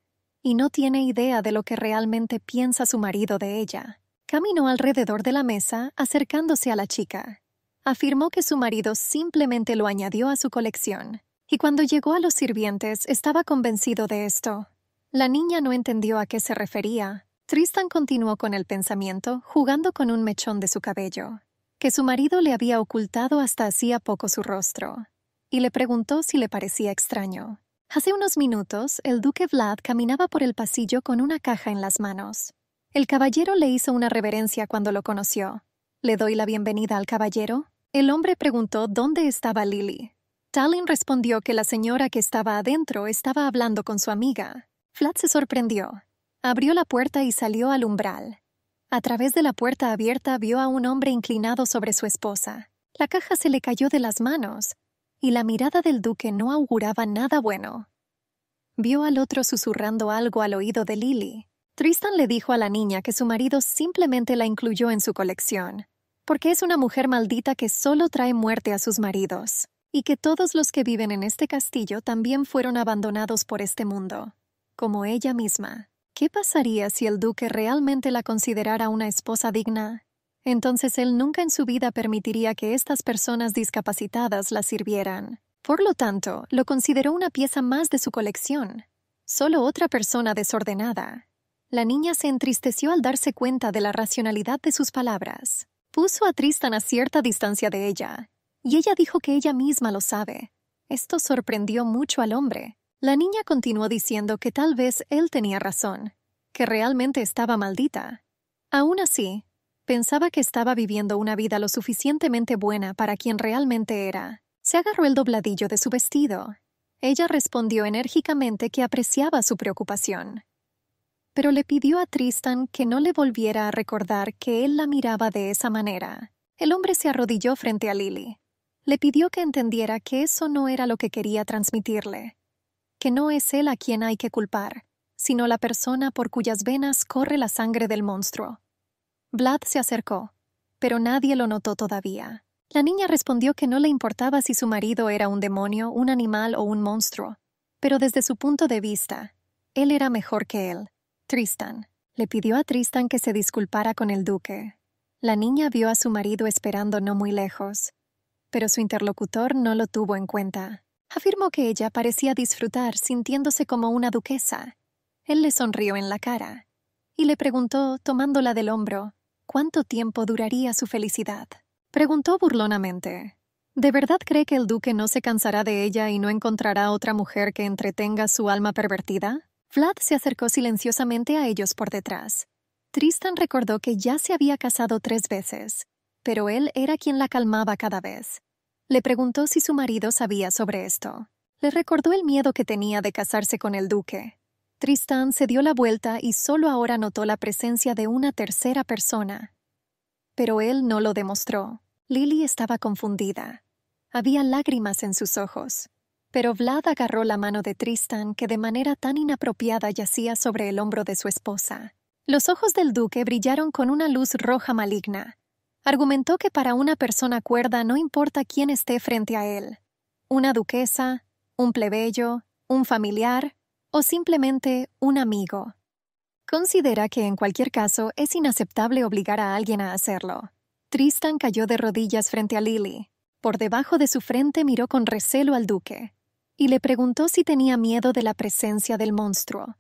y no tiene idea de lo que realmente piensa su marido de ella. Caminó alrededor de la mesa, acercándose a la chica. Afirmó que su marido simplemente lo añadió a su colección, y cuando llegó a los sirvientes estaba convencido de esto. La niña no entendió a qué se refería. Tristán continuó con el pensamiento, jugando con un mechón de su cabello, que su marido le había ocultado hasta hacía poco su rostro, y le preguntó si le parecía extraño. Hace unos minutos, el duque Vlad caminaba por el pasillo con una caja en las manos. El caballero le hizo una reverencia cuando lo conoció. ¿Le doy la bienvenida al caballero? El hombre preguntó dónde estaba Lily. Tallinn respondió que la señora que estaba adentro estaba hablando con su amiga. Vlad se sorprendió. Abrió la puerta y salió al umbral. A través de la puerta abierta vio a un hombre inclinado sobre su esposa. La caja se le cayó de las manos, y la mirada del duque no auguraba nada bueno. Vio al otro susurrando algo al oído de Lily. Tristán le dijo a la niña que su marido simplemente la incluyó en su colección, porque es una mujer maldita que solo trae muerte a sus maridos, y que todos los que viven en este castillo también fueron abandonados por este mundo, como ella misma. ¿Qué pasaría si el duque realmente la considerara una esposa digna? Entonces él nunca en su vida permitiría que estas personas discapacitadas la sirvieran. Por lo tanto, lo consideró una pieza más de su colección, solo otra persona desordenada. La niña se entristeció al darse cuenta de la racionalidad de sus palabras. Puso a Tristán a cierta distancia de ella, y ella dijo que ella misma lo sabe. Esto sorprendió mucho al hombre. La niña continuó diciendo que tal vez él tenía razón, que realmente estaba maldita. Aún así, pensaba que estaba viviendo una vida lo suficientemente buena para quien realmente era. Se agarró el dobladillo de su vestido. Ella respondió enérgicamente que apreciaba su preocupación, pero le pidió a Tristán que no le volviera a recordar que él la miraba de esa manera. El hombre se arrodilló frente a Lily. Le pidió que entendiera que eso no era lo que quería transmitirle, que no es él a quien hay que culpar, sino la persona por cuyas venas corre la sangre del monstruo. Vlad se acercó, pero nadie lo notó todavía. La niña respondió que no le importaba si su marido era un demonio, un animal o un monstruo, pero desde su punto de vista, él era mejor que él, Tristán. Le pidió a Tristán que se disculpara con el duque. La niña vio a su marido esperando no muy lejos, pero su interlocutor no lo tuvo en cuenta. Afirmó que ella parecía disfrutar sintiéndose como una duquesa. Él le sonrió en la cara y le preguntó, tomándola del hombro, ¿cuánto tiempo duraría su felicidad? Preguntó burlonamente. ¿De verdad cree que el duque no se cansará de ella y no encontrará otra mujer que entretenga su alma pervertida? Vlad se acercó silenciosamente a ellos por detrás. Tristán recordó que ya se había casado tres veces, pero él era quien la calmaba cada vez. Le preguntó si su marido sabía sobre esto. Le recordó el miedo que tenía de casarse con el duque. Tristán se dio la vuelta y solo ahora notó la presencia de una tercera persona. Pero él no lo demostró. Lily estaba confundida. Había lágrimas en sus ojos. Pero Vlad agarró la mano de Tristán, que de manera tan inapropiada yacía sobre el hombro de su esposa. Los ojos del duque brillaron con una luz roja maligna. Argumentó que para una persona cuerda no importa quién esté frente a él. Una duquesa, un plebeyo, un familiar o simplemente un amigo. Considera que en cualquier caso es inaceptable obligar a alguien a hacerlo. Tristán cayó de rodillas frente a Lily. Por debajo de su frente miró con recelo al duque y le preguntó si tenía miedo de la presencia del monstruo,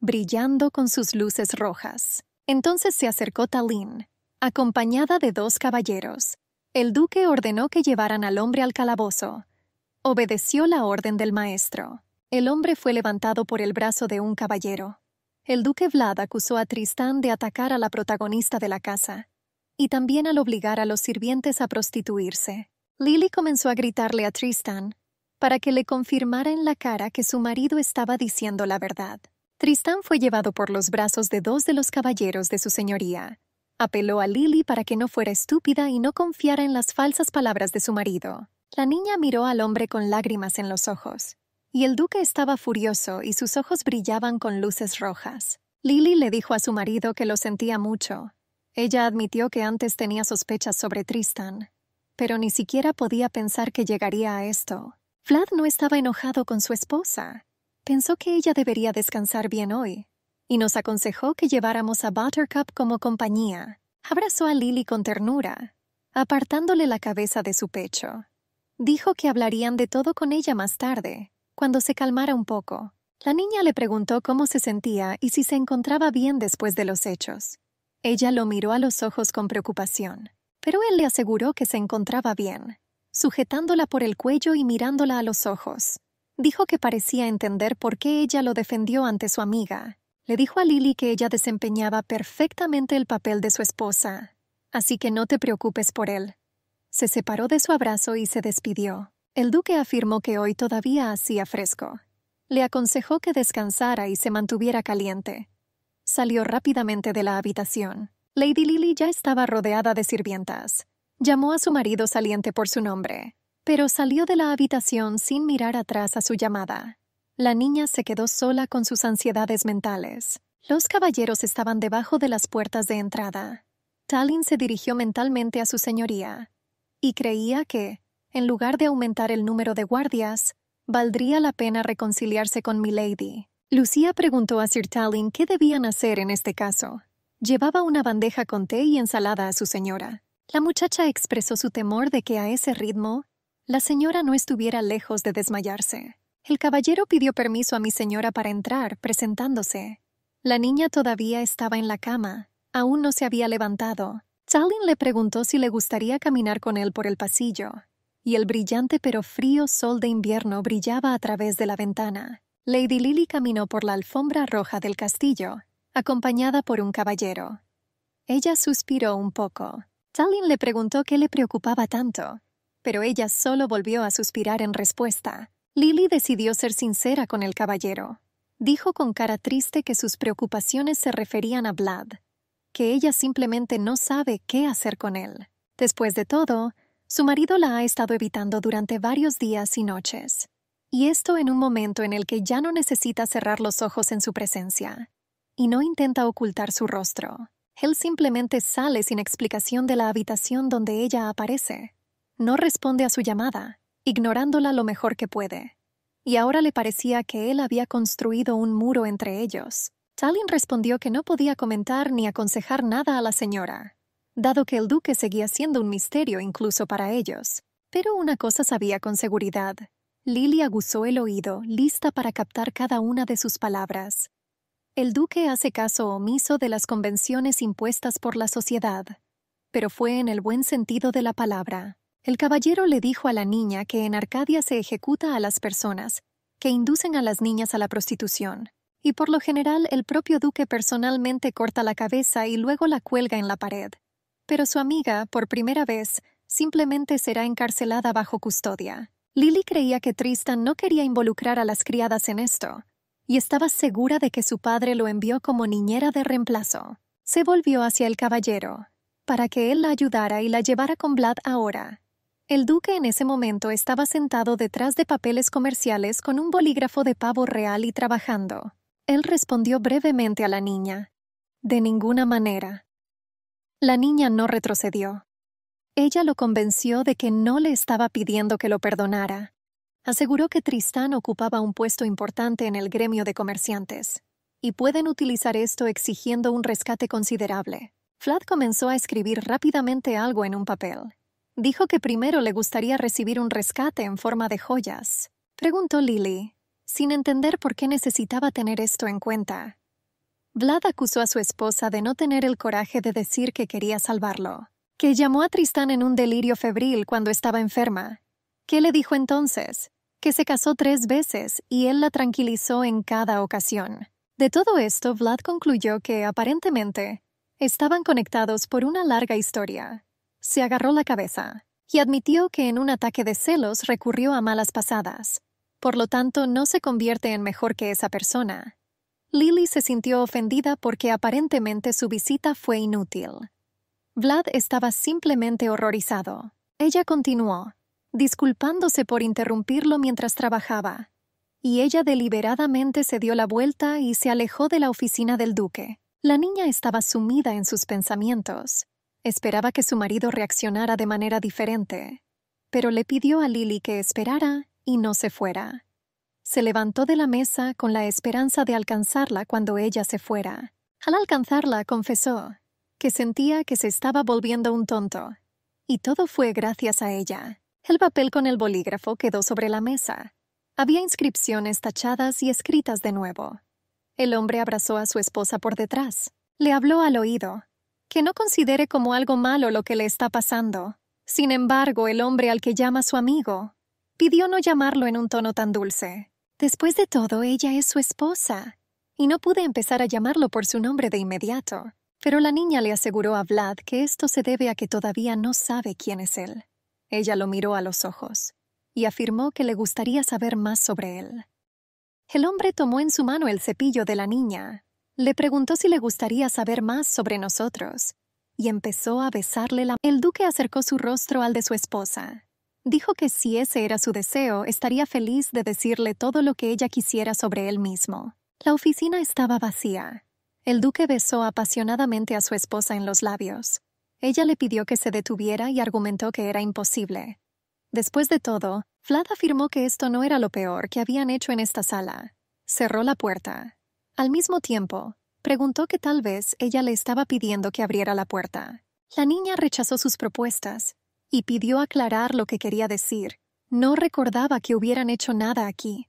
brillando con sus luces rojas. Entonces se acercó Tallinn, acompañada de dos caballeros. El duque ordenó que llevaran al hombre al calabozo. Obedeció la orden del maestro. El hombre fue levantado por el brazo de un caballero. El duque Vlad acusó a Tristán de atacar a la protagonista de la casa y también al obligar a los sirvientes a prostituirse. Lily comenzó a gritarle a Tristán para que le confirmara en la cara que su marido estaba diciendo la verdad. Tristán fue llevado por los brazos de dos de los caballeros de su señoría. Apeló a Lily para que no fuera estúpida y no confiara en las falsas palabras de su marido. La niña miró al hombre con lágrimas en los ojos, y el duque estaba furioso y sus ojos brillaban con luces rojas. Lily le dijo a su marido que lo sentía mucho. Ella admitió que antes tenía sospechas sobre Tristán, pero ni siquiera podía pensar que llegaría a esto. Vlad no estaba enojado con su esposa. Pensó que ella debería descansar bien hoy, y nos aconsejó que lleváramos a Buttercup como compañía. Abrazó a Lily con ternura, apartándole la cabeza de su pecho. Dijo que hablarían de todo con ella más tarde, cuando se calmara un poco. La niña le preguntó cómo se sentía y si se encontraba bien después de los hechos. Ella lo miró a los ojos con preocupación. Pero él le aseguró que se encontraba bien, sujetándola por el cuello y mirándola a los ojos. Dijo que parecía entender por qué ella lo defendió ante su amiga. Le dijo a Lily que ella desempeñaba perfectamente el papel de su esposa, así que no te preocupes por él. Se separó de su abrazo y se despidió. El duque afirmó que hoy todavía hacía fresco. Le aconsejó que descansara y se mantuviera caliente. Salió rápidamente de la habitación. Lady Lily ya estaba rodeada de sirvientas. Llamó a su marido saliente por su nombre, pero salió de la habitación sin mirar atrás a su llamada. La niña se quedó sola con sus ansiedades mentales. Los caballeros estaban debajo de las puertas de entrada. Tallinn se dirigió mentalmente a su señoría y creía que, en lugar de aumentar el número de guardias, valdría la pena reconciliarse con Milady. Lucía preguntó a Sir Tallinn qué debían hacer en este caso. Llevaba una bandeja con té y ensalada a su señora. La muchacha expresó su temor de que a ese ritmo la señora no estuviera lejos de desmayarse. El caballero pidió permiso a mi señora para entrar, presentándose. La niña todavía estaba en la cama. Aún no se había levantado. Tallinn le preguntó si le gustaría caminar con él por el pasillo, y el brillante pero frío sol de invierno brillaba a través de la ventana. Lady Lily caminó por la alfombra roja del castillo, acompañada por un caballero. Ella suspiró un poco. Tallinn le preguntó qué le preocupaba tanto, pero ella solo volvió a suspirar en respuesta. Lily decidió ser sincera con el caballero. Dijo con cara triste que sus preocupaciones se referían a Vlad, que ella simplemente no sabe qué hacer con él. Después de todo, su marido la ha estado evitando durante varios días y noches, y esto en un momento en el que ya no necesita cerrar los ojos en su presencia. Y no intenta ocultar su rostro. Él simplemente sale sin explicación de la habitación donde ella aparece. No responde a su llamada, ignorándola lo mejor que puede. Y ahora le parecía que él había construido un muro entre ellos. Tallinn respondió que no podía comentar ni aconsejar nada a la señora, dado que el duque seguía siendo un misterio incluso para ellos. Pero una cosa sabía con seguridad. Lily aguzó el oído, lista para captar cada una de sus palabras. El duque hace caso omiso de las convenciones impuestas por la sociedad, pero fue en el buen sentido de la palabra. El caballero le dijo a la niña que en Arcadia se ejecuta a las personas, que inducen a las niñas a la prostitución, y por lo general el propio duque personalmente corta la cabeza y luego la cuelga en la pared. Pero su amiga, por primera vez, simplemente será encarcelada bajo custodia. Lily creía que Tristán no quería involucrar a las criadas en esto, y estaba segura de que su padre lo envió como niñera de reemplazo. Se volvió hacia el caballero, para que él la ayudara y la llevara con Vlad ahora. El duque en ese momento estaba sentado detrás de papeles comerciales con un bolígrafo de pavo real y trabajando. Él respondió brevemente a la niña. De ninguna manera. La niña no retrocedió. Ella lo convenció de que no le estaba pidiendo que lo perdonara. Aseguró que Tristán ocupaba un puesto importante en el gremio de comerciantes, y pueden utilizar esto exigiendo un rescate considerable. Vlad comenzó a escribir rápidamente algo en un papel. Dijo que primero le gustaría recibir un rescate en forma de joyas. Preguntó Lily, sin entender por qué necesitaba tener esto en cuenta. Vlad acusó a su esposa de no tener el coraje de decir que quería salvarlo, que llamó a Tristán en un delirio febril cuando estaba enferma. ¿Qué le dijo entonces? Que se casó tres veces y él la tranquilizó en cada ocasión. De todo esto, Vlad concluyó que, aparentemente, estaban conectados por una larga historia. Se agarró la cabeza y admitió que en un ataque de celos recurrió a malas pasadas. Por lo tanto, no se convierte en mejor que esa persona. Lily se sintió ofendida porque aparentemente su visita fue inútil. Vlad estaba simplemente horrorizado. Ella continuó, disculpándose por interrumpirlo mientras trabajaba, y ella deliberadamente se dio la vuelta y se alejó de la oficina del duque. La niña estaba sumida en sus pensamientos. Esperaba que su marido reaccionara de manera diferente, pero le pidió a Lily que esperara y no se fuera. Se levantó de la mesa con la esperanza de alcanzarla cuando ella se fuera. Al alcanzarla, confesó que sentía que se estaba volviendo un tonto, y todo fue gracias a ella. El papel con el bolígrafo quedó sobre la mesa. Había inscripciones tachadas y escritas de nuevo. El hombre abrazó a su esposa por detrás. Le habló al oído, que no considere como algo malo lo que le está pasando. Sin embargo, el hombre al que llama su amigo pidió no llamarlo en un tono tan dulce. Después de todo, ella es su esposa, y no pude empezar a llamarlo por su nombre de inmediato. Pero la niña le aseguró a Vlad que esto se debe a que todavía no sabe quién es él. Ella lo miró a los ojos y afirmó que le gustaría saber más sobre él. El hombre tomó en su mano el cepillo de la niña. Le preguntó si le gustaría saber más sobre nosotros, y empezó a besarle la mano. El duque acercó su rostro al de su esposa. Dijo que si ese era su deseo, estaría feliz de decirle todo lo que ella quisiera sobre él mismo. La oficina estaba vacía. El duque besó apasionadamente a su esposa en los labios. Ella le pidió que se detuviera y argumentó que era imposible. Después de todo, Vlad afirmó que esto no era lo peor que habían hecho en esta sala. Cerró la puerta. Al mismo tiempo, preguntó que tal vez ella le estaba pidiendo que abriera la puerta. La niña rechazó sus propuestas y pidió aclarar lo que quería decir. No recordaba que hubieran hecho nada aquí.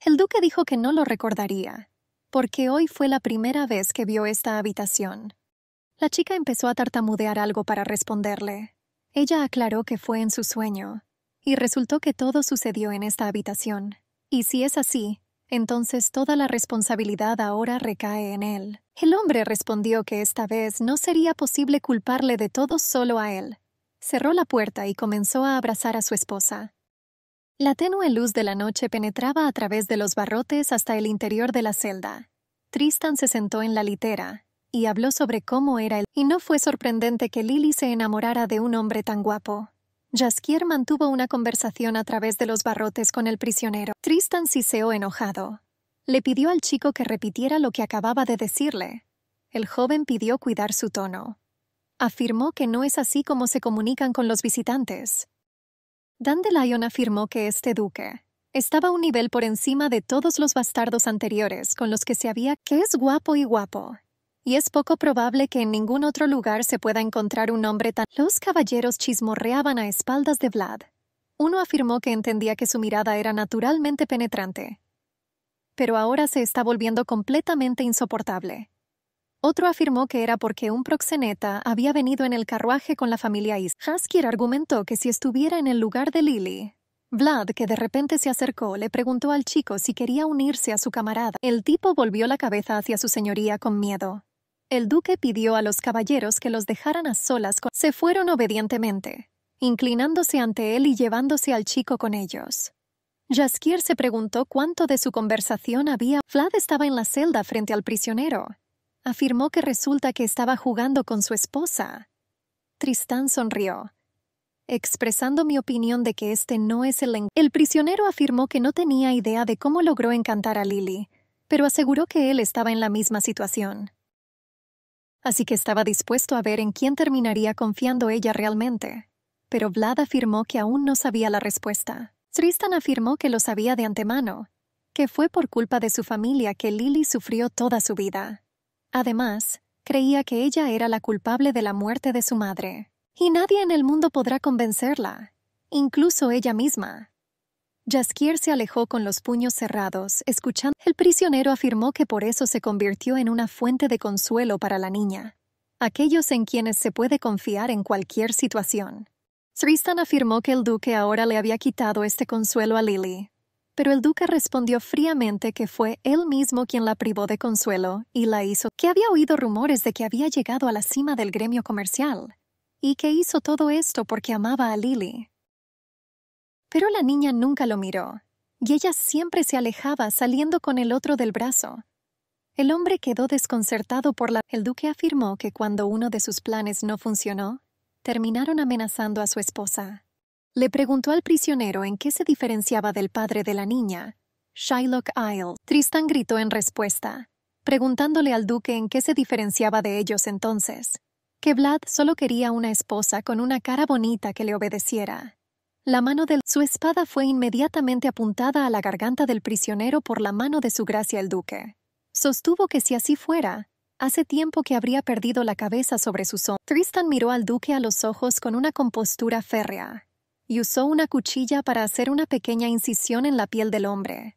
El duque dijo que no lo recordaría, porque hoy fue la primera vez que vio esta habitación. La chica empezó a tartamudear algo para responderle. Ella aclaró que fue en su sueño, y resultó que todo sucedió en esta habitación. Y si es así, entonces toda la responsabilidad ahora recae en él. El hombre respondió que esta vez no sería posible culparle de todo solo a él. Cerró la puerta y comenzó a abrazar a su esposa. La tenue luz de la noche penetraba a través de los barrotes hasta el interior de la celda. Tristán se sentó en la litera y habló sobre cómo era él. Y no fue sorprendente que Lily se enamorara de un hombre tan guapo. Jaskier mantuvo una conversación a través de los barrotes con el prisionero. Tristán siseó enojado. Le pidió al chico que repitiera lo que acababa de decirle. El joven pidió cuidar su tono. Afirmó que no es así como se comunican con los visitantes. Dandelion afirmó que este duque estaba un nivel por encima de todos los bastardos anteriores con los que se había, que es guapo y guapo. Y es poco probable que en ningún otro lugar se pueda encontrar un hombre tan... Los caballeros chismorreaban a espaldas de Vlad. Uno afirmó que entendía que su mirada era naturalmente penetrante, pero ahora se está volviendo completamente insoportable. Otro afirmó que era porque un proxeneta había venido en el carruaje con la familia Isles. Jaskier argumentó que si estuviera en el lugar de Lily. Vlad, que de repente se acercó, le preguntó al chico si quería unirse a su camarada. El tipo volvió la cabeza hacia su señoría con miedo. El duque pidió a los caballeros que los dejaran a solas con... Se fueron obedientemente, inclinándose ante él y llevándose al chico con ellos. Jaskier se preguntó cuánto de su conversación había... Vlad estaba en la celda frente al prisionero. Afirmó que resulta que estaba jugando con su esposa. Tristán sonrió, expresando mi opinión de que este no es el lenguaje. El prisionero afirmó que no tenía idea de cómo logró encantar a Lily, pero aseguró que él estaba en la misma situación. Así que estaba dispuesto a ver en quién terminaría confiando ella realmente. Pero Vlad afirmó que aún no sabía la respuesta. Tristán afirmó que lo sabía de antemano, que fue por culpa de su familia que Lily sufrió toda su vida. Además, creía que ella era la culpable de la muerte de su madre. Y nadie en el mundo podrá convencerla, incluso ella misma. Jaskier se alejó con los puños cerrados, escuchando. El prisionero afirmó que por eso se convirtió en una fuente de consuelo para la niña, aquellos en quienes se puede confiar en cualquier situación. Tristán afirmó que el duque ahora le había quitado este consuelo a Lily, pero el duque respondió fríamente que fue él mismo quien la privó de consuelo y la hizo, que había oído rumores de que había llegado a la cima del gremio comercial y que hizo todo esto porque amaba a Lily. Pero la niña nunca lo miró, y ella siempre se alejaba saliendo con el otro del brazo. El hombre quedó desconcertado por la... El duque afirmó que cuando uno de sus planes no funcionó, terminaron amenazando a su esposa. Le preguntó al prisionero en qué se diferenciaba del padre de la niña, Shylock Isles. Tristán gritó en respuesta, preguntándole al duque en qué se diferenciaba de ellos entonces, que Vlad solo quería una esposa con una cara bonita que le obedeciera. La mano de su espada fue inmediatamente apuntada a la garganta del prisionero por la mano de su gracia el duque. Sostuvo que si así fuera, hace tiempo que habría perdido la cabeza sobre sus hombros. Tristán miró al duque a los ojos con una compostura férrea y usó una cuchilla para hacer una pequeña incisión en la piel del hombre.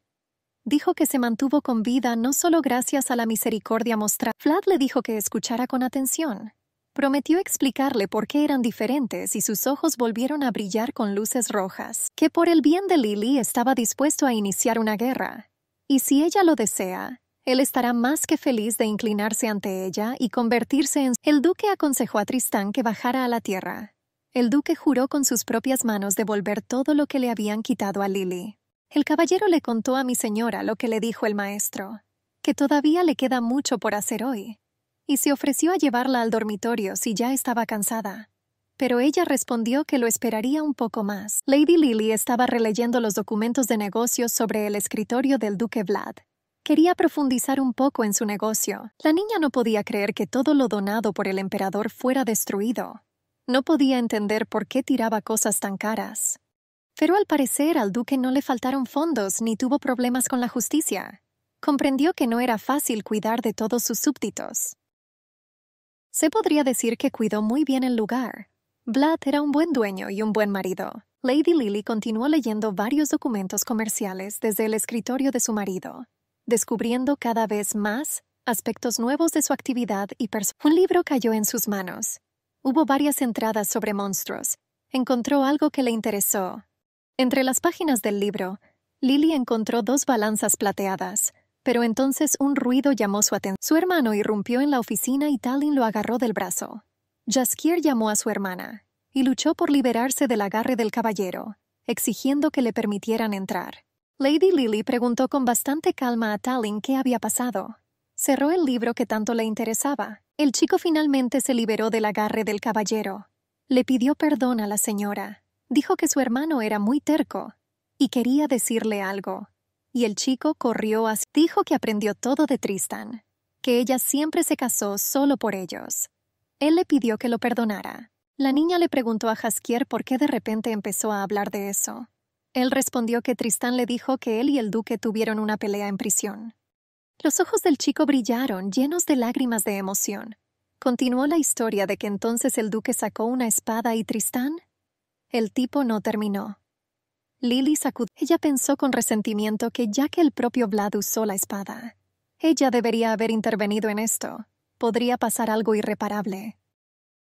Dijo que se mantuvo con vida no solo gracias a la misericordia mostrada. Vlad le dijo que escuchara con atención. Prometió explicarle por qué eran diferentes y sus ojos volvieron a brillar con luces rojas, que por el bien de Lily estaba dispuesto a iniciar una guerra. Y si ella lo desea, él estará más que feliz de inclinarse ante ella y convertirse en... El duque aconsejó a Tristán que bajara a la tierra. El duque juró con sus propias manos devolver todo lo que le habían quitado a Lily. El caballero le contó a mi señora lo que le dijo el maestro, que todavía le queda mucho por hacer hoy, y se ofreció a llevarla al dormitorio si ya estaba cansada. Pero ella respondió que lo esperaría un poco más. Lady Lily estaba releyendo los documentos de negocios sobre el escritorio del duque Vlad. Quería profundizar un poco en su negocio. La niña no podía creer que todo lo donado por el emperador fuera destruido. No podía entender por qué tiraba cosas tan caras. Pero al parecer al duque no le faltaron fondos ni tuvo problemas con la justicia. Comprendió que no era fácil cuidar de todos sus súbditos. Se podría decir que cuidó muy bien el lugar. Vlad era un buen dueño y un buen marido. Lady Lily continuó leyendo varios documentos comerciales desde el escritorio de su marido, descubriendo cada vez más aspectos nuevos de su actividad y personalidad. Un libro cayó en sus manos. Hubo varias entradas sobre monstruos. Encontró algo que le interesó. Entre las páginas del libro, Lily encontró dos balanzas plateadas. Pero entonces un ruido llamó su atención. Su hermano irrumpió en la oficina y Tallinn lo agarró del brazo. Jaskier llamó a su hermana y luchó por liberarse del agarre del caballero, exigiendo que le permitieran entrar. Lady Lily preguntó con bastante calma a Tallinn qué había pasado. Cerró el libro que tanto le interesaba. El chico finalmente se liberó del agarre del caballero. Le pidió perdón a la señora. Dijo que su hermano era muy terco y quería decirle algo. Y el chico corrió hacia... Dijo que aprendió todo de Tristán, que ella siempre se casó solo por ellos. Él le pidió que lo perdonara. La niña le preguntó a Jaskier por qué de repente empezó a hablar de eso. Él respondió que Tristán le dijo que él y el duque tuvieron una pelea en prisión. Los ojos del chico brillaron, llenos de lágrimas de emoción. Continuó la historia de que entonces el duque sacó una espada y Tristán... El tipo no terminó. Lily sacudió. Ella pensó con resentimiento que ya que el propio Vlad usó la espada, ella debería haber intervenido en esto, podría pasar algo irreparable.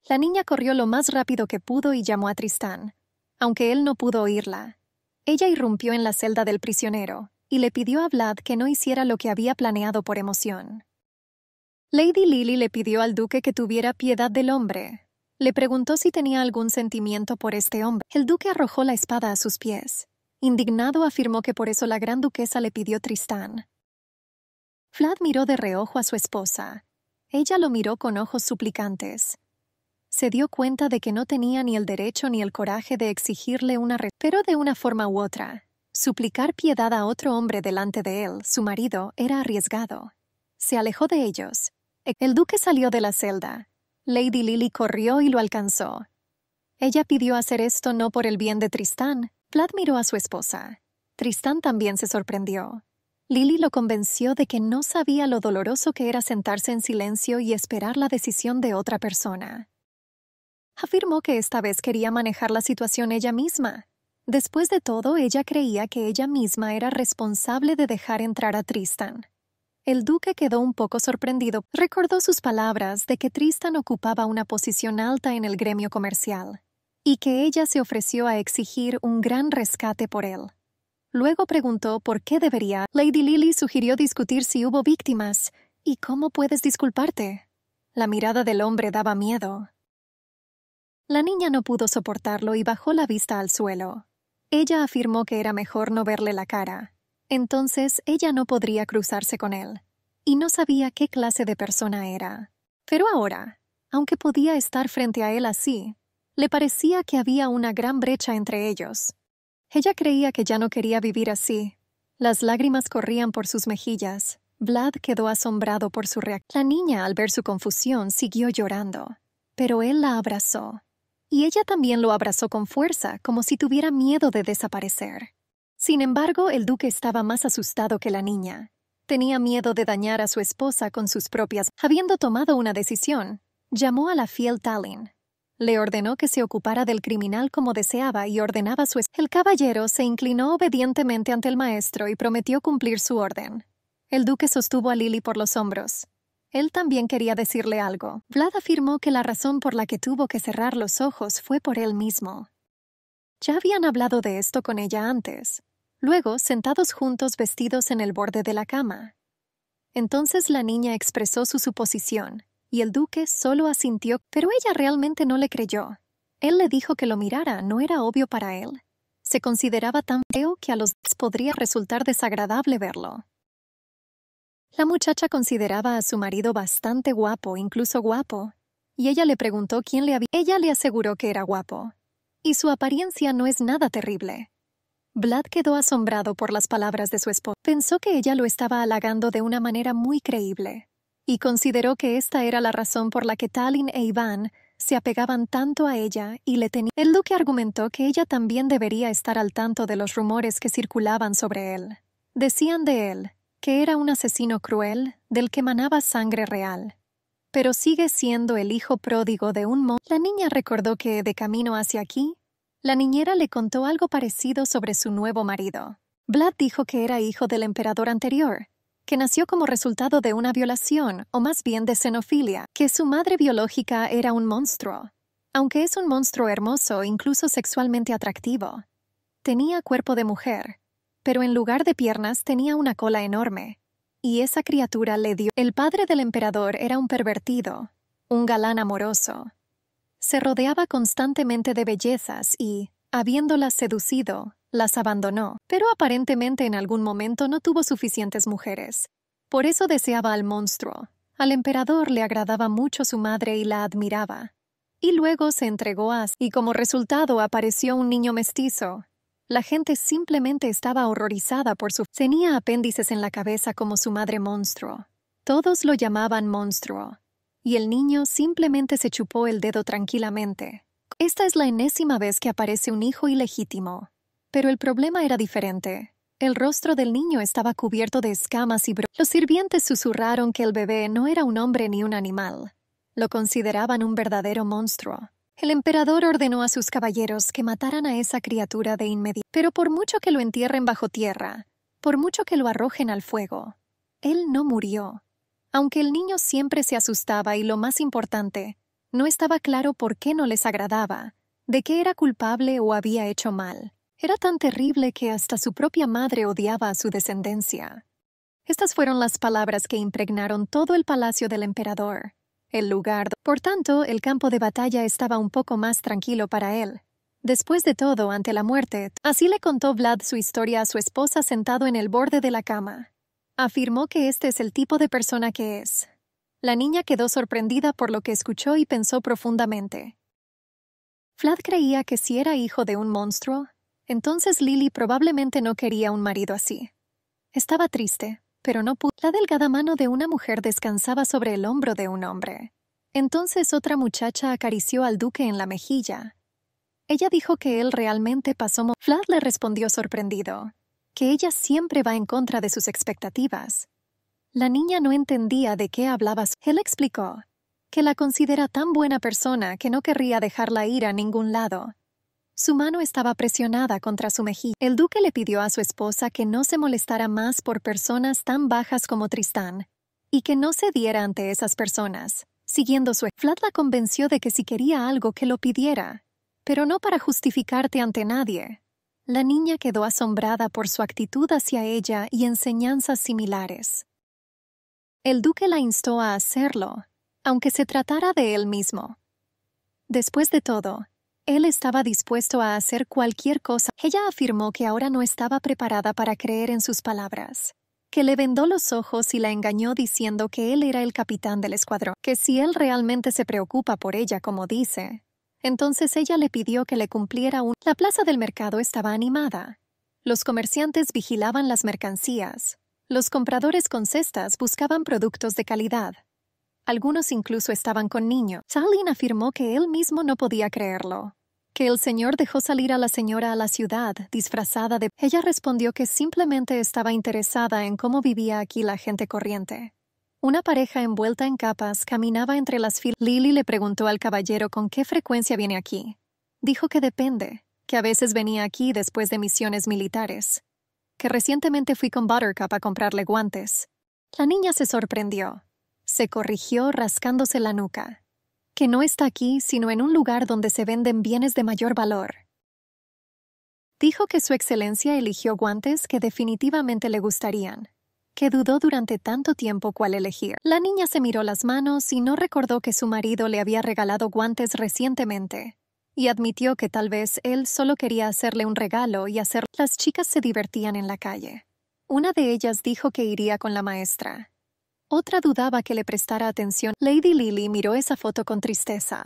La niña corrió lo más rápido que pudo y llamó a Tristán, aunque él no pudo oírla. Ella irrumpió en la celda del prisionero y le pidió a Vlad que no hiciera lo que había planeado por emoción. Lady Lily le pidió al duque que tuviera piedad del hombre. Le preguntó si tenía algún sentimiento por este hombre. El duque arrojó la espada a sus pies. Indignado, afirmó que por eso la gran duquesa le pidió Tristán. Vlad miró de reojo a su esposa. Ella lo miró con ojos suplicantes. Se dio cuenta de que no tenía ni el derecho ni el coraje de exigirle una respuesta. Pero de una forma u otra, suplicar piedad a otro hombre delante de él, su marido, era arriesgado. Se alejó de ellos. El duque salió de la celda. Lady Lily corrió y lo alcanzó. Ella pidió hacer esto no por el bien de Tristán. Vlad miró a su esposa. Tristán también se sorprendió. Lily lo convenció de que no sabía lo doloroso que era sentarse en silencio y esperar la decisión de otra persona. Afirmó que esta vez quería manejar la situación ella misma. Después de todo, ella creía que ella misma era responsable de dejar entrar a Tristán. El duque quedó un poco sorprendido. Recordó sus palabras de que Tristán ocupaba una posición alta en el gremio comercial y que ella se ofreció a exigir un gran rescate por él. Luego preguntó por qué debería. Lady Lily sugirió discutir si hubo víctimas y cómo puedes disculparte. La mirada del hombre daba miedo. La niña no pudo soportarlo y bajó la vista al suelo. Ella afirmó que era mejor no verle la cara. Entonces ella no podría cruzarse con él, y no sabía qué clase de persona era. Pero ahora, aunque podía estar frente a él así, le parecía que había una gran brecha entre ellos. Ella creía que ya no quería vivir así. Las lágrimas corrían por sus mejillas. Vlad quedó asombrado por su reacción. La niña, al ver su confusión, siguió llorando. Pero él la abrazó. Y ella también lo abrazó con fuerza, como si tuviera miedo de desaparecer. Sin embargo, el duque estaba más asustado que la niña. Tenía miedo de dañar a su esposa con sus propias. Habiendo tomado una decisión, llamó a la fiel Tallinn. Le ordenó que se ocupara del criminal como deseaba y ordenaba su esposa. El caballero se inclinó obedientemente ante el maestro y prometió cumplir su orden. El duque sostuvo a Lily por los hombros. Él también quería decirle algo. Vlad afirmó que la razón por la que tuvo que cerrar los ojos fue por él mismo. Ya habían hablado de esto con ella antes. Luego, sentados juntos vestidos en el borde de la cama. Entonces la niña expresó su suposición, y el duque solo asintió, pero ella realmente no le creyó. Él le dijo que lo mirara, no era obvio para él. Se consideraba tan feo que a los dos podría resultar desagradable verlo. La muchacha consideraba a su marido bastante guapo, incluso guapo, y ella le preguntó quién le había... Ella le aseguró que era guapo, y su apariencia no es nada terrible. Vlad quedó asombrado por las palabras de su esposa. Pensó que ella lo estaba halagando de una manera muy creíble, y consideró que esta era la razón por la que Tallinn e Iván se apegaban tanto a ella y le tenían... El duque argumentó que ella también debería estar al tanto de los rumores que circulaban sobre él. Decían de él que era un asesino cruel del que manaba sangre real, pero sigue siendo el hijo pródigo de un monstruo. La niña recordó que, de camino hacia aquí, la niñera le contó algo parecido sobre su nuevo marido. Vlad dijo que era hijo del emperador anterior, que nació como resultado de una violación, o más bien de xenofilia, que su madre biológica era un monstruo. Aunque es un monstruo hermoso, incluso sexualmente atractivo. Tenía cuerpo de mujer, pero en lugar de piernas tenía una cola enorme, y esa criatura le dio... El padre del emperador era un pervertido, un galán amoroso. Se rodeaba constantemente de bellezas y, habiéndolas seducido, las abandonó. Pero aparentemente en algún momento no tuvo suficientes mujeres. Por eso deseaba al monstruo. Al emperador le agradaba mucho su madre y la admiraba. Y luego se entregó a... Y como resultado apareció un niño mestizo. La gente simplemente estaba horrorizada por su... Tenía apéndices en la cabeza como su madre monstruo. Todos lo llamaban monstruo. Y el niño simplemente se chupó el dedo tranquilamente. Esta es la enésima vez que aparece un hijo ilegítimo. Pero el problema era diferente. El rostro del niño estaba cubierto de escamas y brotes. Los sirvientes susurraron que el bebé no era un hombre ni un animal. Lo consideraban un verdadero monstruo. El emperador ordenó a sus caballeros que mataran a esa criatura de inmediato. Pero por mucho que lo entierren bajo tierra, por mucho que lo arrojen al fuego, él no murió. aunque el niño siempre se asustaba y lo más importante, no estaba claro por qué no les agradaba, de qué era culpable o había hecho mal. Era tan terrible que hasta su propia madre odiaba a su descendencia. Estas fueron las palabras que impregnaron todo el palacio del emperador, el lugar. Por tanto, el campo de batalla estaba un poco más tranquilo para él. Después de todo, ante la muerte, así le contó Vlad su historia a su esposa sentado en el borde de la cama. Afirmó que este es el tipo de persona que es. La niña quedó sorprendida por lo que escuchó y pensó profundamente. Vlad creía que si era hijo de un monstruo, entonces Lily probablemente no quería un marido así. Estaba triste, pero no pudo. La delgada mano de una mujer descansaba sobre el hombro de un hombre. Entonces otra muchacha acarició al duque en la mejilla. Ella dijo que él realmente pasó mo- Vlad le respondió sorprendido, que ella siempre va en contra de sus expectativas. La niña no entendía de qué hablabas. Él explicó que la considera tan buena persona que no querría dejarla ir a ningún lado. Su mano estaba presionada contra su mejilla. El duque le pidió a su esposa que no se molestara más por personas tan bajas como Tristán, y que no cediera ante esas personas. Siguiendo su ejemplo, Vlad la convenció de que si quería algo que lo pidiera, pero no para justificarte ante nadie. La niña quedó asombrada por su actitud hacia ella y enseñanzas similares. El duque la instó a hacerlo, aunque se tratara de él mismo. Después de todo, él estaba dispuesto a hacer cualquier cosa. Ella afirmó que ahora no estaba preparada para creer en sus palabras, que le vendó los ojos y la engañó diciendo que él era el capitán del escuadrón, que si él realmente se preocupa por ella como dice, entonces ella le pidió que le cumpliera un... La plaza del mercado estaba animada. Los comerciantes vigilaban las mercancías. Los compradores con cestas buscaban productos de calidad. Algunos incluso estaban con niños. Stalin afirmó que él mismo no podía creerlo, que el señor dejó salir a la señora a la ciudad disfrazada de... Ella respondió que simplemente estaba interesada en cómo vivía aquí la gente corriente. Una pareja envuelta en capas caminaba entre las filas. Lily le preguntó al caballero con qué frecuencia viene aquí. Dijo que depende, que a veces venía aquí después de misiones militares, que recientemente fui con Buttercup a comprarle guantes. La niña se sorprendió. Se corrigió rascándose la nuca. Que no está aquí, sino en un lugar donde se venden bienes de mayor valor. Dijo que su excelencia eligió guantes que definitivamente le gustarían, que dudó durante tanto tiempo cuál elegir. La niña se miró las manos y no recordó que su marido le había regalado guantes recientemente, y admitió que tal vez él solo quería hacerle un regalo y hacer... Las chicas se divertían en la calle. Una de ellas dijo que iría con la maestra. Otra dudaba que le prestara atención. Lady Lily miró esa foto con tristeza.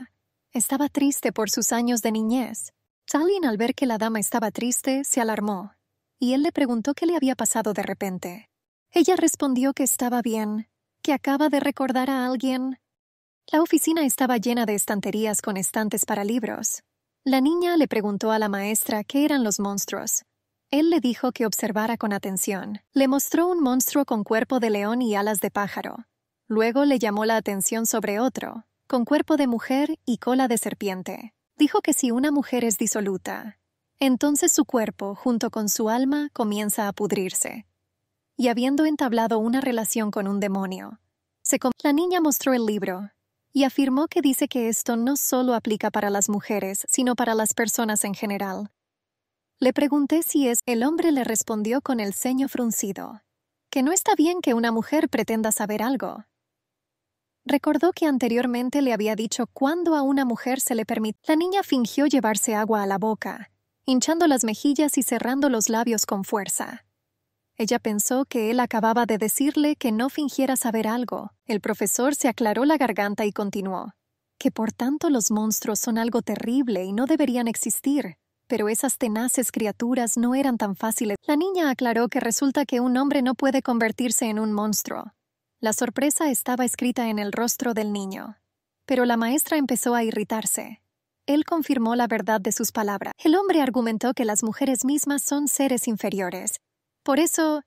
Estaba triste por sus años de niñez. Stalin, al ver que la dama estaba triste, se alarmó, y él le preguntó qué le había pasado de repente. Ella respondió que estaba bien, que acaba de recordar a alguien. La oficina estaba llena de estanterías con estantes para libros. La niña le preguntó a la maestra qué eran los monstruos. Él le dijo que observara con atención. Le mostró un monstruo con cuerpo de león y alas de pájaro. Luego le llamó la atención sobre otro, con cuerpo de mujer y cola de serpiente. Dijo que si una mujer es disoluta, entonces su cuerpo, junto con su alma, comienza a pudrirse, y habiendo entablado una relación con un demonio. Se com- La niña mostró el libro y afirmó que dice que esto no solo aplica para las mujeres, sino para las personas en general. Le pregunté si es... El hombre le respondió con el ceño fruncido, que no está bien que una mujer pretenda saber algo. Recordó que anteriormente le había dicho cuándo a una mujer se le permite. La niña fingió llevarse agua a la boca, hinchando las mejillas y cerrando los labios con fuerza. Ella pensó que él acababa de decirle que no fingiera saber algo. El profesor se aclaró la garganta y continuó, que por tanto los monstruos son algo terrible y no deberían existir, pero esas tenaces criaturas no eran tan fáciles. La niña aclaró que resulta que un hombre no puede convertirse en un monstruo. La sorpresa estaba escrita en el rostro del niño, pero la maestra empezó a irritarse. Él confirmó la verdad de sus palabras. El hombre argumentó que las mujeres mismas son seres inferiores. Por eso...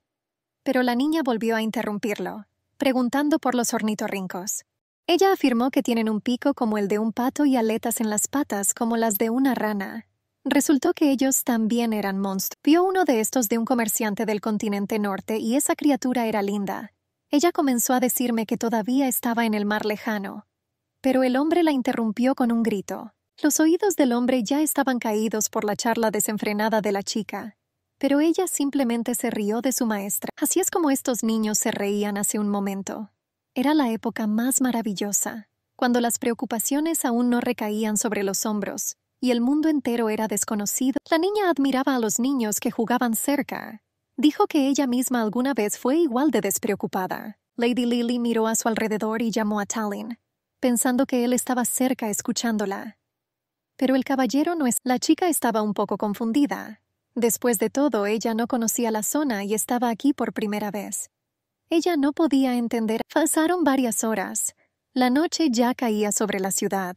Pero la niña volvió a interrumpirlo, preguntando por los ornitorrincos. Ella afirmó que tienen un pico como el de un pato y aletas en las patas como las de una rana. Resultó que ellos también eran monstruos. Vio uno de estos de un comerciante del continente norte y esa criatura era linda. Ella comenzó a decirme que todavía estaba en el mar lejano, pero el hombre la interrumpió con un grito. Los oídos del hombre ya estaban caídos por la charla desenfrenada de la chica, pero ella simplemente se rió de su maestra. Así es como estos niños se reían hace un momento. Era la época más maravillosa, cuando las preocupaciones aún no recaían sobre los hombros y el mundo entero era desconocido. La niña admiraba a los niños que jugaban cerca. Dijo que ella misma alguna vez fue igual de despreocupada. Lady Lily miró a su alrededor y llamó a Tallinn, pensando que él estaba cerca escuchándola. Pero el caballero no es... La chica estaba un poco confundida. Después de todo, ella no conocía la zona y estaba aquí por primera vez. Ella no podía entender. Pasaron varias horas. La noche ya caía sobre la ciudad.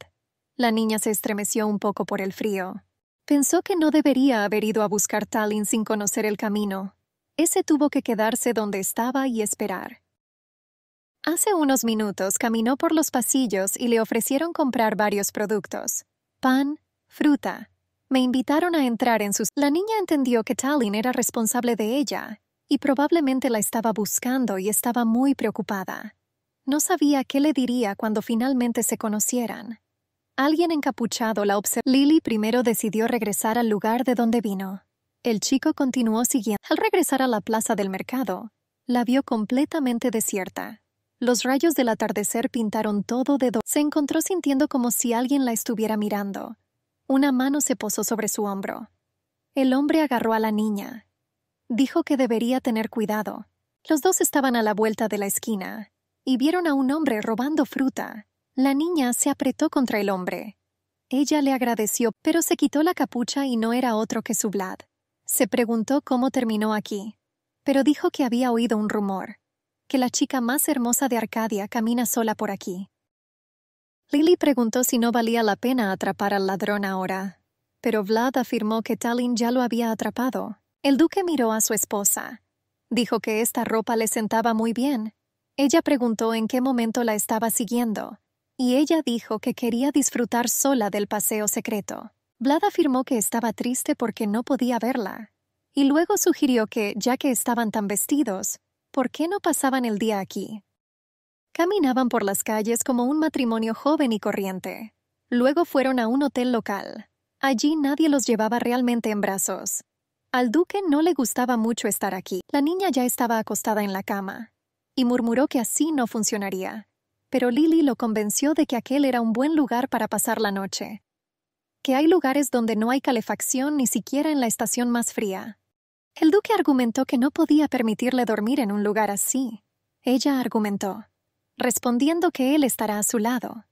La niña se estremeció un poco por el frío. Pensó que no debería haber ido a buscar Tallinn sin conocer el camino. Ese tuvo que quedarse donde estaba y esperar. Hace unos minutos caminó por los pasillos y le ofrecieron comprar varios productos. Pan, fruta. Me invitaron a entrar en sus... La niña entendió que Tallinn era responsable de ella y probablemente la estaba buscando y estaba muy preocupada. No sabía qué le diría cuando finalmente se conocieran. Alguien encapuchado la observó. Lily primero decidió regresar al lugar de donde vino. El chico continuó siguiendo. Al regresar a la plaza del mercado, la vio completamente desierta. Los rayos del atardecer pintaron todo de dorado. Se encontró sintiendo como si alguien la estuviera mirando. Una mano se posó sobre su hombro. El hombre agarró a la niña. Dijo que debería tener cuidado. Los dos estaban a la vuelta de la esquina y vieron a un hombre robando fruta. La niña se apretó contra el hombre. Ella le agradeció, pero se quitó la capucha y no era otro que su Vlad. Se preguntó cómo terminó aquí, pero dijo que había oído un rumor, que la chica más hermosa de Arcadia camina sola por aquí. Lily preguntó si no valía la pena atrapar al ladrón ahora, pero Vlad afirmó que Tallinn ya lo había atrapado. El duque miró a su esposa. Dijo que esta ropa le sentaba muy bien. Ella preguntó en qué momento la estaba siguiendo, y ella dijo que quería disfrutar sola del paseo secreto. Vlad afirmó que estaba triste porque no podía verla, y luego sugirió que, ya que estaban tan vestidos, ¿por qué no pasaban el día aquí? Caminaban por las calles como un matrimonio joven y corriente. Luego fueron a un hotel local. Allí nadie los llevaba realmente en brazos. Al duque no le gustaba mucho estar aquí. La niña ya estaba acostada en la cama, y murmuró que así no funcionaría. Pero Lily lo convenció de que aquel era un buen lugar para pasar la noche. Que hay lugares donde no hay calefacción ni siquiera en la estación más fría. El duque argumentó que no podía permitirle dormir en un lugar así. Ella argumentó, respondiendo que él estará a su lado.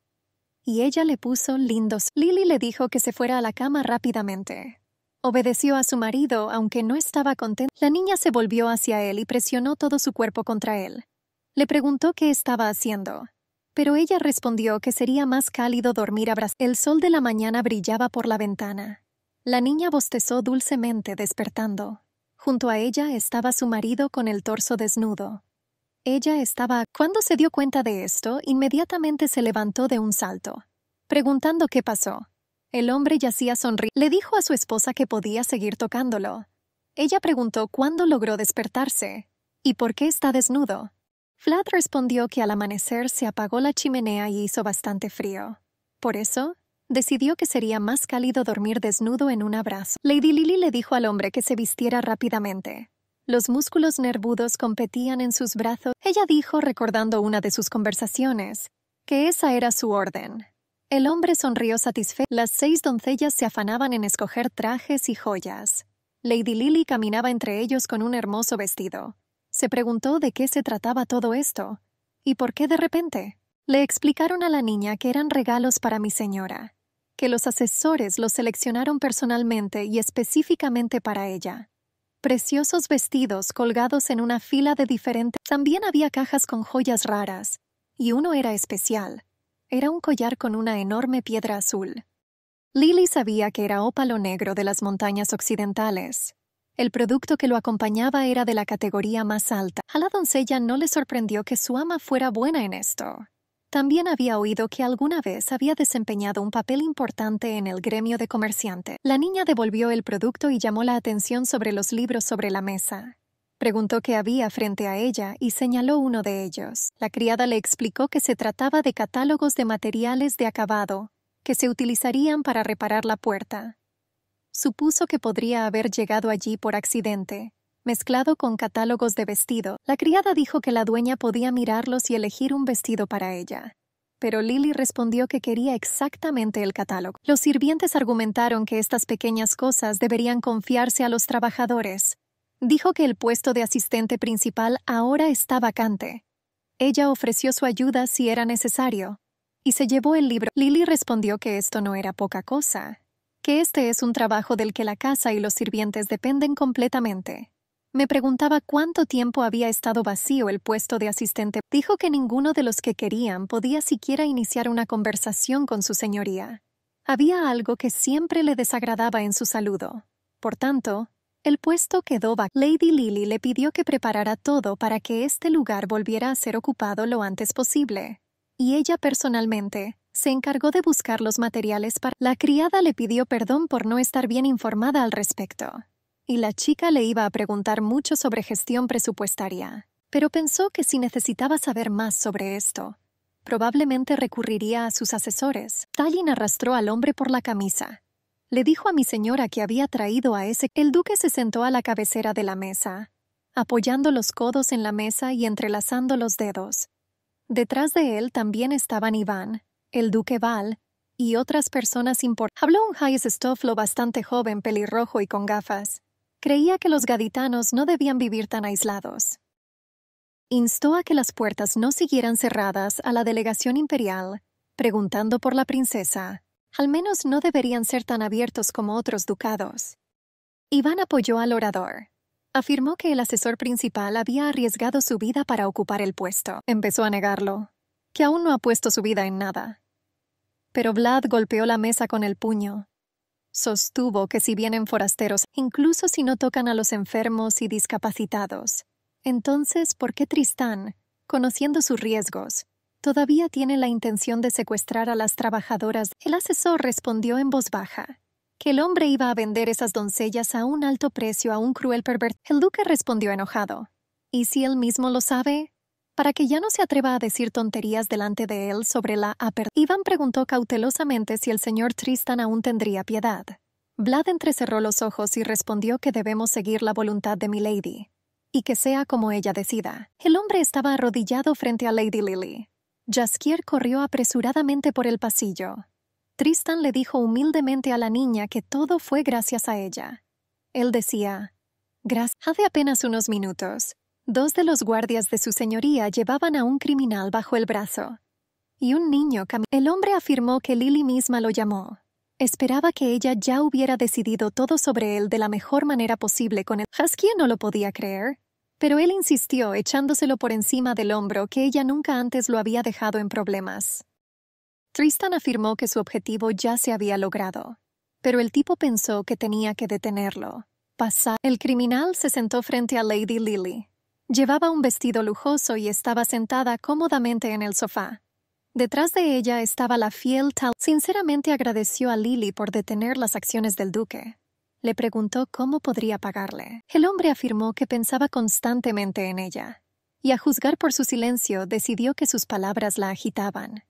Y ella le puso lindos. Lily le dijo que se fuera a la cama rápidamente. Obedeció a su marido, aunque no estaba contenta. La niña se volvió hacia él y presionó todo su cuerpo contra él. Le preguntó qué estaba haciendo, pero ella respondió que sería más cálido dormir abrazados. El sol de la mañana brillaba por la ventana. La niña bostezó dulcemente despertando. Junto a ella estaba su marido con el torso desnudo. Ella estaba... Cuando se dio cuenta de esto, inmediatamente se levantó de un salto, preguntando qué pasó. El hombre yacía sonriente. Le dijo a su esposa que podía seguir tocándolo. Ella preguntó cuándo logró despertarse y por qué está desnudo. Vlad respondió que al amanecer se apagó la chimenea y hizo bastante frío. Por eso, decidió que sería más cálido dormir desnudo en un abrazo. Lady Lily le dijo al hombre que se vistiera rápidamente. Los músculos nervudos competían en sus brazos. Ella dijo, recordando una de sus conversaciones, que esa era su orden. El hombre sonrió satisfecho. Las seis doncellas se afanaban en escoger trajes y joyas. Lady Lily caminaba entre ellos con un hermoso vestido. Se preguntó de qué se trataba todo esto, y por qué de repente. Le explicaron a la niña que eran regalos para mi señora, que los asesores los seleccionaron personalmente y específicamente para ella. Preciosos vestidos colgados en una fila de diferentes... También había cajas con joyas raras, y uno era especial. Era un collar con una enorme piedra azul. Lily sabía que era ópalo negro de las montañas occidentales. El producto que lo acompañaba era de la categoría más alta. A la doncella no le sorprendió que su ama fuera buena en esto. También había oído que alguna vez había desempeñado un papel importante en el gremio de comerciante. La niña devolvió el producto y llamó la atención sobre los libros sobre la mesa. Preguntó qué había frente a ella y señaló uno de ellos. La criada le explicó que se trataba de catálogos de materiales de acabado que se utilizarían para reparar la puerta. Supuso que podría haber llegado allí por accidente, mezclado con catálogos de vestido. La criada dijo que la dueña podía mirarlos y elegir un vestido para ella. Pero Lily respondió que quería exactamente el catálogo. Los sirvientes argumentaron que estas pequeñas cosas deberían confiarse a los trabajadores. Dijo que el puesto de asistente principal ahora está vacante. Ella ofreció su ayuda si era necesario, y se llevó el libro. Lily respondió que esto no era poca cosa, que este es un trabajo del que la casa y los sirvientes dependen completamente. Me preguntaba cuánto tiempo había estado vacío el puesto de asistente. Dijo que ninguno de los que querían podía siquiera iniciar una conversación con su señoría. Había algo que siempre le desagradaba en su saludo. Por tanto, el puesto quedó vacío. Lady Lily le pidió que preparara todo para que este lugar volviera a ser ocupado lo antes posible, y ella personalmente se encargó de buscar los materiales para... La criada le pidió perdón por no estar bien informada al respecto. Y la chica le iba a preguntar mucho sobre gestión presupuestaria, pero pensó que si necesitaba saber más sobre esto, probablemente recurriría a sus asesores. Tallinn arrastró al hombre por la camisa. Le dijo a mi señora que había traído a ese... El duque se sentó a la cabecera de la mesa, apoyando los codos en la mesa y entrelazando los dedos. Detrás de él también estaban Iván, el duque Val, y otras personas importantes. Habló un High-Stoflo bastante joven, pelirrojo y con gafas. Creía que los gaditanos no debían vivir tan aislados. Instó a que las puertas no siguieran cerradas a la delegación imperial, preguntando por la princesa. Al menos no deberían ser tan abiertos como otros ducados. Iván apoyó al orador. Afirmó que el asesor principal había arriesgado su vida para ocupar el puesto. Empezó a negarlo, que aún no ha puesto su vida en nada. Pero Vlad golpeó la mesa con el puño. Sostuvo que si vienen forasteros, incluso si no tocan a los enfermos y discapacitados, entonces, ¿por qué Tristán, conociendo sus riesgos, todavía tiene la intención de secuestrar a las trabajadoras? El asesor respondió en voz baja que el hombre iba a vender esas doncellas a un alto precio a un cruel pervertido. El duque respondió enojado. ¿Y si él mismo lo sabe? Para que ya no se atreva a decir tonterías delante de él sobre la apertura. Iván preguntó cautelosamente si el señor Tristán aún tendría piedad. Vlad entrecerró los ojos y respondió que debemos seguir la voluntad de milady, y que sea como ella decida. El hombre estaba arrodillado frente a Lady Lily. Jaskier corrió apresuradamente por el pasillo. Tristán le dijo humildemente a la niña que todo fue gracias a ella. Él decía, gracias. Hace apenas unos minutos, dos de los guardias de su señoría llevaban a un criminal bajo el brazo. Y un niño caminó. El hombre afirmó que Lily misma lo llamó. Esperaba que ella ya hubiera decidido todo sobre él de la mejor manera posible con él. Jaskier no lo podía creer, pero él insistió echándoselo por encima del hombro que ella nunca antes lo había dejado en problemas. Tristán afirmó que su objetivo ya se había logrado, pero el tipo pensó que tenía que detenerlo. Pasar. El criminal se sentó frente a Lady Lily. Llevaba un vestido lujoso y estaba sentada cómodamente en el sofá. Detrás de ella estaba la fiel Tal. Sinceramente agradeció a Lily por detener las acciones del duque. Le preguntó cómo podría pagarle. El hombre afirmó que pensaba constantemente en ella, y a juzgar por su silencio decidió que sus palabras la agitaban.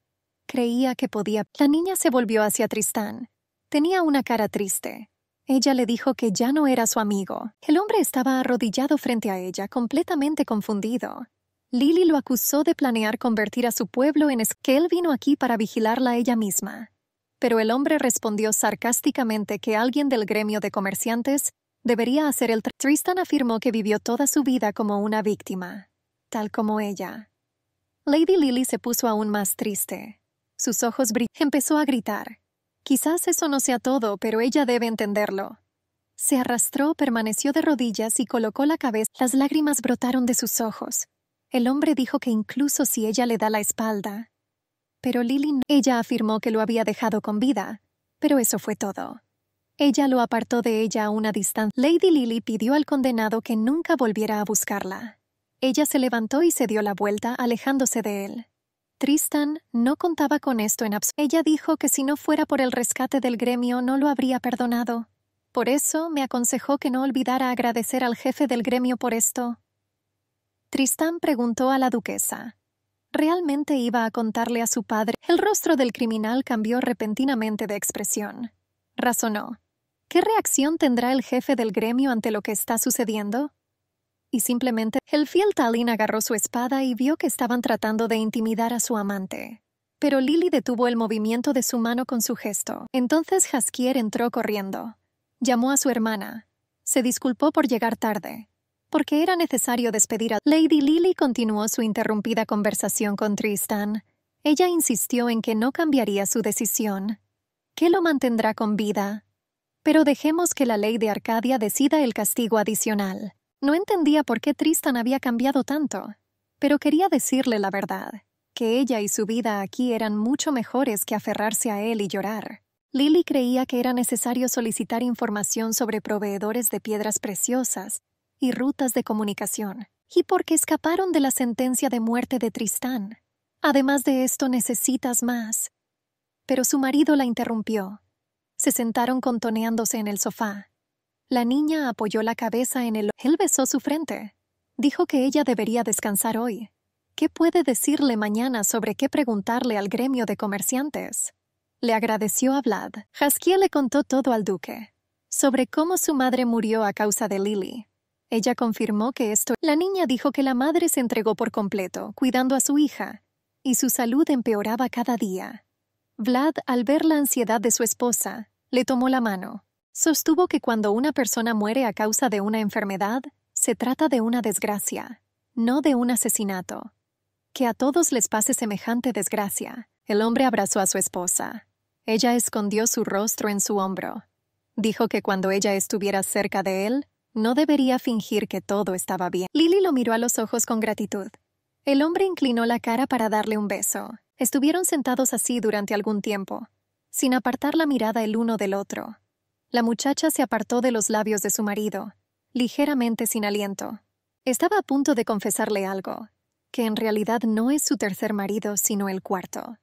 Creía que podía. La niña se volvió hacia Tristán. Tenía una cara triste. Ella le dijo que ya no era su amigo. El hombre estaba arrodillado frente a ella, completamente confundido. Lily lo acusó de planear convertir a su pueblo en... que él vino aquí para vigilarla ella misma. Pero el hombre respondió sarcásticamente que alguien del gremio de comerciantes debería hacer el... Tristán afirmó que vivió toda su vida como una víctima, tal como ella. Lady Lily se puso aún más triste. Sus ojos brillaron. Empezó a gritar. Quizás eso no sea todo, pero ella debe entenderlo. Se arrastró, permaneció de rodillas y colocó la cabeza. Las lágrimas brotaron de sus ojos. El hombre dijo que incluso si ella le da la espalda. Pero Lily no. Ella afirmó que lo había dejado con vida, pero eso fue todo. Ella lo apartó de ella a una distancia. Lady Lily pidió al condenado que nunca volviera a buscarla. Ella se levantó y se dio la vuelta, alejándose de él. Tristán no contaba con esto en absoluto. Ella dijo que si no fuera por el rescate del gremio no lo habría perdonado. Por eso me aconsejó que no olvidara agradecer al jefe del gremio por esto. Tristán preguntó a la duquesa. ¿Realmente iba a contarle a su padre? El rostro del criminal cambió repentinamente de expresión. Razonó. ¿Qué reacción tendrá el jefe del gremio ante lo que está sucediendo? Y simplemente el fiel Tallinn agarró su espada y vio que estaban tratando de intimidar a su amante. Pero Lily detuvo el movimiento de su mano con su gesto. Entonces Jaskier entró corriendo. Llamó a su hermana. Se disculpó por llegar tarde, porque era necesario despedir a... Lady Lily continuó su interrumpida conversación con Tristán. Ella insistió en que no cambiaría su decisión. ¿Qué lo mantendrá con vida? Pero dejemos que la ley de Arcadia decida el castigo adicional. No entendía por qué Tristán había cambiado tanto, pero quería decirle la verdad, que ella y su vida aquí eran mucho mejores que aferrarse a él y llorar. Lily creía que era necesario solicitar información sobre proveedores de piedras preciosas y rutas de comunicación, y porque escaparon de la sentencia de muerte de Tristán. Además de esto, necesitas más. Pero su marido la interrumpió. Se sentaron contoneándose en el sofá. La niña apoyó la cabeza en él. Él besó su frente. Dijo que ella debería descansar hoy. ¿Qué puede decirle mañana sobre qué preguntarle al gremio de comerciantes? Le agradeció a Vlad. Jaskier le contó todo al duque, sobre cómo su madre murió a causa de Lily. Ella confirmó que esto... La niña dijo que la madre se entregó por completo, cuidando a su hija, y su salud empeoraba cada día. Vlad, al ver la ansiedad de su esposa, le tomó la mano. Sostuvo que cuando una persona muere a causa de una enfermedad, se trata de una desgracia, no de un asesinato. Que a todos les pase semejante desgracia. El hombre abrazó a su esposa. Ella escondió su rostro en su hombro. Dijo que cuando ella estuviera cerca de él, no debería fingir que todo estaba bien. Lily lo miró a los ojos con gratitud. El hombre inclinó la cara para darle un beso. Estuvieron sentados así durante algún tiempo, sin apartar la mirada el uno del otro. La muchacha se apartó de los labios de su marido, ligeramente sin aliento. Estaba a punto de confesarle algo, que en realidad no es su tercer marido, sino el cuarto.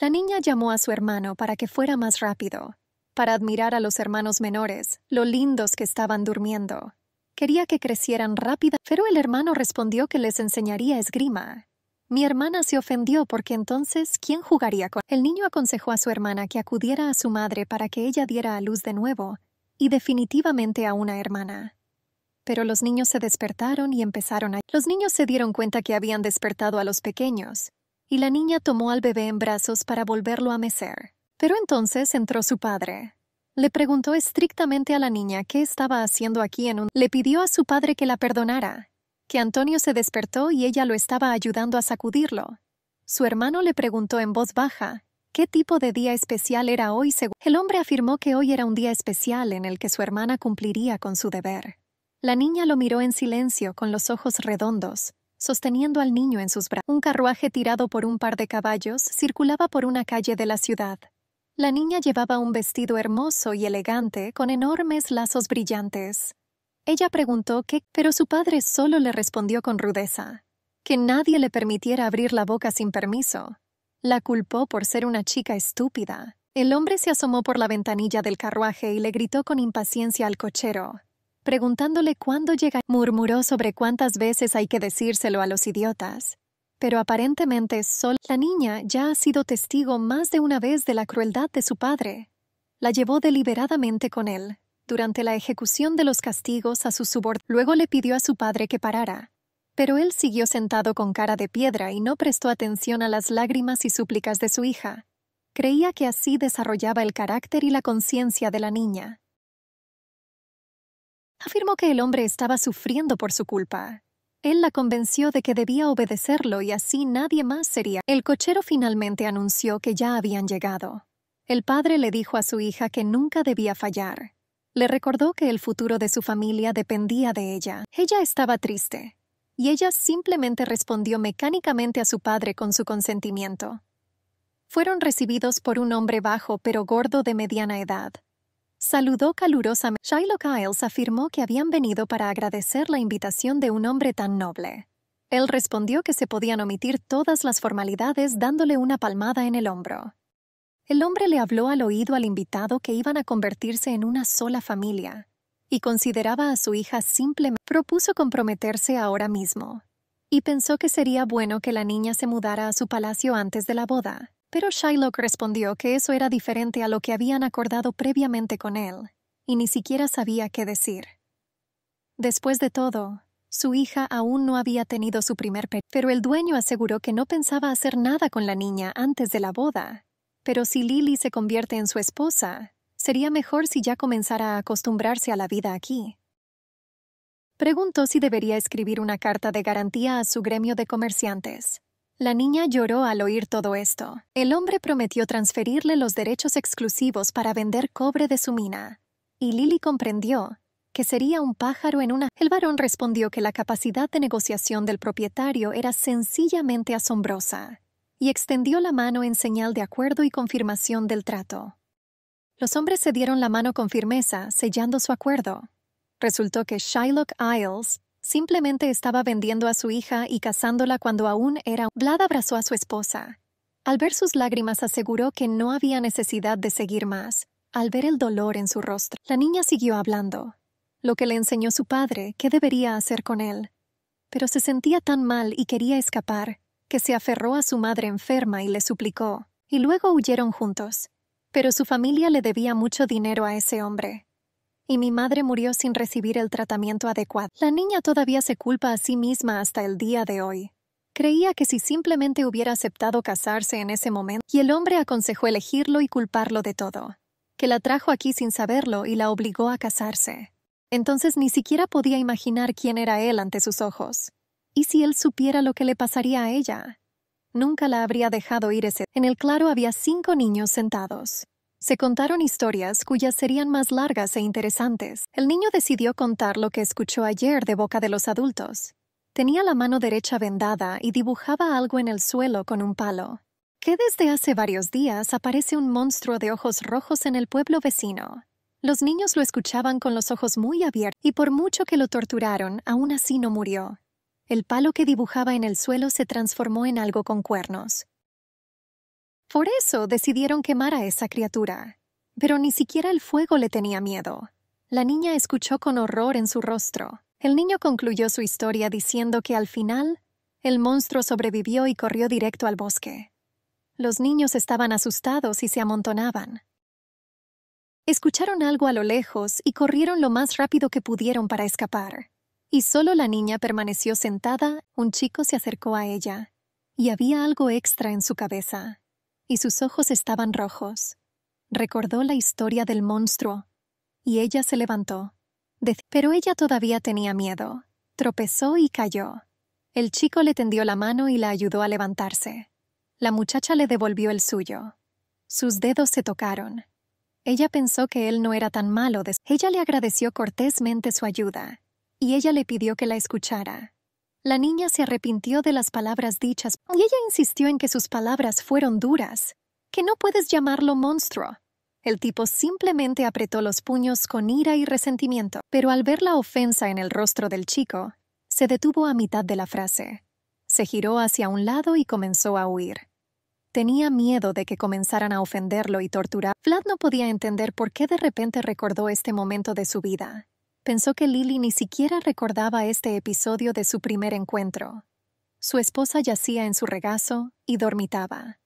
La niña llamó a su hermano para que fuera más rápido, para admirar a los hermanos menores, lo lindos que estaban durmiendo. Quería que crecieran rápida, pero el hermano respondió que les enseñaría esgrima. Mi hermana se ofendió porque entonces, ¿quién jugaría con...? El niño aconsejó a su hermana que acudiera a su madre para que ella diera a luz de nuevo, y definitivamente a una hermana. Pero los niños se despertaron y empezaron a... Los niños se dieron cuenta que habían despertado a los pequeños, y la niña tomó al bebé en brazos para volverlo a mecer. Pero entonces entró su padre. Le preguntó estrictamente a la niña qué estaba haciendo aquí en un... Le pidió a su padre que la perdonara, que Antonio se despertó y ella lo estaba ayudando a sacudirlo. Su hermano le preguntó en voz baja qué tipo de día especial era hoy. El hombre afirmó que hoy era un día especial en el que su hermana cumpliría con su deber. La niña lo miró en silencio con los ojos redondos, sosteniendo al niño en sus brazos. Un carruaje tirado por un par de caballos circulaba por una calle de la ciudad. La niña llevaba un vestido hermoso y elegante con enormes lazos brillantes. Ella preguntó qué, pero su padre solo le respondió con rudeza, que nadie le permitiera abrir la boca sin permiso. La culpó por ser una chica estúpida. El hombre se asomó por la ventanilla del carruaje y le gritó con impaciencia al cochero, preguntándole cuándo llega. Murmuró sobre cuántas veces hay que decírselo a los idiotas. Pero aparentemente solo la niña ya ha sido testigo más de una vez de la crueldad de su padre. La llevó deliberadamente con él durante la ejecución de los castigos a su subordinado. Luego le pidió a su padre que parara, pero él siguió sentado con cara de piedra y no prestó atención a las lágrimas y súplicas de su hija. Creía que así desarrollaba el carácter y la conciencia de la niña. Afirmó que el hombre estaba sufriendo por su culpa. Él la convenció de que debía obedecerlo y así nadie más sería. El cochero finalmente anunció que ya habían llegado. El padre le dijo a su hija que nunca debía fallar. Le recordó que el futuro de su familia dependía de ella. Ella estaba triste, y ella simplemente respondió mecánicamente a su padre con su consentimiento. Fueron recibidos por un hombre bajo pero gordo de mediana edad. Saludó calurosamente. Shylock Isles afirmó que habían venido para agradecer la invitación de un hombre tan noble. Él respondió que se podían omitir todas las formalidades dándole una palmada en el hombro. El hombre le habló al oído al invitado que iban a convertirse en una sola familia, y consideraba a su hija simplemente. Propuso comprometerse ahora mismo, y pensó que sería bueno que la niña se mudara a su palacio antes de la boda, pero Shylock respondió que eso era diferente a lo que habían acordado previamente con él, y ni siquiera sabía qué decir. Después de todo, su hija aún no había tenido su primer periodo, pero el dueño aseguró que no pensaba hacer nada con la niña antes de la boda. Pero si Lily se convierte en su esposa, sería mejor si ya comenzara a acostumbrarse a la vida aquí. Preguntó si debería escribir una carta de garantía a su gremio de comerciantes. La niña lloró al oír todo esto. El hombre prometió transferirle los derechos exclusivos para vender cobre de su mina, y Lily comprendió que sería un pájaro en una... El varón respondió que la capacidad de negociación del propietario era sencillamente asombrosa, y extendió la mano en señal de acuerdo y confirmación del trato. Los hombres se dieron la mano con firmeza, sellando su acuerdo. Resultó que Shylock Isles simplemente estaba vendiendo a su hija y casándola cuando aún era... Vlad abrazó a su esposa. Al ver sus lágrimas aseguró que no había necesidad de seguir más, al ver el dolor en su rostro. La niña siguió hablando, lo que le enseñó su padre qué debería hacer con él. Pero se sentía tan mal y quería escapar, que se aferró a su madre enferma y le suplicó, y luego huyeron juntos. Pero su familia le debía mucho dinero a ese hombre, y mi madre murió sin recibir el tratamiento adecuado. La niña todavía se culpa a sí misma hasta el día de hoy. Creía que si simplemente hubiera aceptado casarse en ese momento, y el hombre aconsejó elegirlo y culparlo de todo, que la trajo aquí sin saberlo y la obligó a casarse. Entonces ni siquiera podía imaginar quién era él ante sus ojos. ¿Y si él supiera lo que le pasaría a ella? Nunca la habría dejado ir ese... En el claro había cinco niños sentados. Se contaron historias cuyas serían más largas e interesantes. El niño decidió contar lo que escuchó ayer de boca de los adultos. Tenía la mano derecha vendada y dibujaba algo en el suelo con un palo. Que desde hace varios días aparece un monstruo de ojos rojos en el pueblo vecino. Los niños lo escuchaban con los ojos muy abiertos y por mucho que lo torturaron, aún así no murió. El palo que dibujaba en el suelo se transformó en algo con cuernos. Por eso decidieron quemar a esa criatura. Pero ni siquiera el fuego le tenía miedo. La niña escuchó con horror en su rostro. El niño concluyó su historia diciendo que al final, el monstruo sobrevivió y corrió directo al bosque. Los niños estaban asustados y se amontonaban. Escucharon algo a lo lejos y corrieron lo más rápido que pudieron para escapar. Y solo la niña permaneció sentada, un chico se acercó a ella, y había algo extra en su cabeza, y sus ojos estaban rojos. Recordó la historia del monstruo, y ella se levantó. Pero ella todavía tenía miedo. Tropezó y cayó. El chico le tendió la mano y la ayudó a levantarse. La muchacha le devolvió el suyo. Sus dedos se tocaron. Ella pensó que él no era tan malo. Ella le agradeció cortésmente su ayuda, y ella le pidió que la escuchara. La niña se arrepintió de las palabras dichas, y ella insistió en que sus palabras fueron duras, que no puedes llamarlo monstruo. El tipo simplemente apretó los puños con ira y resentimiento, pero al ver la ofensa en el rostro del chico, se detuvo a mitad de la frase. Se giró hacia un lado y comenzó a huir. Tenía miedo de que comenzaran a ofenderlo y torturar. Vlad no podía entender por qué de repente recordó este momento de su vida. Pensó que Lily ni siquiera recordaba este episodio de su primer encuentro. Su esposa yacía en su regazo y dormitaba.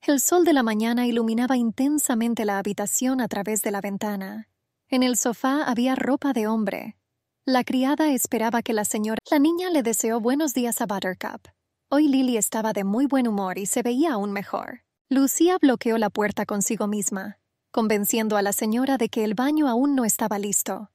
El sol de la mañana iluminaba intensamente la habitación a través de la ventana. En el sofá había ropa de hombre. La criada esperaba que la señora... La niña le deseó buenos días a Buttercup. Hoy Lily estaba de muy buen humor y se veía aún mejor. Lucía bloqueó la puerta consigo misma, convenciendo a la señora de que el baño aún no estaba listo.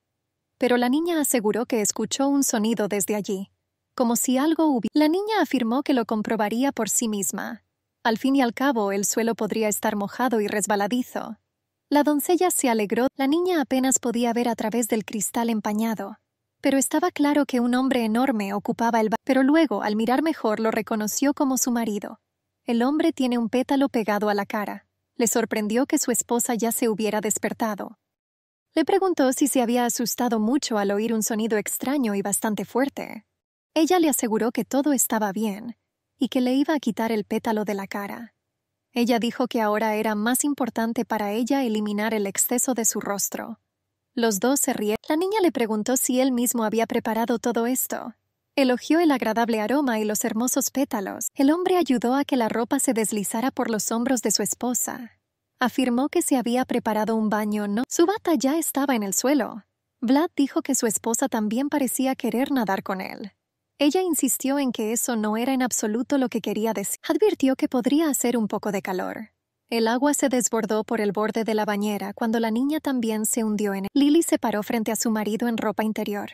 Pero la niña aseguró que escuchó un sonido desde allí, como si algo hubiera... La niña afirmó que lo comprobaría por sí misma. Al fin y al cabo, el suelo podría estar mojado y resbaladizo. La doncella se alegró. La niña apenas podía ver a través del cristal empañado, pero estaba claro que un hombre enorme ocupaba el baño. Pero luego, al mirar mejor, lo reconoció como su marido. El hombre tiene un pétalo pegado a la cara. Le sorprendió que su esposa ya se hubiera despertado. Le preguntó si se había asustado mucho al oír un sonido extraño y bastante fuerte. Ella le aseguró que todo estaba bien y que le iba a quitar el pétalo de la cara. Ella dijo que ahora era más importante para ella eliminar el exceso de su rostro. Los dos se rieron. La niña le preguntó si él mismo había preparado todo esto. Elogió el agradable aroma y los hermosos pétalos. El hombre ayudó a que la ropa se deslizara por los hombros de su esposa. Afirmó que se había preparado un baño. No, su bata ya estaba en el suelo. Vlad dijo que su esposa también parecía querer nadar con él. Ella insistió en que eso no era en absoluto lo que quería decir. Advirtió que podría hacer un poco de calor. El agua se desbordó por el borde de la bañera cuando la niña también se hundió en él. Lily se paró frente a su marido en ropa interior.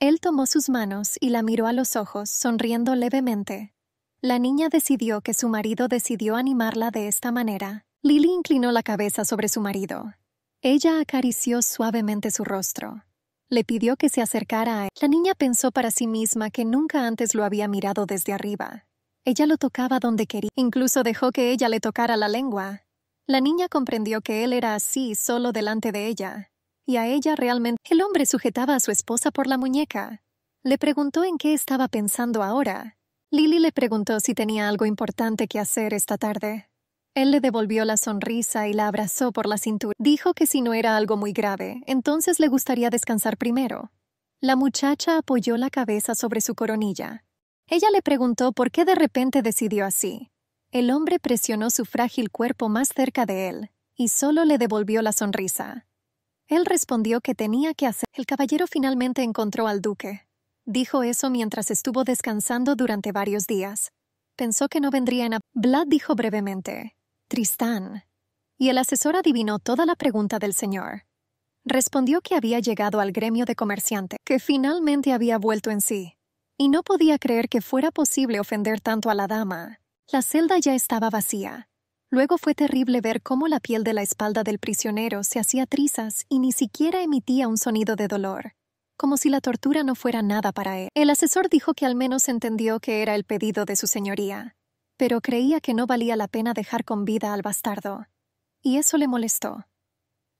Él tomó sus manos y la miró a los ojos, sonriendo levemente. La niña decidió que su marido decidió animarla de esta manera. Lily inclinó la cabeza sobre su marido. Ella acarició suavemente su rostro. Le pidió que se acercara a él. La niña pensó para sí misma que nunca antes lo había mirado desde arriba. Ella lo tocaba donde quería. Incluso dejó que ella le tocara la lengua. La niña comprendió que él era así solo delante de ella. Y a ella realmente. El hombre sujetaba a su esposa por la muñeca. Le preguntó en qué estaba pensando ahora. Lily le preguntó si tenía algo importante que hacer esta tarde. Él le devolvió la sonrisa y la abrazó por la cintura. Dijo que si no era algo muy grave, entonces le gustaría descansar primero. La muchacha apoyó la cabeza sobre su coronilla. Ella le preguntó por qué de repente decidió así. El hombre presionó su frágil cuerpo más cerca de él y solo le devolvió la sonrisa. Él respondió que tenía que hacer. El caballero finalmente encontró al duque. Dijo eso mientras estuvo descansando durante varios días. Pensó que no vendría en... Vlad dijo brevemente, Tristán. Y el asesor adivinó toda la pregunta del señor. Respondió que había llegado al gremio de comerciante, que finalmente había vuelto en sí. Y no podía creer que fuera posible ofender tanto a la dama. La celda ya estaba vacía. Luego fue terrible ver cómo la piel de la espalda del prisionero se hacía trizas y ni siquiera emitía un sonido de dolor, como si la tortura no fuera nada para él. El asesor dijo que al menos entendió que era el pedido de su señoría, pero creía que no valía la pena dejar con vida al bastardo, y eso le molestó.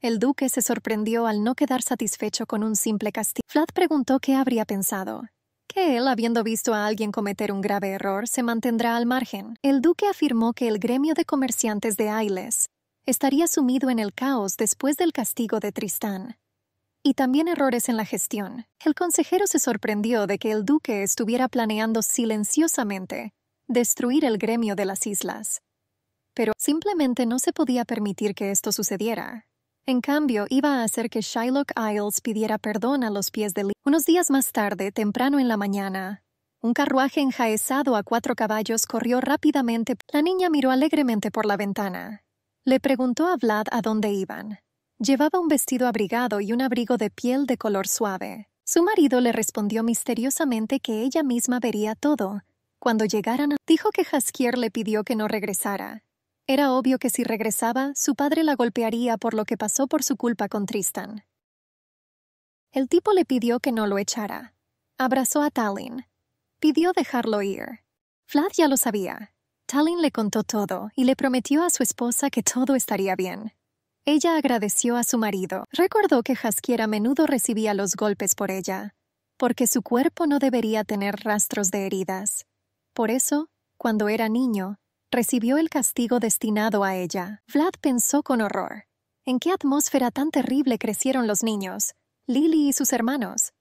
El duque se sorprendió al no quedar satisfecho con un simple castigo. Vlad preguntó qué habría pensado. Que él, habiendo visto a alguien cometer un grave error, se mantendrá al margen. El duque afirmó que el gremio de comerciantes de Isles estaría sumido en el caos después del castigo de Tristán, y también errores en la gestión. El consejero se sorprendió de que el duque estuviera planeando silenciosamente destruir el gremio de las islas, pero simplemente no se podía permitir que esto sucediera. En cambio, iba a hacer que Shylock Isles pidiera perdón a los pies de Lily. Unos días más tarde, temprano en la mañana, un carruaje enjaezado a cuatro caballos corrió rápidamente. La niña miró alegremente por la ventana. Le preguntó a Vlad a dónde iban. Llevaba un vestido abrigado y un abrigo de piel de color suave. Su marido le respondió misteriosamente que ella misma vería todo. Cuando llegaran, a... dijo que Jaskier le pidió que no regresara. Era obvio que si regresaba, su padre la golpearía por lo que pasó por su culpa con Tristán. El tipo le pidió que no lo echara. Abrazó a Tallinn. Pidió dejarlo ir. Vlad ya lo sabía. Tallinn le contó todo y le prometió a su esposa que todo estaría bien. Ella agradeció a su marido. Recordó que Jaskier a menudo recibía los golpes por ella, porque su cuerpo no debería tener rastros de heridas. Por eso, cuando era niño, recibió el castigo destinado a ella. Vlad pensó con horror. ¿En qué atmósfera tan terrible crecieron los niños, Lily y sus hermanos?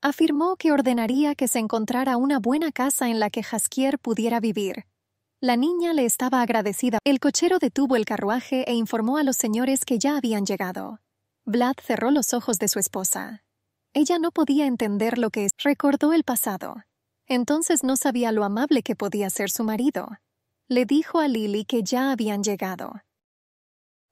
Afirmó que ordenaría que se encontrara una buena casa en la que Jaskier pudiera vivir. La niña le estaba agradecida. El cochero detuvo el carruaje e informó a los señores que ya habían llegado. Vlad cerró los ojos de su esposa. Ella no podía entender lo que recordó el pasado. Entonces no sabía lo amable que podía ser su marido. Le dijo a Lily que ya habían llegado.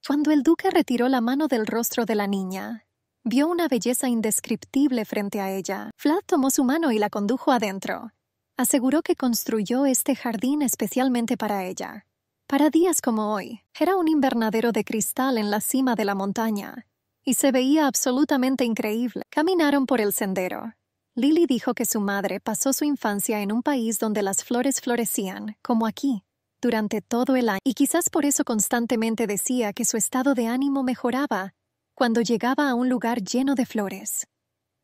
Cuando el duque retiró la mano del rostro de la niña, vio una belleza indescriptible frente a ella. Vlad tomó su mano y la condujo adentro. Aseguró que construyó este jardín especialmente para ella. Para días como hoy, era un invernadero de cristal en la cima de la montaña, y se veía absolutamente increíble. Caminaron por el sendero. Lily dijo que su madre pasó su infancia en un país donde las flores florecían, como aquí, durante todo el año, y quizás por eso constantemente decía que su estado de ánimo mejoraba cuando llegaba a un lugar lleno de flores.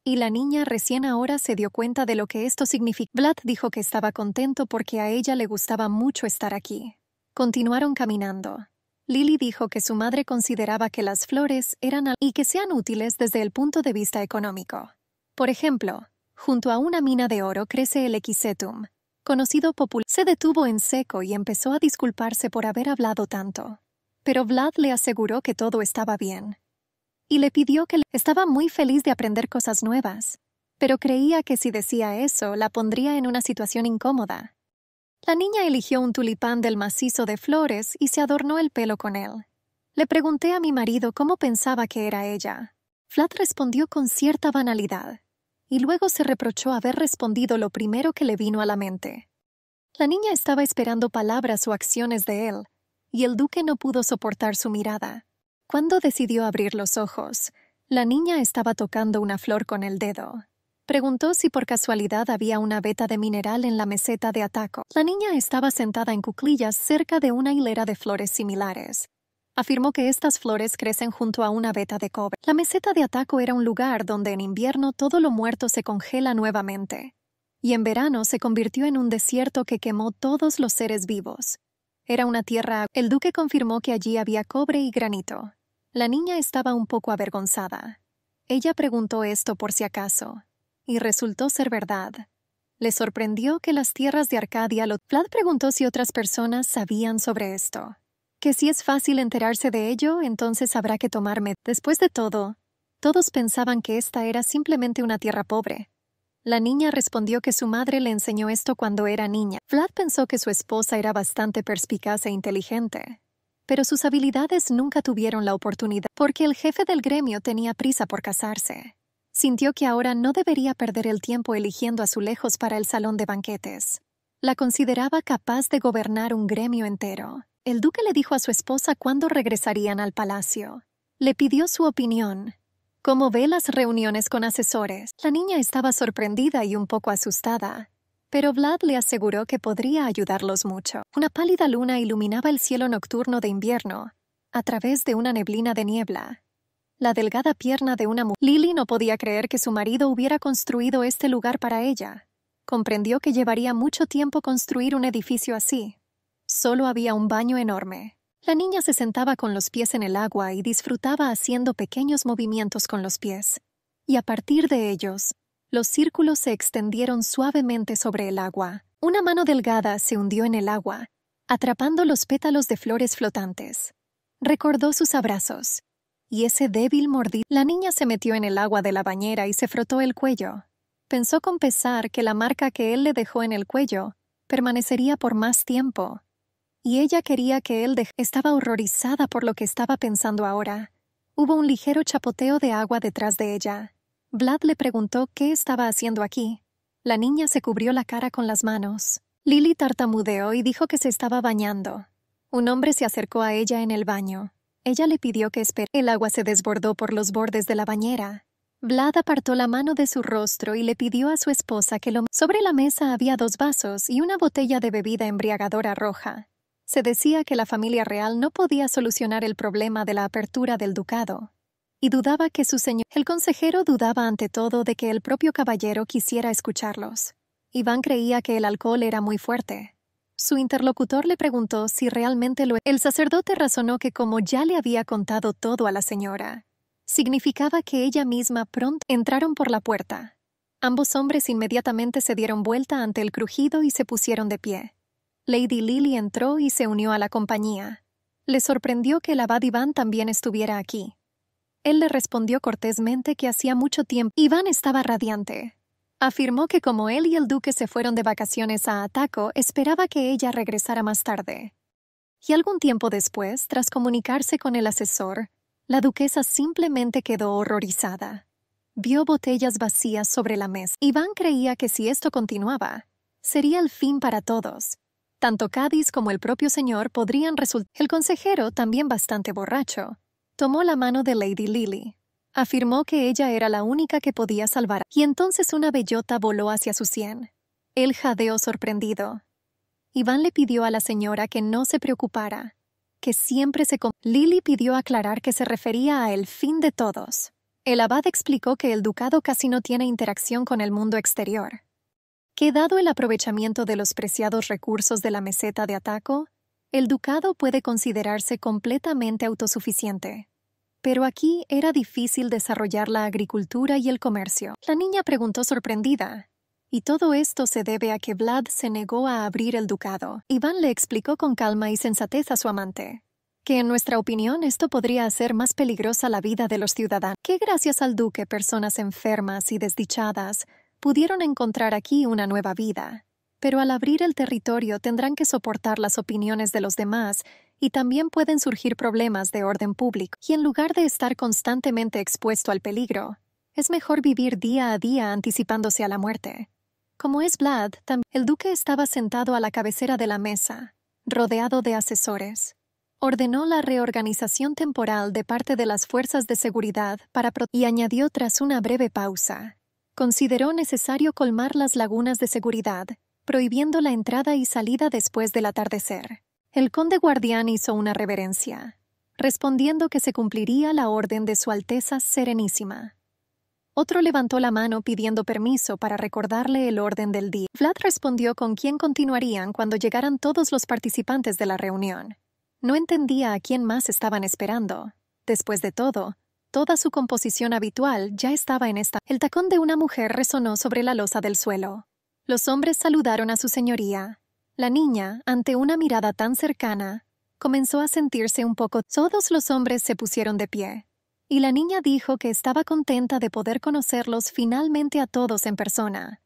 Y la niña recién ahora se dio cuenta de lo que esto significaba. Vlad dijo que estaba contento porque a ella le gustaba mucho estar aquí. Continuaron caminando. Lily dijo que su madre consideraba que las flores eran y que sean útiles desde el punto de vista económico. Por ejemplo, junto a una mina de oro crece el equisetum, conocido popular. Se detuvo en seco y empezó a disculparse por haber hablado tanto. Pero Vlad le aseguró que todo estaba bien. Y le pidió que le... Estaba muy feliz de aprender cosas nuevas, pero creía que si decía eso la pondría en una situación incómoda. La niña eligió un tulipán del macizo de flores y se adornó el pelo con él. Le pregunté a mi marido cómo pensaba que era ella. Vlad respondió con cierta banalidad, y luego se reprochó haber respondido lo primero que le vino a la mente. La niña estaba esperando palabras o acciones de él, y el duque no pudo soportar su mirada. Cuando decidió abrir los ojos, la niña estaba tocando una flor con el dedo. Preguntó si por casualidad había una veta de mineral en la meseta de Ataco. La niña estaba sentada en cuclillas cerca de una hilera de flores similares. Afirmó que estas flores crecen junto a una veta de cobre. La meseta de Ataco era un lugar donde en invierno todo lo muerto se congela nuevamente, y en verano se convirtió en un desierto que quemó todos los seres vivos. Era una tierra... El duque confirmó que allí había cobre y granito. La niña estaba un poco avergonzada. Ella preguntó esto por si acaso, y resultó ser verdad. Le sorprendió que las tierras de Arcadia lo... Vlad preguntó si otras personas sabían sobre esto. Que si es fácil enterarse de ello, entonces habrá que tomarme... Después de todo, todos pensaban que esta era simplemente una tierra pobre. La niña respondió que su madre le enseñó esto cuando era niña. Vlad pensó que su esposa era bastante perspicaz e inteligente, pero sus habilidades nunca tuvieron la oportunidad porque el jefe del gremio tenía prisa por casarse. Sintió que ahora no debería perder el tiempo eligiendo azulejos para el salón de banquetes. La consideraba capaz de gobernar un gremio entero. El duque le dijo a su esposa cuándo regresarían al palacio. Le pidió su opinión. ¿Cómo ve las reuniones con asesores? La niña estaba sorprendida y un poco asustada, pero Vlad le aseguró que podría ayudarlos mucho. Una pálida luna iluminaba el cielo nocturno de invierno, a través de una neblina de niebla. La delgada pierna de una mujer. Lily no podía creer que su marido hubiera construido este lugar para ella. Comprendió que llevaría mucho tiempo construir un edificio así. Solo había un baño enorme. La niña se sentaba con los pies en el agua y disfrutaba haciendo pequeños movimientos con los pies. Y a partir de ellos, los círculos se extendieron suavemente sobre el agua. Una mano delgada se hundió en el agua, atrapando los pétalos de flores flotantes. Recordó sus abrazos. Y ese débil mordido. La niña se metió en el agua de la bañera y se frotó el cuello. Pensó con pesar que la marca que él le dejó en el cuello permanecería por más tiempo. Y ella quería que él dejara. Estaba horrorizada por lo que estaba pensando ahora. Hubo un ligero chapoteo de agua detrás de ella. Vlad le preguntó qué estaba haciendo aquí. La niña se cubrió la cara con las manos. Lily tartamudeó y dijo que se estaba bañando. Un hombre se acercó a ella en el baño. Ella le pidió que esperara. El agua se desbordó por los bordes de la bañera. Vlad apartó la mano de su rostro y le pidió a su esposa que lo... Sobre la mesa había dos vasos y una botella de bebida embriagadora roja. Se decía que la familia real no podía solucionar el problema de la apertura del ducado, y dudaba que su señor... El consejero dudaba ante todo de que el propio caballero quisiera escucharlos. Iván creía que el alcohol era muy fuerte. Su interlocutor le preguntó si realmente lo... El sacerdote razonó que como ya le había contado todo a la señora, significaba que ella misma pronto... Entraron por la puerta. Ambos hombres inmediatamente se dieron vuelta ante el crujido y se pusieron de pie. Lady Lily entró y se unió a la compañía. Le sorprendió que el abad Iván también estuviera aquí. Él le respondió cortésmente que hacía mucho tiempo. Iván estaba radiante. Afirmó que como él y el duque se fueron de vacaciones a Ataco, esperaba que ella regresara más tarde. Y algún tiempo después, tras comunicarse con el asesor, la duquesa simplemente quedó horrorizada. Vio botellas vacías sobre la mesa. Iván creía que si esto continuaba, sería el fin para todos. Tanto Cádiz como el propio señor podrían resultar. El consejero, también bastante borracho, tomó la mano de Lady Lily. Afirmó que ella era la única que podía salvar. Y entonces una bellota voló hacia su sien. Él jadeó sorprendido. Iván le pidió a la señora que no se preocupara, que siempre se... Lily pidió aclarar que se refería a el fin de todos. El abad explicó que el ducado casi no tiene interacción con el mundo exterior, que dado el aprovechamiento de los preciados recursos de la meseta de Ataco, el ducado puede considerarse completamente autosuficiente. Pero aquí era difícil desarrollar la agricultura y el comercio. La niña preguntó sorprendida, y todo esto se debe a que Vlad se negó a abrir el ducado. Iván le explicó con calma y sensatez a su amante, que en nuestra opinión esto podría hacer más peligrosa la vida de los ciudadanos, que gracias al duque personas enfermas y desdichadas pudieron encontrar aquí una nueva vida. Pero al abrir el territorio tendrán que soportar las opiniones de los demás y también pueden surgir problemas de orden público. Y en lugar de estar constantemente expuesto al peligro, es mejor vivir día a día anticipándose a la muerte. Como es Vlad, el duque estaba sentado a la cabecera de la mesa, rodeado de asesores. Ordenó la reorganización temporal de parte de las fuerzas de seguridad para proteger y añadió tras una breve pausa. Consideró necesario colmar las lagunas de seguridad, prohibiendo la entrada y salida después del atardecer. El conde guardián hizo una reverencia, respondiendo que se cumpliría la orden de Su Alteza Serenísima. Otro levantó la mano pidiendo permiso para recordarle el orden del día. Vlad respondió con quién continuarían cuando llegaran todos los participantes de la reunión. No entendía a quién más estaban esperando. Después de todo, toda su composición habitual ya estaba en esta. El tacón de una mujer resonó sobre la losa del suelo. Los hombres saludaron a su señoría. La niña, ante una mirada tan cercana, comenzó a sentirse un poco... Todos los hombres se pusieron de pie, y la niña dijo que estaba contenta de poder conocerlos finalmente a todos en persona.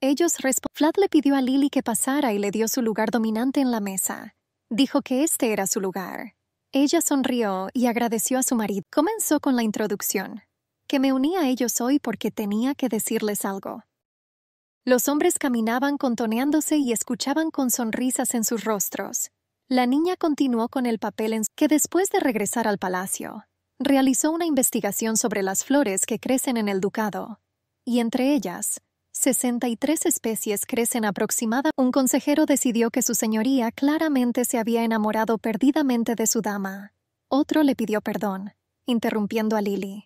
Ellos respondieron. Vlad le pidió a Lily que pasara y le dio su lugar dominante en la mesa. Dijo que este era su lugar. Ella sonrió y agradeció a su marido. Comenzó con la introducción, que me uní a ellos hoy porque tenía que decirles algo. Los hombres caminaban contoneándose y escuchaban con sonrisas en sus rostros. La niña continuó con el papel en que después de regresar al palacio, realizó una investigación sobre las flores que crecen en el ducado, y entre ellas, sesenta y tres especies crecen aproximadamente. Un consejero decidió que su señoría claramente se había enamorado perdidamente de su dama. Otro le pidió perdón, interrumpiendo a Lily,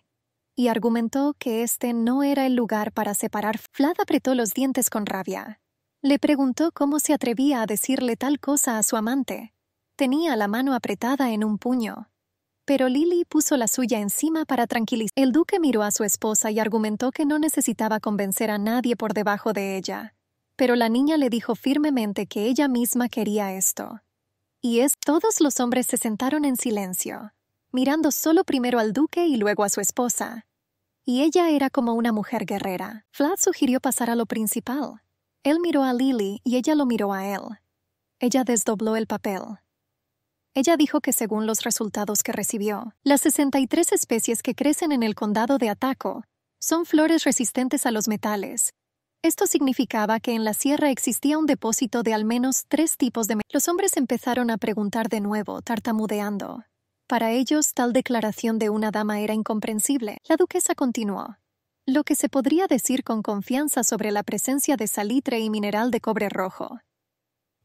y argumentó que este no era el lugar para separar. Vlad apretó los dientes con rabia. Le preguntó cómo se atrevía a decirle tal cosa a su amante. Tenía la mano apretada en un puño. Pero Lily puso la suya encima para tranquilizar. El duque miró a su esposa y argumentó que no necesitaba convencer a nadie por debajo de ella. Pero la niña le dijo firmemente que ella misma quería esto. Y es... Todos los hombres se sentaron en silencio, mirando solo primero al duque y luego a su esposa. Y ella era como una mujer guerrera. Vlad sugirió pasar a lo principal. Él miró a Lily y ella lo miró a él. Ella desdobló el papel. Ella dijo que según los resultados que recibió, las sesenta y tres especies que crecen en el condado de Ataco son flores resistentes a los metales. Esto significaba que en la sierra existía un depósito de al menos tres tipos de metales. Los hombres empezaron a preguntar de nuevo, tartamudeando. Para ellos, tal declaración de una dama era incomprensible. La duquesa continuó. Lo que se podría decir con confianza sobre la presencia de salitre y mineral de cobre rojo.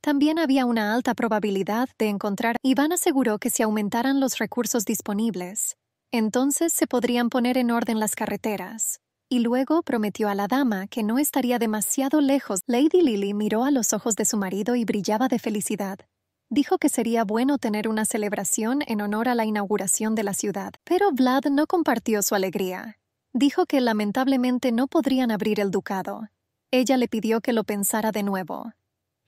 También había una alta probabilidad de encontrar... Iván aseguró que si aumentaran los recursos disponibles, entonces se podrían poner en orden las carreteras. Y luego prometió a la dama que no estaría demasiado lejos. Lady Lily miró a los ojos de su marido y brillaba de felicidad. Dijo que sería bueno tener una celebración en honor a la inauguración de la ciudad. Pero Vlad no compartió su alegría. Dijo que lamentablemente no podrían abrir el ducado. Ella le pidió que lo pensara de nuevo.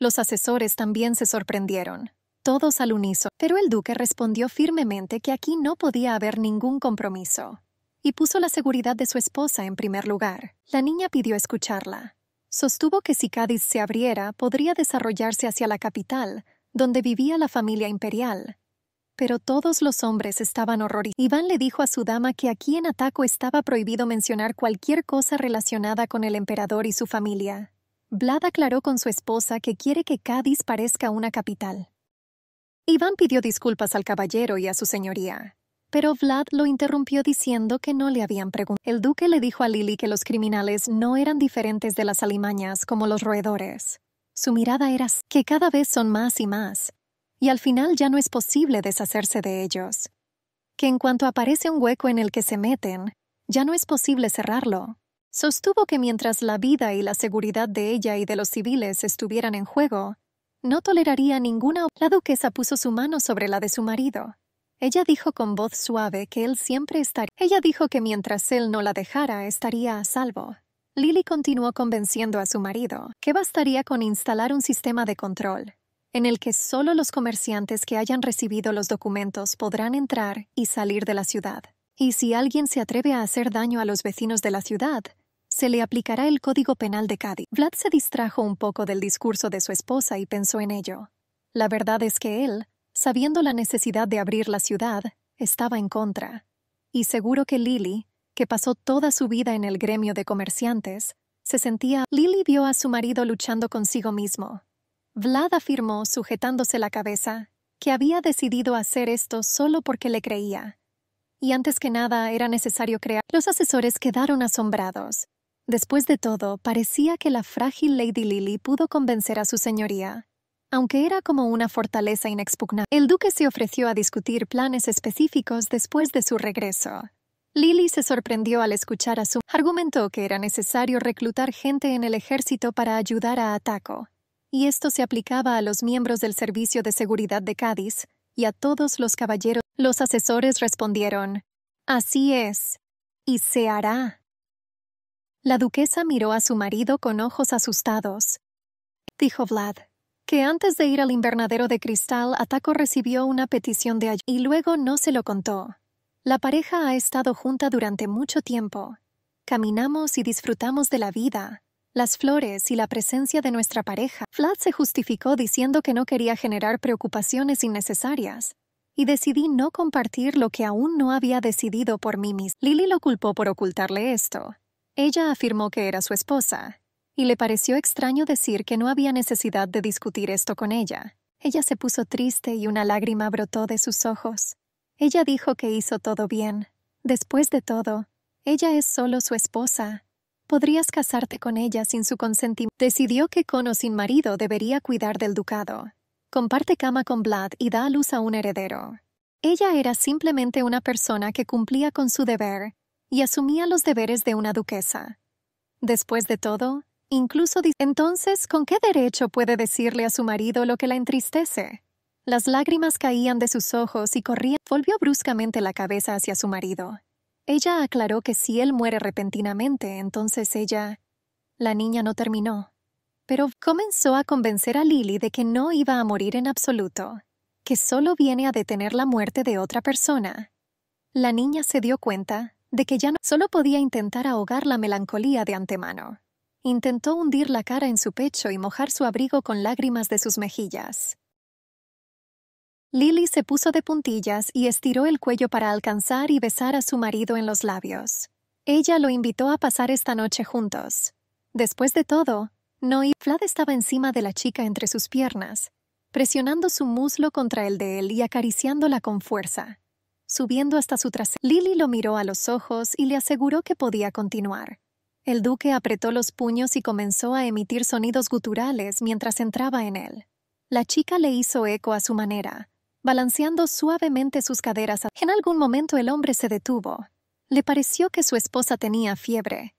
Los asesores también se sorprendieron, todos al unísono. Pero el duque respondió firmemente que aquí no podía haber ningún compromiso. Y puso la seguridad de su esposa en primer lugar. La niña pidió escucharla. Sostuvo que si Cádiz se abriera, podría desarrollarse hacia la capital, donde vivía la familia imperial. Pero todos los hombres estaban horrorizados. Iván le dijo a su dama que aquí en Ataco estaba prohibido mencionar cualquier cosa relacionada con el emperador y su familia. Vlad aclaró con su esposa que quiere que Cádiz parezca una capital. Iván pidió disculpas al caballero y a su señoría, pero Vlad lo interrumpió diciendo que no le habían preguntado. El duque le dijo a Lily que los criminales no eran diferentes de las alimañas como los roedores. Su mirada era que cada vez son más y más, y al final ya no es posible deshacerse de ellos. Que en cuanto aparece un hueco en el que se meten, ya no es posible cerrarlo. Sostuvo que mientras la vida y la seguridad de ella y de los civiles estuvieran en juego, No toleraría ninguna. La duquesa puso su mano sobre la de su marido. Ella dijo con voz suave que él siempre estaría. Ella dijo que mientras él no la dejara, estaría a salvo. Lily continuó convenciendo a su marido que bastaría con instalar un sistema de control en el que solo los comerciantes que hayan recibido los documentos podrán entrar y salir de la ciudad. Y si alguien se atreve a hacer daño a los vecinos de la ciudad, se le aplicará el Código Penal de Cádiz. Vlad se distrajo un poco del discurso de su esposa y pensó en ello. La verdad es que él, sabiendo la necesidad de abrir la ciudad, estaba en contra. Y seguro que Lily, que pasó toda su vida en el gremio de comerciantes, se sentía... Lily vio a su marido luchando consigo mismo. Vlad afirmó, sujetándose la cabeza, que había decidido hacer esto solo porque le creía. Y antes que nada era necesario crear... Los asesores quedaron asombrados. Después de todo, parecía que la frágil Lady Lily pudo convencer a su señoría, aunque era como una fortaleza inexpugnable. El duque se ofreció a discutir planes específicos después de su regreso. Lily se sorprendió al escuchar a su... Argumentó que era necesario reclutar gente en el ejército para ayudar a Ataco, y esto se aplicaba a los miembros del Servicio de Seguridad de Cádiz y a todos los caballeros. Los asesores respondieron, «Así es, y se hará». La duquesa miró a su marido con ojos asustados. Dijo Vlad que antes de ir al invernadero de cristal, Ataco recibió una petición de ayuda y luego no se lo contó. La pareja ha estado junta durante mucho tiempo. Caminamos y disfrutamos de la vida, las flores y la presencia de nuestra pareja. Vlad se justificó diciendo que no quería generar preocupaciones innecesarias y decidí no compartir lo que aún no había decidido por mí misma. Lily lo culpó por ocultarle esto. Ella afirmó que era su esposa y le pareció extraño decir que no había necesidad de discutir esto con ella. Ella se puso triste y una lágrima brotó de sus ojos. Ella dijo que hizo todo bien. Después de todo, ella es solo su esposa. Podrías casarte con ella sin su consentimiento. Decidió que con o sin marido debería cuidar del ducado. Comparte cama con Vlad y da a luz a un heredero. Ella era simplemente una persona que cumplía con su deber y asumía los deberes de una duquesa. Después de todo, incluso... Entonces, ¿con qué derecho puede decirle a su marido lo que la entristece? Las lágrimas caían de sus ojos y corrían. Volvió bruscamente la cabeza hacia su marido. Ella aclaró que si él muere repentinamente, entonces ella... La niña no terminó, pero comenzó a convencer a Lily de que no iba a morir en absoluto, que solo viene a detener la muerte de otra persona. La niña se dio cuenta de que ya no... Solo podía intentar ahogar la melancolía de antemano. Intentó hundir la cara en su pecho y mojar su abrigo con lágrimas de sus mejillas. Lily se puso de puntillas y estiró el cuello para alcanzar y besar a su marido en los labios. Ella lo invitó a pasar esta noche juntos. Después de todo, no y Vlad estaba encima de la chica entre sus piernas, presionando su muslo contra el de él y acariciándola con fuerza, subiendo hasta su trasero. Lily lo miró a los ojos y le aseguró que podía continuar. El duque apretó los puños y comenzó a emitir sonidos guturales mientras entraba en él. La chica le hizo eco a su manera, balanceando suavemente sus caderas. En algún momento el hombre se detuvo. Le pareció que su esposa tenía fiebre.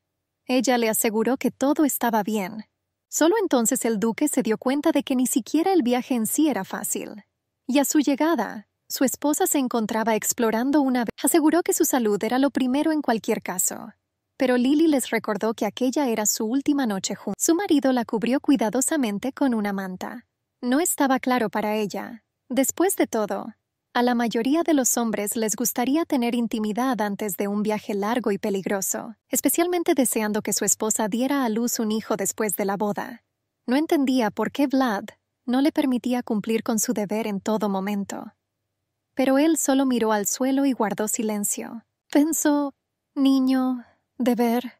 Ella le aseguró que todo estaba bien. Solo entonces el duque se dio cuenta de que ni siquiera el viaje en sí era fácil. Y a su llegada, su esposa se encontraba explorando una... Aseguró que su salud era lo primero en cualquier caso. Pero Lily les recordó que aquella era su última noche juntos. Su marido la cubrió cuidadosamente con una manta. No estaba claro para ella. Después de todo, a la mayoría de los hombres les gustaría tener intimidad antes de un viaje largo y peligroso, especialmente deseando que su esposa diera a luz un hijo después de la boda. No entendía por qué Vlad no le permitía cumplir con su deber en todo momento. Pero él solo miró al suelo y guardó silencio. Pensó, niño, deber...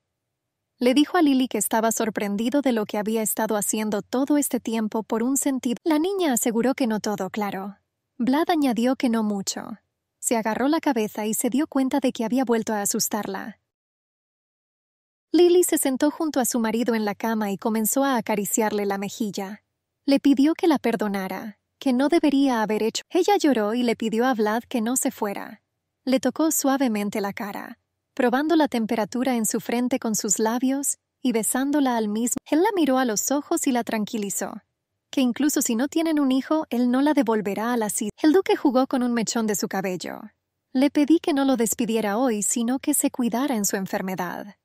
Le dijo a Lily que estaba sorprendido de lo que había estado haciendo todo este tiempo por un sentido. La niña aseguró que no todo claro. Vlad añadió que no mucho. Se agarró la cabeza y se dio cuenta de que había vuelto a asustarla. Lily se sentó junto a su marido en la cama y comenzó a acariciarle la mejilla. Le pidió que la perdonara, que no debería haber hecho. Ella lloró y le pidió a Vlad que no se fuera. Le tocó suavemente la cara, probando la temperatura en su frente con sus labios y besándola al mismo. Él la miró a los ojos y la tranquilizó. que incluso si no tienen un hijo, él no la devolverá a la ciudad. El duque jugó con un mechón de su cabello. Le pedí que no lo despidiera hoy, sino que se cuidara en su enfermedad.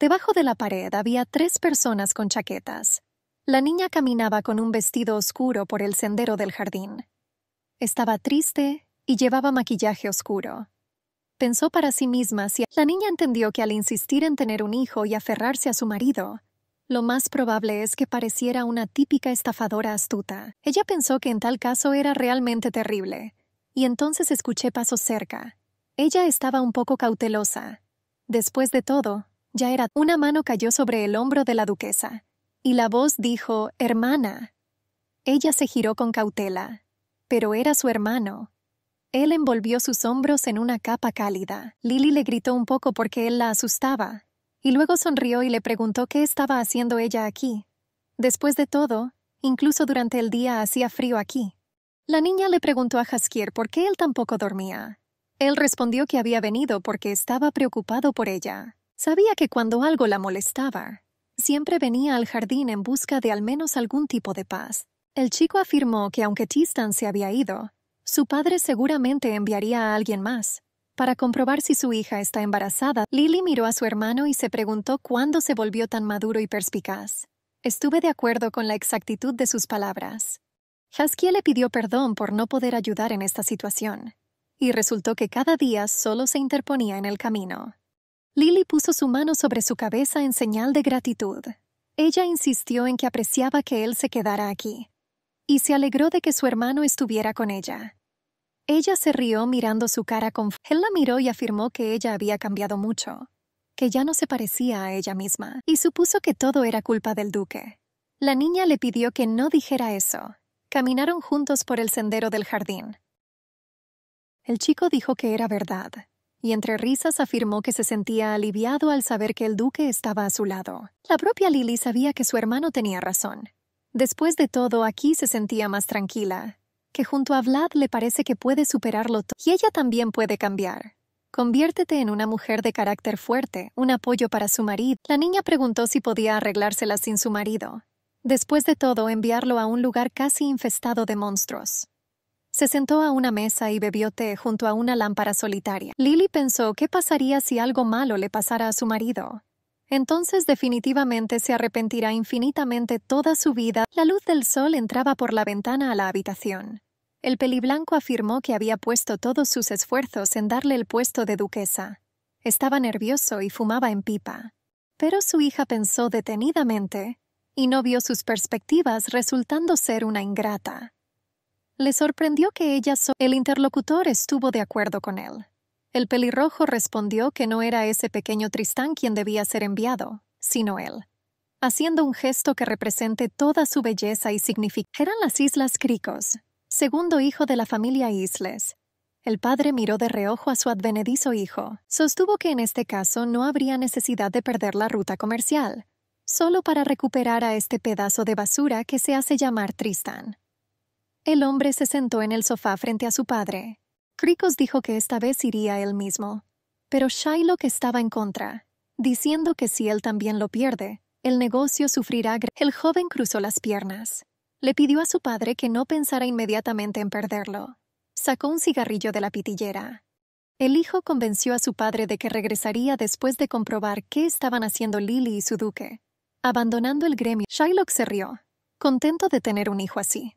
Debajo de la pared había tres personas con chaquetas. La niña caminaba con un vestido oscuro por el sendero del jardín. Estaba triste y llevaba maquillaje oscuro. Pensó para sí misma si la niña entendió que al insistir en tener un hijo y aferrarse a su marido, lo más probable es que pareciera una típica estafadora astuta. Ella pensó que en tal caso era realmente terrible, y entonces escuché pasos cerca. Ella estaba un poco cautelosa. Después de todo, ya era... Una mano cayó sobre el hombro de la duquesa, y la voz dijo, «Hermana». Ella se giró con cautela, pero era su hermano. Él envolvió sus hombros en una capa cálida. Lily le gritó un poco porque él la asustaba, y luego sonrió y le preguntó qué estaba haciendo ella aquí. Después de todo, incluso durante el día hacía frío aquí. La niña le preguntó a Jaskier por qué él tampoco dormía. Él respondió que había venido porque estaba preocupado por ella. Sabía que cuando algo la molestaba, siempre venía al jardín en busca de al menos algún tipo de paz. El chico afirmó que aunque Tristán se había ido, su padre seguramente enviaría a alguien más. Para comprobar si su hija está embarazada, Lily miró a su hermano y se preguntó cuándo se volvió tan maduro y perspicaz. Estuve de acuerdo con la exactitud de sus palabras. Jaskier le pidió perdón por no poder ayudar en esta situación, y resultó que cada día solo se interponía en el camino. Lily puso su mano sobre su cabeza en señal de gratitud. Ella insistió en que apreciaba que él se quedara aquí, y se alegró de que su hermano estuviera con ella. Ella se rió mirando su cara confusa. Él la miró y afirmó que ella había cambiado mucho, que ya no se parecía a ella misma, y supuso que todo era culpa del duque. La niña le pidió que no dijera eso. Caminaron juntos por el sendero del jardín. El chico dijo que era verdad, y entre risas afirmó que se sentía aliviado al saber que el duque estaba a su lado. La propia Lily sabía que su hermano tenía razón. Después de todo, aquí se sentía más tranquila, que junto a Vlad le parece que puede superarlo todo. Y ella también puede cambiar. Conviértete en una mujer de carácter fuerte, un apoyo para su marido. La niña preguntó si podía arreglárselas sin su marido. Después de todo, enviarlo a un lugar casi infestado de monstruos. Se sentó a una mesa y bebió té junto a una lámpara solitaria. Lily pensó qué pasaría si algo malo le pasara a su marido. Entonces definitivamente se arrepentirá infinitamente toda su vida. La luz del sol entraba por la ventana a la habitación. El peliblanco afirmó que había puesto todos sus esfuerzos en darle el puesto de duquesa. Estaba nervioso y fumaba en pipa. Pero su hija pensó detenidamente y no vio sus perspectivas, resultando ser una ingrata. Le sorprendió que ella so- El interlocutor estuvo de acuerdo con él. El pelirrojo respondió que no era ese pequeño Tristán quien debía ser enviado, sino él, haciendo un gesto que represente toda su belleza y significa. Eran las Islas Cricos, segundo hijo de la familia Isles. El padre miró de reojo a su advenedizo hijo. Sostuvo que en este caso no habría necesidad de perder la ruta comercial, solo para recuperar a este pedazo de basura que se hace llamar Tristán. El hombre se sentó en el sofá frente a su padre. Crocus dijo que esta vez iría él mismo, pero Shylock estaba en contra, diciendo que si él también lo pierde, el negocio sufrirá. El joven cruzó las piernas. Le pidió a su padre que no pensara inmediatamente en perderlo. Sacó un cigarrillo de la pitillera. El hijo convenció a su padre de que regresaría después de comprobar qué estaban haciendo Lily y su duque. Abandonando el gremio, Shylock se rió, contento de tener un hijo así.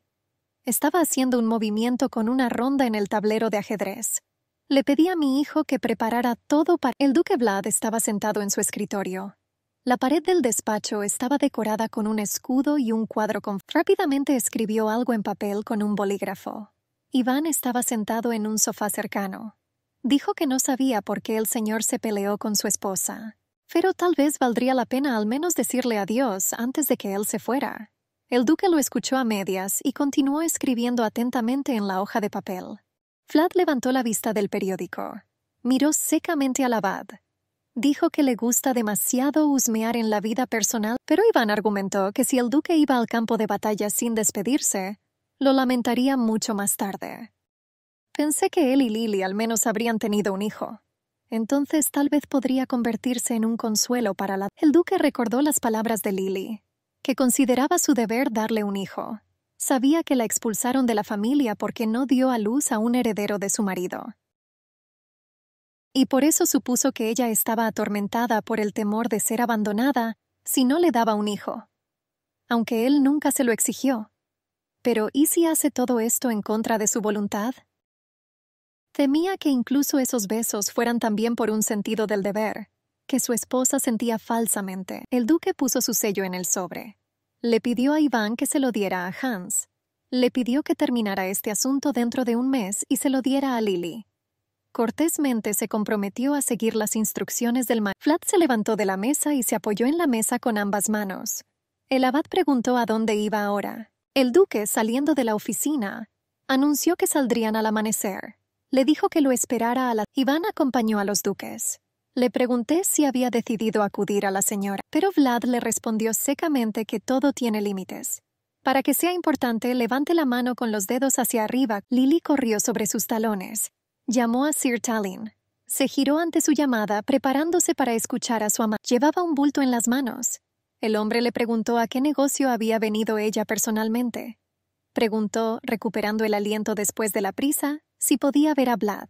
Estaba haciendo un movimiento con una ronda en el tablero de ajedrez. Le pedí a mi hijo que preparara todo para... El duque Vlad estaba sentado en su escritorio. La pared del despacho estaba decorada con un escudo y un cuadro con... Rápidamente escribió algo en papel con un bolígrafo. Iván estaba sentado en un sofá cercano. Dijo que no sabía por qué el señor se peleó con su esposa, pero tal vez valdría la pena al menos decirle adiós antes de que él se fuera. El duque lo escuchó a medias y continuó escribiendo atentamente en la hoja de papel. Vlad levantó la vista del periódico. Miró secamente al abad. Dijo que le gusta demasiado husmear en la vida personal, pero Iván argumentó que si el duque iba al campo de batalla sin despedirse, lo lamentaría mucho más tarde. Pensé que él y Lily al menos habrían tenido un hijo. Entonces tal vez podría convertirse en un consuelo para la... El duque recordó las palabras de Lily, que consideraba su deber darle un hijo, Sabía que la expulsaron de la familia porque no dio a luz a un heredero de su marido. Y por eso supuso que ella estaba atormentada por el temor de ser abandonada si no le daba un hijo, aunque él nunca se lo exigió. Pero ¿y si hace todo esto en contra de su voluntad? Temía que incluso esos besos fueran también por un sentido del deber, que su esposa sentía falsamente. El duque puso su sello en el sobre. Le pidió a Iván que se lo diera a Hans. Le pidió que terminara este asunto dentro de un mes y se lo diera a Lily. Cortésmente se comprometió a seguir las instrucciones del maestro. Vlad se levantó de la mesa y se apoyó en la mesa con ambas manos. El abad preguntó a dónde iba ahora. El duque, saliendo de la oficina, anunció que saldrían al amanecer. Le dijo que lo esperara a la... Iván acompañó a los duques. Le pregunté si había decidido acudir a la señora, pero Vlad le respondió secamente que todo tiene límites. Para que sea importante, levante la mano con los dedos hacia arriba. Lily corrió sobre sus talones. Llamó a Sir Tallinn. Se giró ante su llamada, preparándose para escuchar a su amante. Llevaba un bulto en las manos. El hombre le preguntó a qué negocio había venido ella personalmente. Preguntó, recuperando el aliento después de la prisa, si podía ver a Vlad.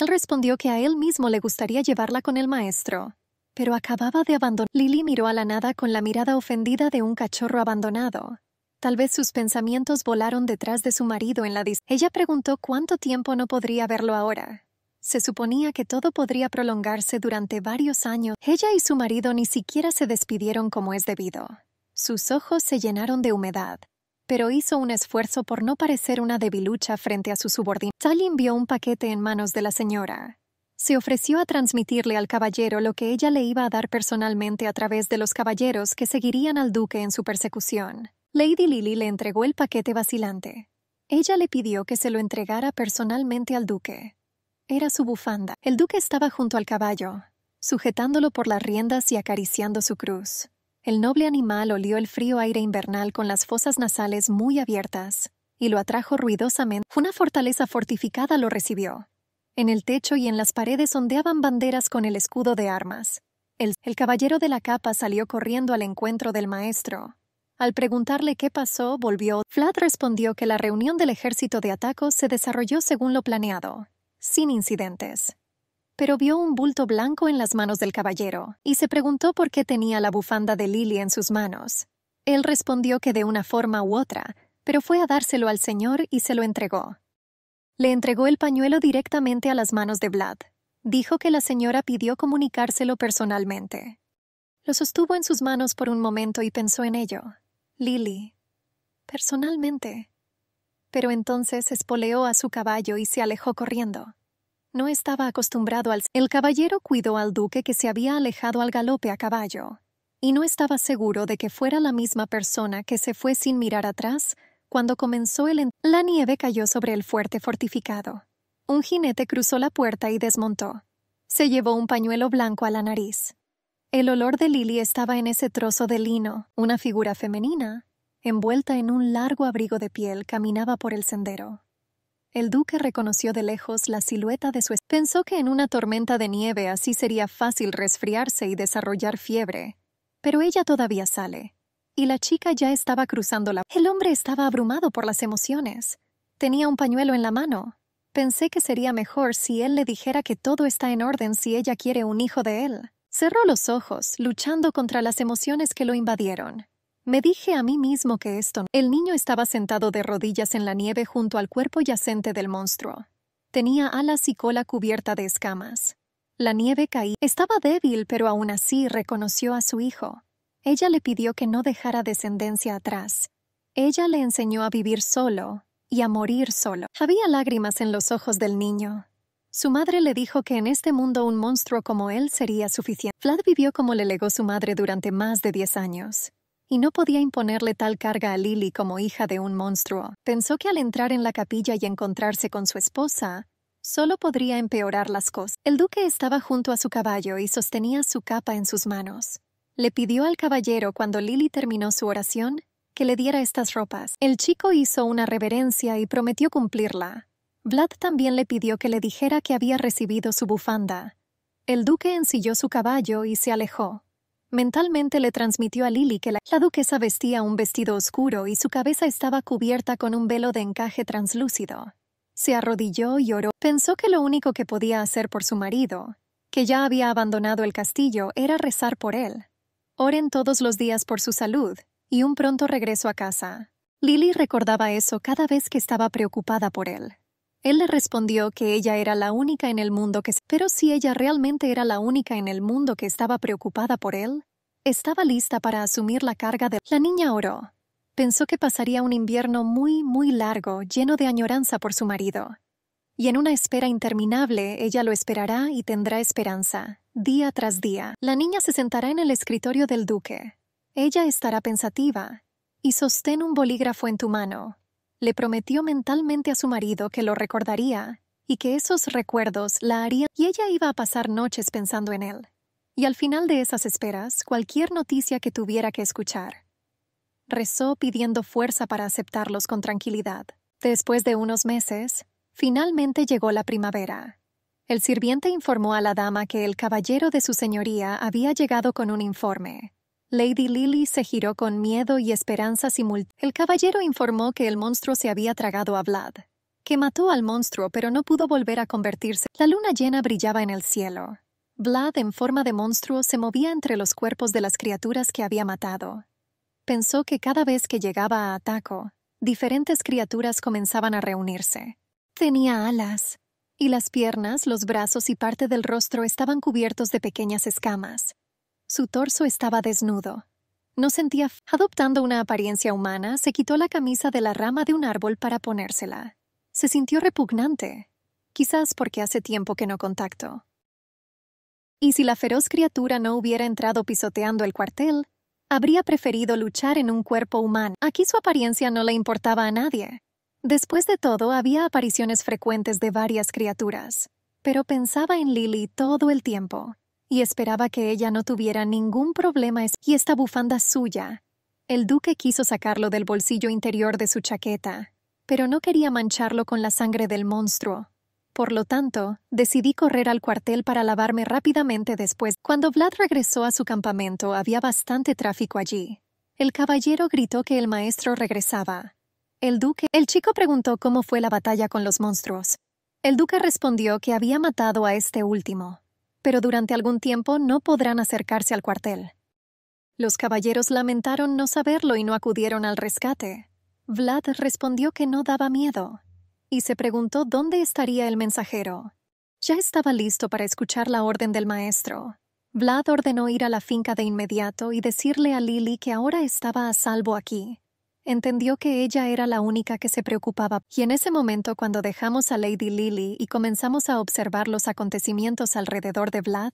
Él respondió que a él mismo le gustaría llevarla con el maestro, pero acababa de abandonar. Lily miró a la nada con la mirada ofendida de un cachorro abandonado. Tal vez sus pensamientos volaron detrás de su marido en la distancia. Ella preguntó cuánto tiempo no podría verlo ahora. Se suponía que todo podría prolongarse durante varios años. Ella y su marido ni siquiera se despidieron como es debido. Sus ojos se llenaron de humedad, pero hizo un esfuerzo por no parecer una debilucha frente a su subordinado. Tallinn vio un paquete en manos de la señora. Se ofreció a transmitirle al caballero lo que ella le iba a dar personalmente a través de los caballeros que seguirían al duque en su persecución. Lady Lily le entregó el paquete vacilante. Ella le pidió que se lo entregara personalmente al duque. Era su bufanda. El duque estaba junto al caballo, sujetándolo por las riendas y acariciando su cruz. El noble animal olió el frío aire invernal con las fosas nasales muy abiertas y lo atrajo ruidosamente. Una fortaleza fortificada lo recibió. En el techo y en las paredes ondeaban banderas con el escudo de armas. El, el caballero de la capa salió corriendo al encuentro del maestro. Al preguntarle qué pasó, volvió. Vlad respondió que la reunión del ejército de Ataco se desarrolló según lo planeado, sin incidentes. Pero vio un bulto blanco en las manos del caballero y se preguntó por qué tenía la bufanda de Lily en sus manos. Él respondió que de una forma u otra, pero fue a dárselo al señor y se lo entregó. Le entregó el pañuelo directamente a las manos de Vlad. Dijo que la señora pidió comunicárselo personalmente. Lo sostuvo en sus manos por un momento y pensó en ello. Lily. Personalmente. Pero entonces espoleó a su caballo y se alejó corriendo. No estaba acostumbrado al... El caballero cuidó al duque que se había alejado al galope a caballo, y no estaba seguro de que fuera la misma persona que se fue sin mirar atrás cuando comenzó el... La nieve cayó sobre el fuerte fortificado. Un jinete cruzó la puerta y desmontó. Se llevó un pañuelo blanco a la nariz. El olor de Lily estaba en ese trozo de lino. Una figura femenina, envuelta en un largo abrigo de piel, caminaba por el sendero. El duque reconoció de lejos la silueta de su esposa. Pensó que en una tormenta de nieve así sería fácil resfriarse y desarrollar fiebre. Pero ella todavía sale. Y la chica ya estaba cruzando la... El hombre estaba abrumado por las emociones. Tenía un pañuelo en la mano. Pensé que sería mejor si él le dijera que todo está en orden si ella quiere un hijo de él. Cerró los ojos, luchando contra las emociones que lo invadieron. Me dije a mí mismo que esto... El niño estaba sentado de rodillas en la nieve junto al cuerpo yacente del monstruo. Tenía alas y cola cubierta de escamas. La nieve caía. Estaba débil, pero aún así reconoció a su hijo. Ella le pidió que no dejara descendencia atrás. Ella le enseñó a vivir solo y a morir solo. Había lágrimas en los ojos del niño. Su madre le dijo que en este mundo un monstruo como él sería suficiente. Vlad vivió como le legó su madre durante más de diez años. Y no podía imponerle tal carga a Lily como hija de un monstruo. Pensó que al entrar en la capilla y encontrarse con su esposa, solo podría empeorar las cosas. El duque estaba junto a su caballo y sostenía su capa en sus manos. Le pidió al caballero cuando Lily terminó su oración que le diera estas ropas. El chico hizo una reverencia y prometió cumplirla. Vlad también le pidió que le dijera que había recibido su bufanda. El duque ensilló su caballo y se alejó. Mentalmente le transmitió a Lily que la, la duquesa vestía un vestido oscuro y su cabeza estaba cubierta con un velo de encaje translúcido. Se arrodilló y oró. Pensó que lo único que podía hacer por su marido, que ya había abandonado el castillo, era rezar por él. Oren todos los días por su salud y un pronto regreso a casa. Lily recordaba eso cada vez que estaba preocupada por él. Él le respondió que ella era la única en el mundo que... Pero si ella realmente era la única en el mundo que estaba preocupada por él, estaba lista para asumir la carga de... La niña oró. Pensó que pasaría un invierno muy, muy largo, lleno de añoranza por su marido. Y en una espera interminable, ella lo esperará y tendrá esperanza, día tras día. La niña se sentará en el escritorio del duque. Ella estará pensativa. Y sostén un bolígrafo en tu mano. Le prometió mentalmente a su marido que lo recordaría y que esos recuerdos la harían, y ella iba a pasar noches pensando en él. Y al final de esas esperas, cualquier noticia que tuviera que escuchar. Rezó pidiendo fuerza para aceptarlos con tranquilidad. Después de unos meses, finalmente llegó la primavera. El sirviente informó a la dama que el caballero de su señoría había llegado con un informe. Lady Lily se giró con miedo y esperanza simultánea. El caballero informó que el monstruo se había tragado a Vlad, que mató al monstruo pero no pudo volver a convertirse. La luna llena brillaba en el cielo. Vlad, en forma de monstruo, se movía entre los cuerpos de las criaturas que había matado. Pensó que cada vez que llegaba a Ataco, diferentes criaturas comenzaban a reunirse. Tenía alas, y las piernas, los brazos y parte del rostro estaban cubiertos de pequeñas escamas. Su torso estaba desnudo. No sentía... Adoptando una apariencia humana, se quitó la camisa de la rama de un árbol para ponérsela. Se sintió repugnante, quizás porque hace tiempo que no contacto. Y si la feroz criatura no hubiera entrado pisoteando el cuartel, habría preferido luchar en un cuerpo humano. Aquí su apariencia no le importaba a nadie. Después de todo, había apariciones frecuentes de varias criaturas, pero pensaba en Lily todo el tiempo. Y esperaba que ella no tuviera ningún problema. Y esta bufanda suya. El duque quiso sacarlo del bolsillo interior de su chaqueta, pero no quería mancharlo con la sangre del monstruo. Por lo tanto, decidí correr al cuartel para lavarme rápidamente después. Cuando Vlad regresó a su campamento, había bastante tráfico allí. El caballero gritó que el maestro regresaba. El duque... El chico preguntó cómo fue la batalla con los monstruos. El duque respondió que había matado a este último, pero durante algún tiempo no podrán acercarse al cuartel. Los caballeros lamentaron no saberlo y no acudieron al rescate. Vlad respondió que no daba miedo, y se preguntó dónde estaría el mensajero. Ya estaba listo para escuchar la orden del maestro. Vlad ordenó ir a la finca de inmediato y decirle a Lily que ahora estaba a salvo aquí. Entendió que ella era la única que se preocupaba, y en ese momento, cuando dejamos a Lady Lily y comenzamos a observar los acontecimientos alrededor de Vlad,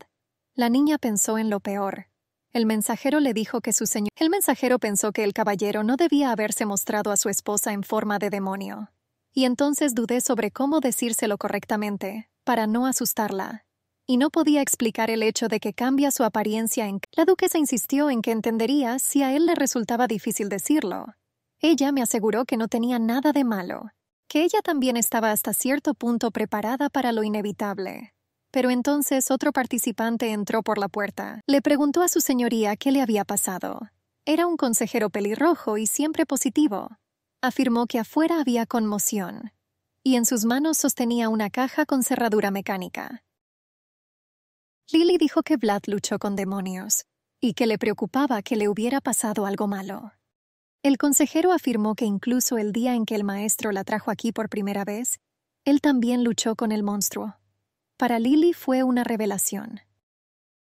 la niña pensó en lo peor. El mensajero le dijo que su señor... El mensajero pensó que el caballero no debía haberse mostrado a su esposa en forma de demonio, y entonces dudé sobre cómo decírselo correctamente, para no asustarla. Y no podía explicar el hecho de que cambia su apariencia en... La duquesa insistió en que entendería si a él le resultaba difícil decirlo. Ella me aseguró que no tenía nada de malo, que ella también estaba hasta cierto punto preparada para lo inevitable. Pero entonces otro participante entró por la puerta. Le preguntó a su señoría qué le había pasado. Era un consejero pelirrojo y siempre positivo. Afirmó que afuera había conmoción, y en sus manos sostenía una caja con cerradura mecánica. Lily dijo que Vlad luchó con demonios, y que le preocupaba que le hubiera pasado algo malo. El consejero afirmó que incluso el día en que el maestro la trajo aquí por primera vez, él también luchó con el monstruo. Para Lily fue una revelación.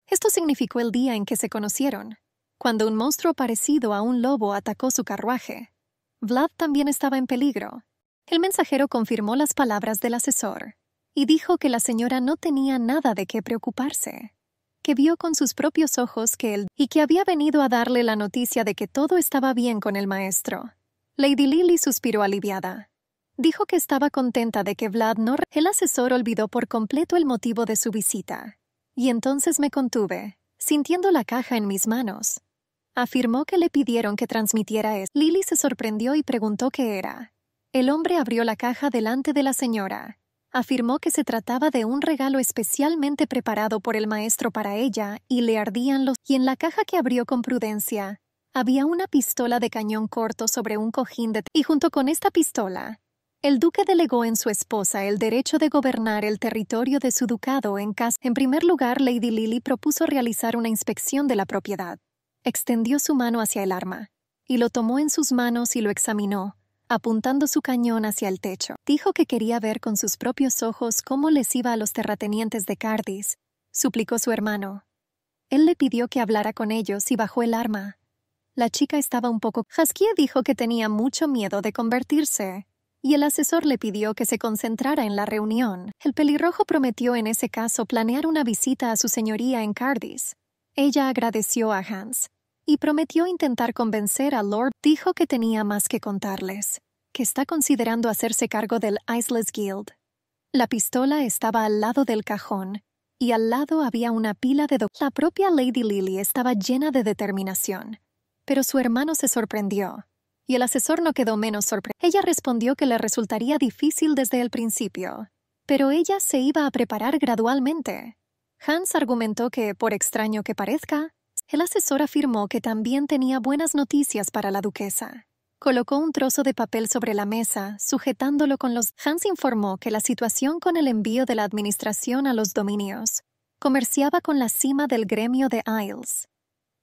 Esto significó el día en que se conocieron, cuando un monstruo parecido a un lobo atacó su carruaje. Vlad también estaba en peligro. El mensajero confirmó las palabras del asesor y dijo que la señora no tenía nada de qué preocuparse, que vio con sus propios ojos que él y que había venido a darle la noticia de que todo estaba bien con el maestro. Lady Lily suspiró aliviada. Dijo que estaba contenta de que Vlad no... El asesor olvidó por completo el motivo de su visita. Y entonces me contuve, sintiendo la caja en mis manos. Afirmó que le pidieron que transmitiera eso. Lily se sorprendió y preguntó qué era. El hombre abrió la caja delante de la señora, afirmó que se trataba de un regalo especialmente preparado por el maestro para ella y le ardían los... Y en la caja que abrió con prudencia, había una pistola de cañón corto sobre un cojín de... Y junto con esta pistola, el duque delegó en su esposa el derecho de gobernar el territorio de su ducado en casa. En primer lugar, Lady Lily propuso realizar una inspección de la propiedad. Extendió su mano hacia el arma, y lo tomó en sus manos y lo examinó, apuntando su cañón hacia el techo. Dijo que quería ver con sus propios ojos cómo les iba a los terratenientes de Cádiz, suplicó su hermano. Él le pidió que hablara con ellos y bajó el arma. La chica estaba un poco... Jaskier dijo que tenía mucho miedo de convertirse, y el asesor le pidió que se concentrara en la reunión. El pelirrojo prometió en ese caso planear una visita a su señoría en Cádiz. Ella agradeció a Hans y prometió intentar convencer a Lord. Dijo que tenía más que contarles, que está considerando hacerse cargo del Isles Guild. La pistola estaba al lado del cajón, y al lado había una pila de documentos. La propia Lady Lily estaba llena de determinación, pero su hermano se sorprendió, y el asesor no quedó menos sorprendido. Ella respondió que le resultaría difícil desde el principio, pero ella se iba a preparar gradualmente. Hans argumentó que, por extraño que parezca, el asesor afirmó que también tenía buenas noticias para la duquesa. Colocó un trozo de papel sobre la mesa, sujetándolo con los... Hans informó que la situación con el envío de la administración a los dominios comerciaba con la cima del gremio de Isles.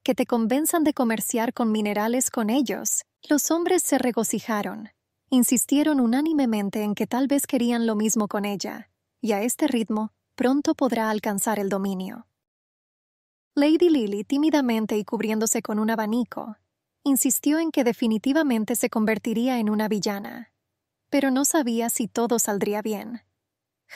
Que te convenzan de comerciar con minerales con ellos. Los hombres se regocijaron. Insistieron unánimemente en que tal vez querían lo mismo con ella, y a este ritmo pronto podrá alcanzar el dominio. Lady Lily, tímidamente y cubriéndose con un abanico, insistió en que definitivamente se convertiría en una villana, pero no sabía si todo saldría bien.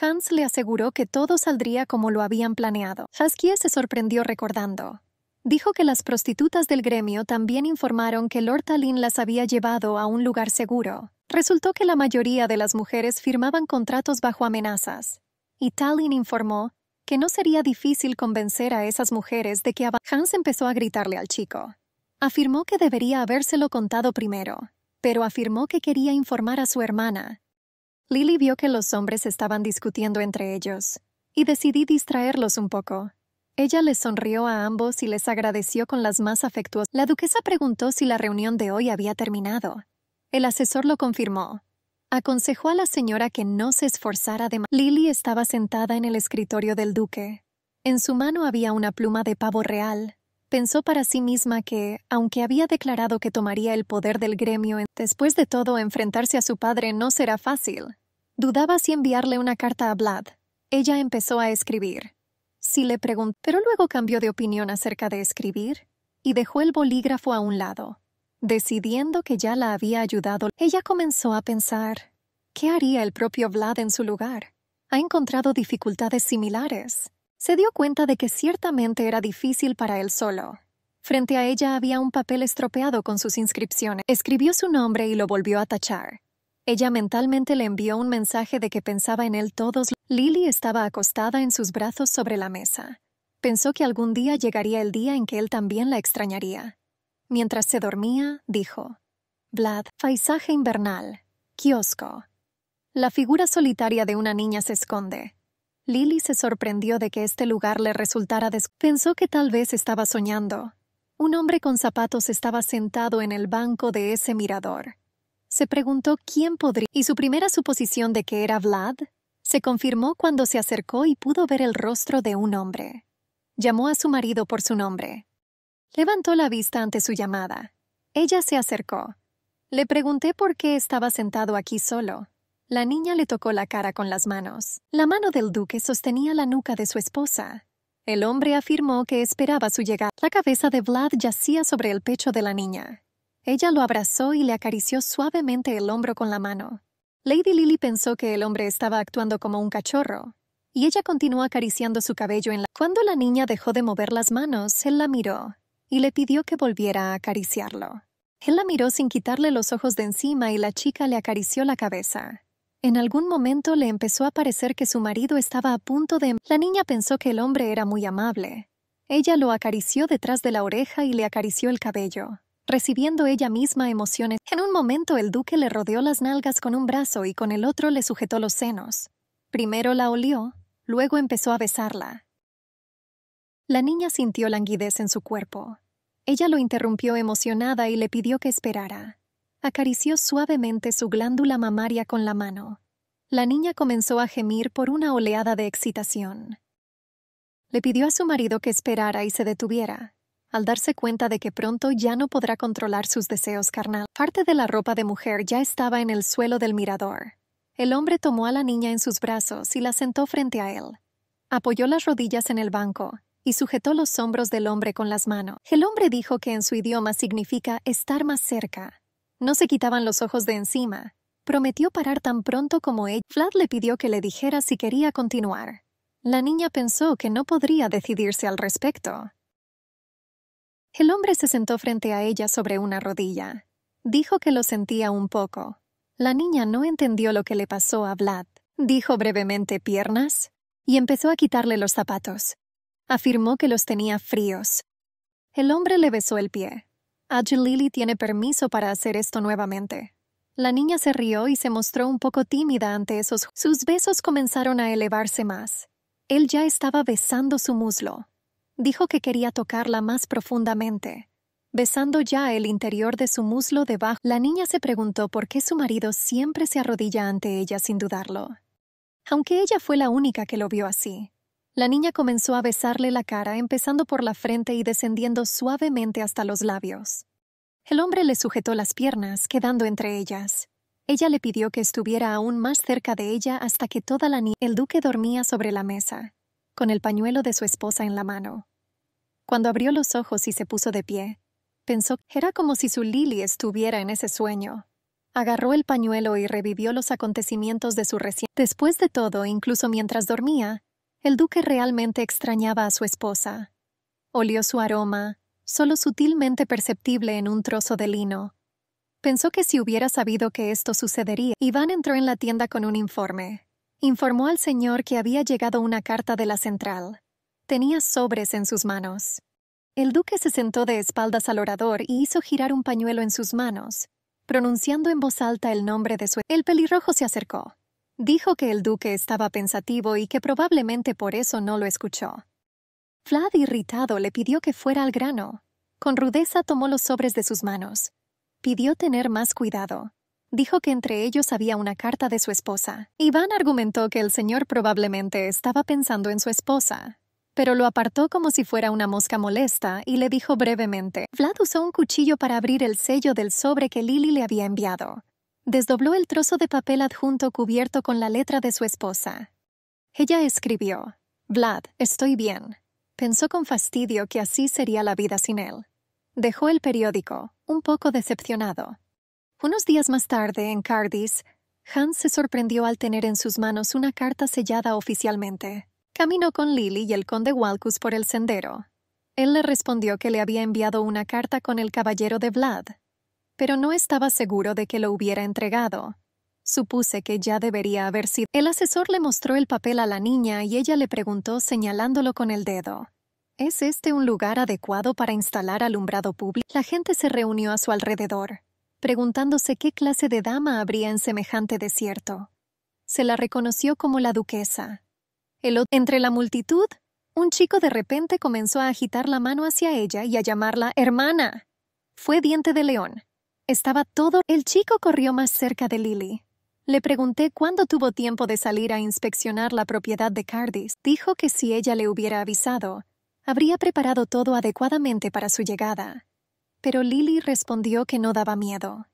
Hans le aseguró que todo saldría como lo habían planeado. Jaskier se sorprendió recordando. Dijo que las prostitutas del gremio también informaron que Lord Tallinn las había llevado a un lugar seguro. Resultó que la mayoría de las mujeres firmaban contratos bajo amenazas, y Tallinn informó que no sería difícil convencer a esas mujeres de que ab- Hans empezó a gritarle al chico. Afirmó que debería habérselo contado primero, pero afirmó que quería informar a su hermana. Lily vio que los hombres estaban discutiendo entre ellos, y decidí distraerlos un poco. Ella les sonrió a ambos y les agradeció con las más afectuosas. La duquesa preguntó si la reunión de hoy había terminado. El asesor lo confirmó. Aconsejó a la señora que no se esforzara demasiado. Lily estaba sentada en el escritorio del duque. En su mano había una pluma de pavo real. Pensó para sí misma que, aunque había declarado que tomaría el poder del gremio, después de todo enfrentarse a su padre no será fácil. Dudaba si enviarle una carta a Vlad. Ella empezó a escribir. Sí le preguntó, pero luego cambió de opinión acerca de escribir y dejó el bolígrafo a un lado. Decidiendo que ya la había ayudado, ella comenzó a pensar, ¿qué haría el propio Vlad en su lugar? Ha encontrado dificultades similares. Se dio cuenta de que ciertamente era difícil para él solo. Frente a ella había un papel estropeado con sus inscripciones. Escribió su nombre y lo volvió a tachar. Ella mentalmente le envió un mensaje de que pensaba en él todos los días. Lily estaba acostada en sus brazos sobre la mesa. Pensó que algún día llegaría el día en que él también la extrañaría. Mientras se dormía, dijo, Vlad, paisaje invernal, kiosco. La figura solitaria de una niña se esconde. Lily se sorprendió de que este lugar le resultara des... Pensó que tal vez estaba soñando. Un hombre con zapatos estaba sentado en el banco de ese mirador. Se preguntó quién podría... Y su primera suposición de que era Vlad se confirmó cuando se acercó y pudo ver el rostro de un hombre. Llamó a su marido por su nombre. Levantó la vista ante su llamada. Ella se acercó. Le pregunté por qué estaba sentado aquí solo. La niña le tocó la cara con las manos. La mano del duque sostenía la nuca de su esposa. El hombre afirmó que esperaba su llegada. La cabeza de Vlad yacía sobre el pecho de la niña. Ella lo abrazó y le acarició suavemente el hombro con la mano. Lady Lily pensó que el hombre estaba actuando como un cachorro, y ella continuó acariciando su cabello en la... Cuando la niña dejó de mover las manos, él la miró y le pidió que volviera a acariciarlo. Él la miró sin quitarle los ojos de encima y la chica le acarició la cabeza. En algún momento le empezó a parecer que su marido estaba a punto de... La niña pensó que el hombre era muy amable. Ella lo acarició detrás de la oreja y le acarició el cabello, recibiendo ella misma emociones. En un momento el duque le rodeó las nalgas con un brazo y con el otro le sujetó los senos. Primero la olió, luego empezó a besarla. La niña sintió languidez en su cuerpo. Ella lo interrumpió emocionada y le pidió que esperara. Acarició suavemente su glándula mamaria con la mano. La niña comenzó a gemir por una oleada de excitación. Le pidió a su marido que esperara y se detuviera, al darse cuenta de que pronto ya no podrá controlar sus deseos carnales. Parte de la ropa de mujer ya estaba en el suelo del mirador. El hombre tomó a la niña en sus brazos y la sentó frente a él. Apoyó las rodillas en el banco y sujetó los hombros del hombre con las manos. El hombre dijo que en su idioma significa estar más cerca. No se quitaban los ojos de encima. Prometió parar tan pronto como ella. Vlad le pidió que le dijera si quería continuar. La niña pensó que no podría decidirse al respecto. El hombre se sentó frente a ella sobre una rodilla. Dijo que lo sentía un poco. La niña no entendió lo que le pasó a Vlad. Dijo brevemente piernas y empezó a quitarle los zapatos. Afirmó que los tenía fríos. El hombre le besó el pie. Lily tiene permiso para hacer esto nuevamente. La niña se rió y se mostró un poco tímida ante esos. Sus besos comenzaron a elevarse más. Él ya estaba besando su muslo. Dijo que quería tocarla más profundamente, besando ya el interior de su muslo debajo. La niña se preguntó por qué su marido siempre se arrodilla ante ella sin dudarlo. Aunque ella fue la única que lo vio así. La niña comenzó a besarle la cara, empezando por la frente y descendiendo suavemente hasta los labios. El hombre le sujetó las piernas, quedando entre ellas. Ella le pidió que estuviera aún más cerca de ella hasta que toda la niña... El duque dormía sobre la mesa, con el pañuelo de su esposa en la mano. Cuando abrió los ojos y se puso de pie, pensó que era como si su Lily estuviera en ese sueño. Agarró el pañuelo y revivió los acontecimientos de su recién... Después de todo, incluso mientras dormía, el duque realmente extrañaba a su esposa. Olió su aroma, solo sutilmente perceptible en un trozo de lino. Pensó que si hubiera sabido que esto sucedería... Iván entró en la tienda con un informe. Informó al señor que había llegado una carta de la central. Tenía sobres en sus manos. El duque se sentó de espaldas al orador y hizo girar un pañuelo en sus manos, pronunciando en voz alta el nombre de su... El pelirrojo se acercó. Dijo que el duque estaba pensativo y que probablemente por eso no lo escuchó. Vlad, irritado, le pidió que fuera al grano. Con rudeza tomó los sobres de sus manos. Pidió tener más cuidado. Dijo que entre ellos había una carta de su esposa. Iván argumentó que el señor probablemente estaba pensando en su esposa, pero lo apartó como si fuera una mosca molesta y le dijo brevemente. Vlad usó un cuchillo para abrir el sello del sobre que Lily le había enviado. Desdobló el trozo de papel adjunto cubierto con la letra de su esposa. Ella escribió, «Vlad, estoy bien». Pensó con fastidio que así sería la vida sin él. Dejó el periódico, un poco decepcionado. Unos días más tarde, en Cádiz, Hans se sorprendió al tener en sus manos una carta sellada oficialmente. Caminó con Lily y el conde Balcus por el sendero. Él le respondió que le había enviado una carta con el caballero de Vlad, pero no estaba seguro de que lo hubiera entregado. Supuse que ya debería haber sido. El asesor le mostró el papel a la niña y ella le preguntó señalándolo con el dedo. ¿Es este un lugar adecuado para instalar alumbrado público? La gente se reunió a su alrededor, preguntándose qué clase de dama habría en semejante desierto. Se la reconoció como la duquesa. El otro... Entre la multitud, un chico de repente comenzó a agitar la mano hacia ella y a llamarla hermana. Fue Diente de León. Estaba todo... El chico corrió más cerca de Lily. Le pregunté cuándo tuvo tiempo de salir a inspeccionar la propiedad de Cádiz. Dijo que si ella le hubiera avisado, habría preparado todo adecuadamente para su llegada. Pero Lily respondió que no daba miedo.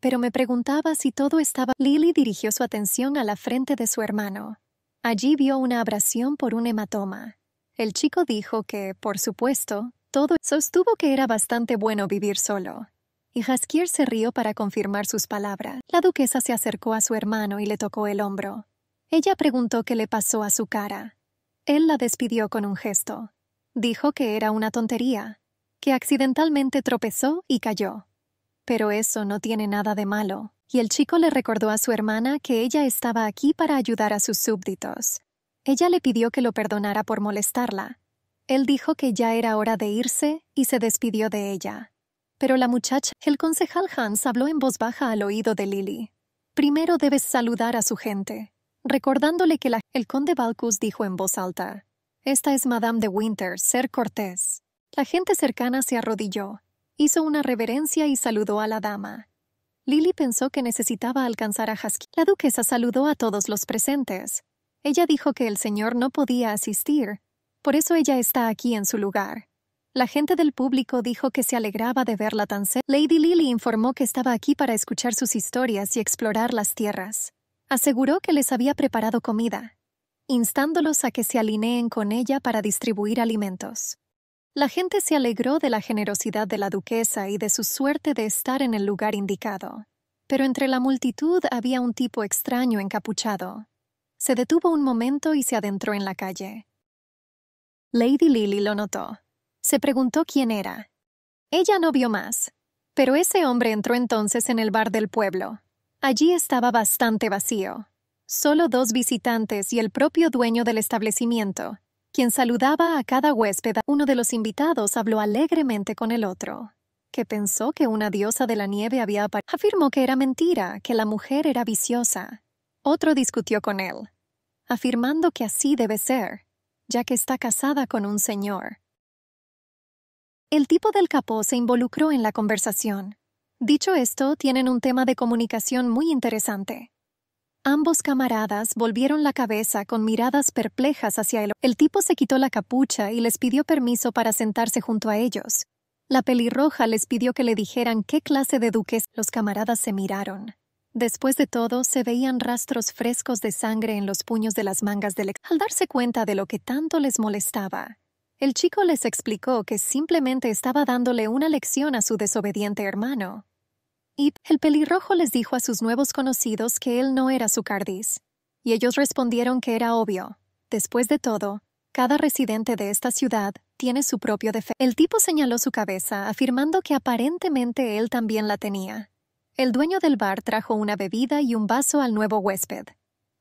Pero me preguntaba si todo estaba... Lily dirigió su atención a la frente de su hermano. Allí vio una abrasión por un hematoma. El chico dijo que, por supuesto, todo... Sostuvo que era bastante bueno vivir solo. Y Jaskier se rió para confirmar sus palabras. La duquesa se acercó a su hermano y le tocó el hombro. Ella preguntó qué le pasó a su cara. Él la despidió con un gesto. Dijo que era una tontería, que accidentalmente tropezó y cayó. Pero eso no tiene nada de malo. Y el chico le recordó a su hermana que ella estaba aquí para ayudar a sus súbditos. Ella le pidió que lo perdonara por molestarla. Él dijo que ya era hora de irse y se despidió de ella. Pero la muchacha... El concejal Hans habló en voz baja al oído de Lily. Primero debes saludar a su gente. recordándole que la, el conde Balcus dijo en voz alta, «Esta es Madame de Winter, ser cortés». La gente cercana se arrodilló, hizo una reverencia y saludó a la dama. Lily pensó que necesitaba alcanzar a Jaskier. La duquesa saludó a todos los presentes. Ella dijo que el señor no podía asistir, por eso ella está aquí en su lugar. La gente del público dijo que se alegraba de verla tan cerca. Lady Lily informó que estaba aquí para escuchar sus historias y explorar las tierras. Aseguró que les había preparado comida, instándolos a que se alineen con ella para distribuir alimentos. La gente se alegró de la generosidad de la duquesa y de su suerte de estar en el lugar indicado. Pero entre la multitud había un tipo extraño encapuchado. Se detuvo un momento y se adentró en la calle. Lady Lily lo notó. Se preguntó quién era. Ella no vio más, pero ese hombre entró entonces en el bar del pueblo. Allí estaba bastante vacío. Solo dos visitantes y el propio dueño del establecimiento, quien saludaba a cada huésped. Uno de los invitados habló alegremente con el otro, que pensó que una diosa de la nieve había aparecido. Afirmó que era mentira, que la mujer era viciosa. Otro discutió con él, afirmando que así debe ser, ya que está casada con un señor. El tipo del capó se involucró en la conversación. Dicho esto, tienen un tema de comunicación muy interesante. Ambos camaradas volvieron la cabeza con miradas perplejas hacia él. El tipo se quitó la capucha y les pidió permiso para sentarse junto a ellos. La pelirroja les pidió que le dijeran qué clase de duques. Los camaradas se miraron. Después de todo, se veían rastros frescos de sangre en los puños de las mangas del ex. Al darse cuenta de lo que tanto les molestaba, el chico les explicó que simplemente estaba dándole una lección a su desobediente hermano. Y el pelirrojo les dijo a sus nuevos conocidos que él no era su Cardiz, y ellos respondieron que era obvio. Después de todo, cada residente de esta ciudad tiene su propio defecto. El tipo señaló su cabeza, afirmando que aparentemente él también la tenía. El dueño del bar trajo una bebida y un vaso al nuevo huésped.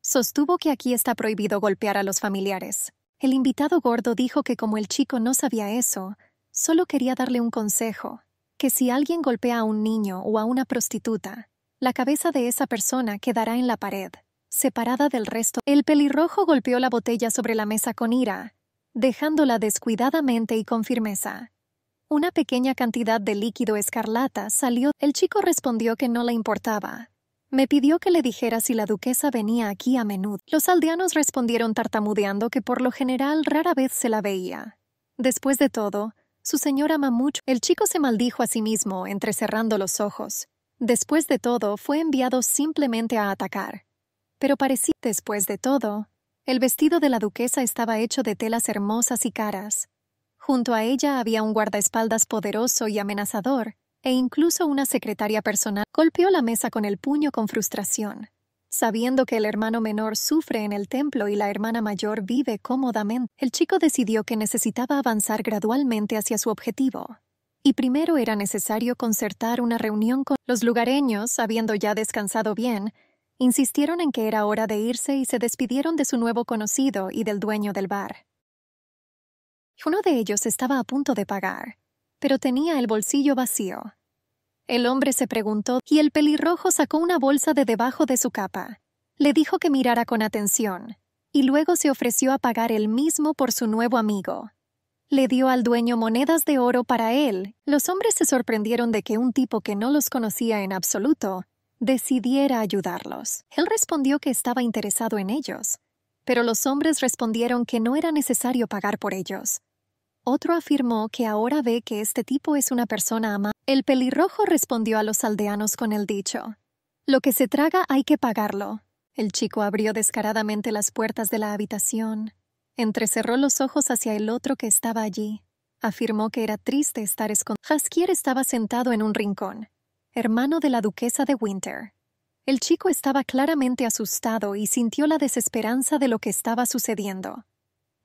Sostuvo que aquí está prohibido golpear a los familiares. El invitado gordo dijo que como el chico no sabía eso, solo quería darle un consejo, que si alguien golpea a un niño o a una prostituta, la cabeza de esa persona quedará en la pared, separada del resto. El pelirrojo golpeó la botella sobre la mesa con ira, dejándola descuidadamente y con firmeza. Una pequeña cantidad de líquido escarlata salió. El chico respondió que no le importaba. Me pidió que le dijera si la duquesa venía aquí a menudo. Los aldeanos respondieron tartamudeando que por lo general rara vez se la veía. Después de todo, su señor ama mucho. El chico se maldijo a sí mismo, entrecerrando los ojos. Después de todo, fue enviado simplemente a atacar. Pero parecía... Después de todo, el vestido de la duquesa estaba hecho de telas hermosas y caras. Junto a ella había un guardaespaldas poderoso y amenazador, e incluso una secretaria personal. Golpeó la mesa con el puño con frustración, sabiendo que el hermano menor sufre en el templo y la hermana mayor vive cómodamente. El chico decidió que necesitaba avanzar gradualmente hacia su objetivo, y primero era necesario concertar una reunión con los lugareños. Habiendo ya descansado bien, insistieron en que era hora de irse y se despidieron de su nuevo conocido y del dueño del bar. Uno de ellos estaba a punto de pagar, pero tenía el bolsillo vacío. El hombre se preguntó, y el pelirrojo sacó una bolsa de debajo de su capa. Le dijo que mirara con atención, y luego se ofreció a pagar él mismo por su nuevo amigo. Le dio al dueño monedas de oro para él. Los hombres se sorprendieron de que un tipo que no los conocía en absoluto decidiera ayudarlos. Él respondió que estaba interesado en ellos, pero los hombres respondieron que no era necesario pagar por ellos. Otro afirmó que ahora ve que este tipo es una persona amable. El pelirrojo respondió a los aldeanos con el dicho, «Lo que se traga hay que pagarlo». El chico abrió descaradamente las puertas de la habitación, entrecerró los ojos hacia el otro que estaba allí. Afirmó que era triste estar escondido. Jaskier estaba sentado en un rincón, hermano de la duquesa de Winter. El chico estaba claramente asustado y sintió la desesperanza de lo que estaba sucediendo.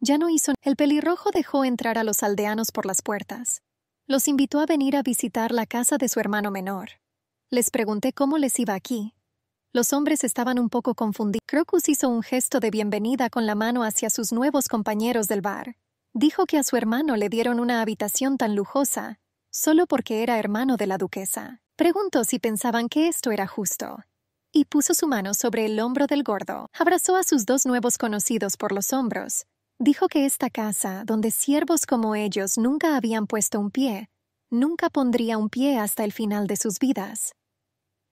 Ya no hizo nada. El pelirrojo dejó entrar a los aldeanos por las puertas. Los invitó a venir a visitar la casa de su hermano menor. Les pregunté cómo les iba aquí. Los hombres estaban un poco confundidos. Crocus hizo un gesto de bienvenida con la mano hacia sus nuevos compañeros del bar. Dijo que a su hermano le dieron una habitación tan lujosa, solo porque era hermano de la duquesa. Preguntó si pensaban que esto era justo. y puso su mano sobre el hombro del gordo. Abrazó a sus dos nuevos conocidos por los hombros. Dijo que esta casa, donde siervos como ellos nunca habían puesto un pie, nunca pondría un pie hasta el final de sus vidas.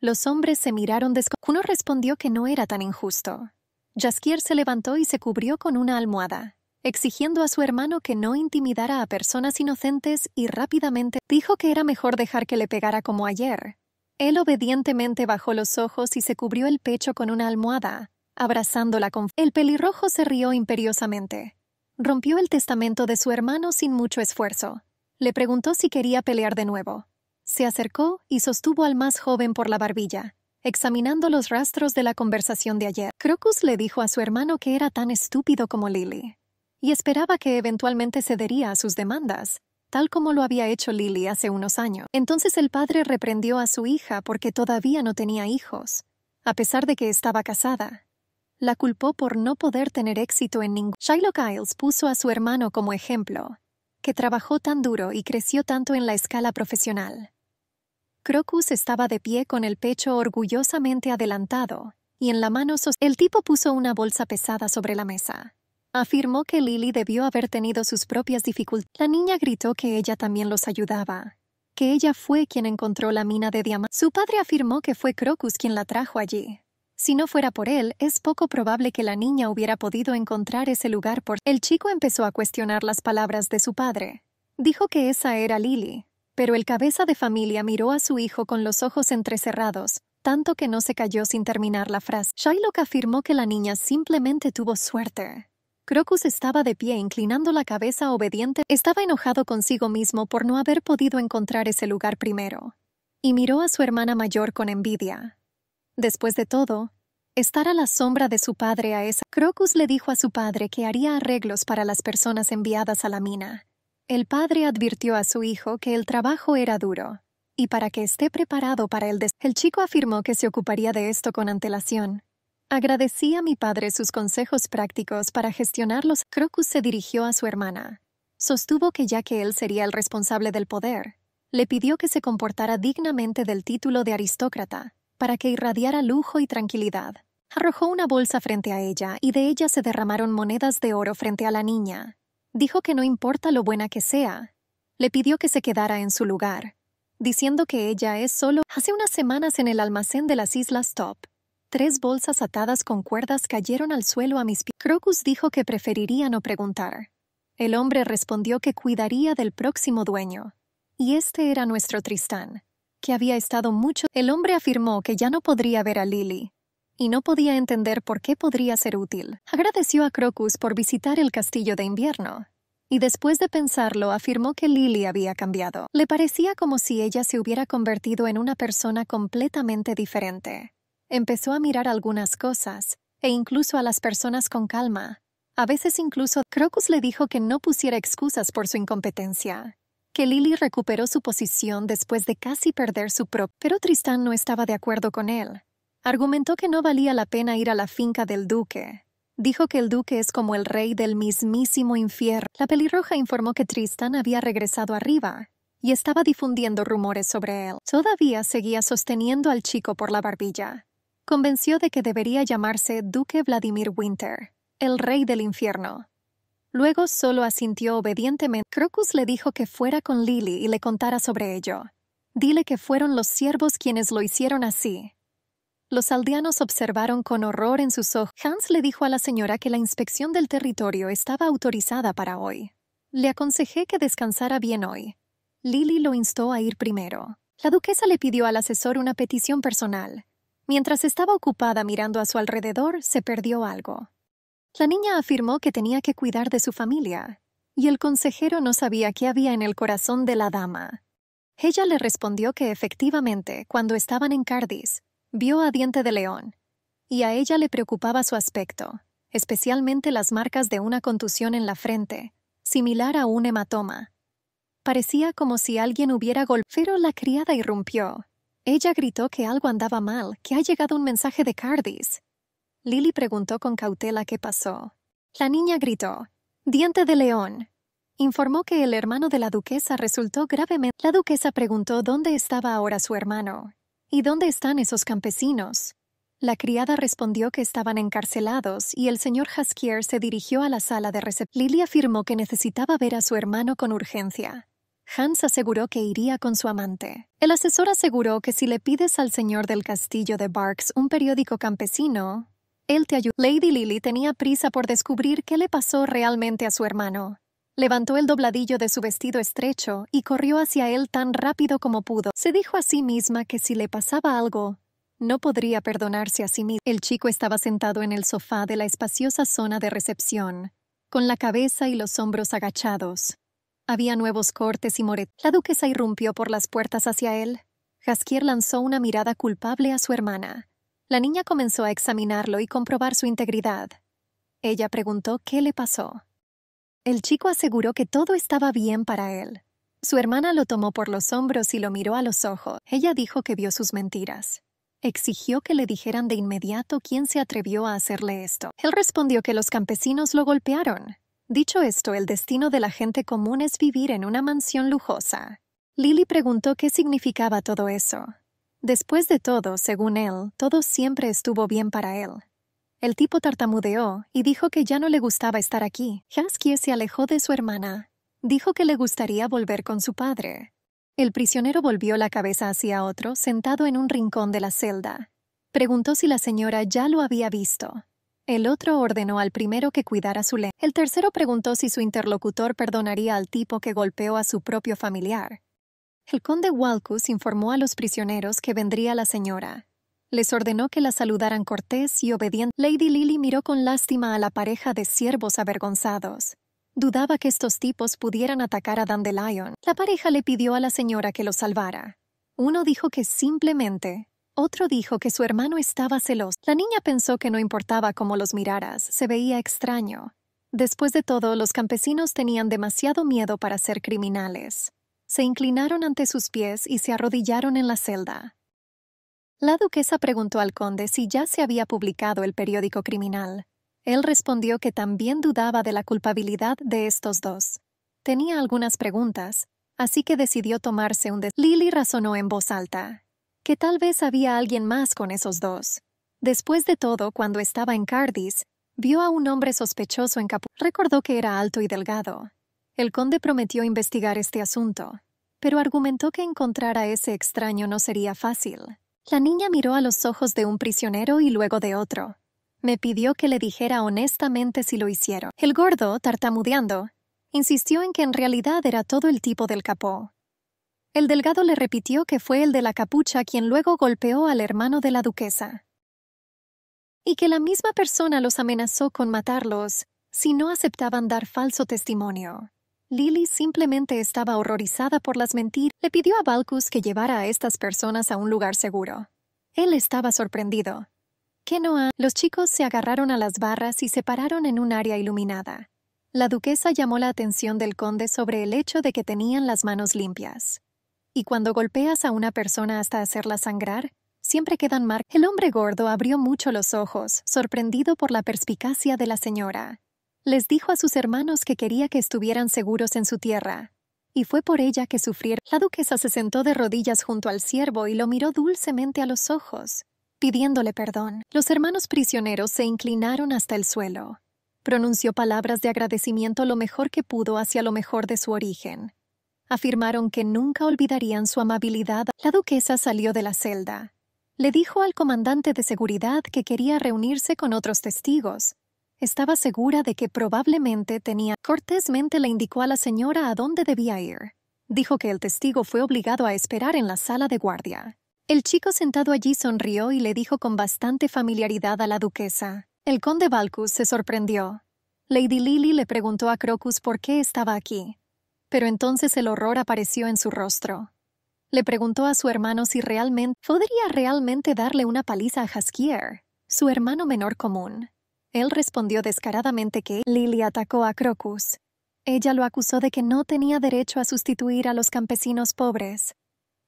Los hombres se miraron desconcertados. Uno respondió que no era tan injusto. Jaskier se levantó y se cubrió con una almohada, exigiendo a su hermano que no intimidara a personas inocentes, y rápidamente dijo que era mejor dejar que le pegara como ayer. Él obedientemente bajó los ojos y se cubrió el pecho con una almohada, abrazándola con... El pelirrojo se rió imperiosamente. Rompió el testamento de su hermano sin mucho esfuerzo. Le preguntó si quería pelear de nuevo. Se acercó y sostuvo al más joven por la barbilla, examinando los rastros de la conversación de ayer. Crocus le dijo a su hermano que era tan estúpido como Lily, y esperaba que eventualmente cedería a sus demandas, tal como lo había hecho Lily hace unos años. Entonces el padre reprendió a su hija porque todavía no tenía hijos, a pesar de que estaba casada. La culpó por no poder tener éxito en ningún... Shylock Isles puso a su hermano como ejemplo, que trabajó tan duro y creció tanto en la escala profesional. Crocus estaba de pie con el pecho orgullosamente adelantado, y en la mano sos... El tipo puso una bolsa pesada sobre la mesa. Afirmó que Lily debió haber tenido sus propias dificultades. La niña gritó que ella también los ayudaba, que ella fue quien encontró la mina de diamantes. Su padre afirmó que fue Crocus quien la trajo allí. Si no fuera por él, es poco probable que la niña hubiera podido encontrar ese lugar por... El chico empezó a cuestionar las palabras de su padre. Dijo que esa era Lily. Pero el cabeza de familia miró a su hijo con los ojos entrecerrados, tanto que no se calló sin terminar la frase. Shylock afirmó que la niña simplemente tuvo suerte. Crocus estaba de pie inclinando la cabeza obediente. Estaba enojado consigo mismo por no haber podido encontrar ese lugar primero, y miró a su hermana mayor con envidia. Después de todo, estar a la sombra de su padre a esa... Crocus le dijo a su padre que haría arreglos para las personas enviadas a la mina. El padre advirtió a su hijo que el trabajo era duro, y para que esté preparado para el des... El chico afirmó que se ocuparía de esto con antelación. Agradecí a mi padre sus consejos prácticos para gestionarlos. Crocus se dirigió a su hermana. Sostuvo que ya que él sería el responsable del poder, le pidió que se comportara dignamente del título de aristócrata, para que irradiara lujo y tranquilidad. Arrojó una bolsa frente a ella, y de ella se derramaron monedas de oro frente a la niña. Dijo que no importa lo buena que sea. Le pidió que se quedara en su lugar, diciendo que ella es solo... Hace unas semanas en el almacén de las Islas Top, tres bolsas atadas con cuerdas cayeron al suelo a mis pies. Crocus dijo que preferiría no preguntar. El hombre respondió que cuidaría del próximo dueño. Y este era nuestro Tristán, que había estado mucho... El hombre afirmó que ya no podría ver a Lily, y no podía entender por qué podría ser útil. Agradeció a Crocus por visitar el castillo de invierno, y después de pensarlo afirmó que Lily había cambiado. Le parecía como si ella se hubiera convertido en una persona completamente diferente. Empezó a mirar algunas cosas, e incluso a las personas con calma. A veces incluso Crocus le dijo que no pusiera excusas por su incompetencia, que Lily recuperó su posición después de casi perder su propio. Pero Tristán no estaba de acuerdo con él. Argumentó que no valía la pena ir a la finca del duque. Dijo que el duque es como el rey del mismísimo infierno. La pelirroja informó que Tristán había regresado arriba y estaba difundiendo rumores sobre él. Todavía seguía sosteniendo al chico por la barbilla. Convenció de que debería llamarse Duque Vladimir Winter, el rey del infierno. Luego solo asintió obedientemente. Crocus le dijo que fuera con Lily y le contara sobre ello. Dile que fueron los siervos quienes lo hicieron así. Los aldeanos observaron con horror en sus ojos. Hans le dijo a la señora que la inspección del territorio estaba autorizada para hoy. Le aconsejé que descansara bien hoy. Lily lo instó a ir primero. La duquesa le pidió al asesor una petición personal. Mientras estaba ocupada mirando a su alrededor, se perdió algo. La niña afirmó que tenía que cuidar de su familia, y el consejero no sabía qué había en el corazón de la dama. Ella le respondió que efectivamente, cuando estaban en Cádiz, vio a Diente de León, y a ella le preocupaba su aspecto, especialmente las marcas de una contusión en la frente, similar a un hematoma. Parecía como si alguien hubiera golpeado, pero la criada irrumpió. Ella gritó que algo andaba mal, que ha llegado un mensaje de Cádiz. Lily preguntó con cautela qué pasó. La niña gritó, «Diente de León». Informó que el hermano de la duquesa resultó gravemente. La duquesa preguntó dónde estaba ahora su hermano. ¿Y dónde están esos campesinos? La criada respondió que estaban encarcelados y el señor Jaskier se dirigió a la sala de recepción. Lily afirmó que necesitaba ver a su hermano con urgencia. Hans aseguró que iría con su amante. El asesor aseguró que si le pides al señor del castillo de Barks un periódico campesino, él te ayuda. Lady Lily tenía prisa por descubrir qué le pasó realmente a su hermano. Levantó el dobladillo de su vestido estrecho y corrió hacia él tan rápido como pudo. Se dijo a sí misma que si le pasaba algo, no podría perdonarse a sí misma. El chico estaba sentado en el sofá de la espaciosa zona de recepción, con la cabeza y los hombros agachados. Había nuevos cortes y moretes. La duquesa irrumpió por las puertas hacia él. Jaskier lanzó una mirada culpable a su hermana. La niña comenzó a examinarlo y comprobar su integridad. Ella preguntó qué le pasó. El chico aseguró que todo estaba bien para él. Su hermana lo tomó por los hombros y lo miró a los ojos. Ella dijo que vio sus mentiras. Exigió que le dijeran de inmediato quién se atrevió a hacerle esto. Él respondió que los campesinos lo golpearon. Dicho esto, el destino de la gente común es vivir en una mansión lujosa. Lily preguntó qué significaba todo eso. Después de todo, según él, todo siempre estuvo bien para él. El tipo tartamudeó y dijo que ya no le gustaba estar aquí. Jaskier se alejó de su hermana. Dijo que le gustaría volver con su padre. El prisionero volvió la cabeza hacia otro, sentado en un rincón de la celda. Preguntó si la señora ya lo había visto. El otro ordenó al primero que cuidara su lengua. El tercero preguntó si su interlocutor perdonaría al tipo que golpeó a su propio familiar. El conde Balcus informó a los prisioneros que vendría la señora. Les ordenó que la saludaran cortés y obediente. Lady Lily miró con lástima a la pareja de siervos avergonzados. Dudaba que estos tipos pudieran atacar a Dandelion. La pareja le pidió a la señora que lo salvara. Uno dijo que simplemente... Otro dijo que su hermano estaba celoso. La niña pensó que no importaba cómo los miraras, se veía extraño. Después de todo, los campesinos tenían demasiado miedo para ser criminales. Se inclinaron ante sus pies y se arrodillaron en la celda. La duquesa preguntó al conde si ya se había publicado el periódico criminal. Él respondió que también dudaba de la culpabilidad de estos dos. Tenía algunas preguntas, así que decidió tomarse un des... Lily razonó en voz alta que tal vez había alguien más con esos dos. Después de todo, cuando estaba en Cádiz, vio a un hombre sospechoso encapuchado. Recordó que era alto y delgado. El conde prometió investigar este asunto, pero argumentó que encontrar a ese extraño no sería fácil. La niña miró a los ojos de un prisionero y luego de otro. Me pidió que le dijera honestamente si lo hicieron. El gordo, tartamudeando, insistió en que en realidad era todo el tipo del capó. El delgado le repitió que fue el de la capucha quien luego golpeó al hermano de la duquesa. Y que la misma persona los amenazó con matarlos si no aceptaban dar falso testimonio. Lily simplemente estaba horrorizada por las mentiras. Le pidió a Balcus que llevara a estas personas a un lugar seguro. Él estaba sorprendido. ¿Qué no ha? Los chicos se agarraron a las barras y se pararon en un área iluminada. La duquesa llamó la atención del conde sobre el hecho de que tenían las manos limpias. Y cuando golpeas a una persona hasta hacerla sangrar, siempre quedan marcas. El hombre gordo abrió mucho los ojos, sorprendido por la perspicacia de la señora. Les dijo a sus hermanos que quería que estuvieran seguros en su tierra, y fue por ella que sufrieron. La duquesa se sentó de rodillas junto al siervo y lo miró dulcemente a los ojos, pidiéndole perdón. Los hermanos prisioneros se inclinaron hasta el suelo. Pronunció palabras de agradecimiento lo mejor que pudo hacia lo mejor de su origen. Afirmaron que nunca olvidarían su amabilidad. La duquesa salió de la celda. Le dijo al comandante de seguridad que quería reunirse con otros testigos. Estaba segura de que probablemente tenía. Cortésmente le indicó a la señora a dónde debía ir. Dijo que el testigo fue obligado a esperar en la sala de guardia. El chico sentado allí sonrió y le dijo con bastante familiaridad a la duquesa. El conde Balcus se sorprendió. Lady Lily le preguntó a Crocus por qué estaba aquí. Pero entonces el horror apareció en su rostro. Le preguntó a su hermano si realmente podría realmente darle una paliza a Jaskier, su hermano menor común. Él respondió descaradamente que Lily atacó a Crocus. Ella lo acusó de que no tenía derecho a sustituir a los campesinos pobres,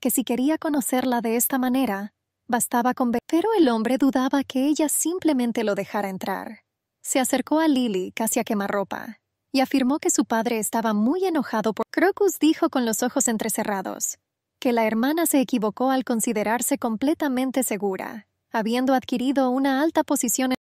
que si quería conocerla de esta manera, bastaba con... Pero el hombre dudaba que ella simplemente lo dejara entrar. Se acercó a Lily casi a quemarropa y afirmó que su padre estaba muy enojado por... Crocus dijo con los ojos entrecerrados que la hermana se equivocó al considerarse completamente segura, habiendo adquirido una alta posición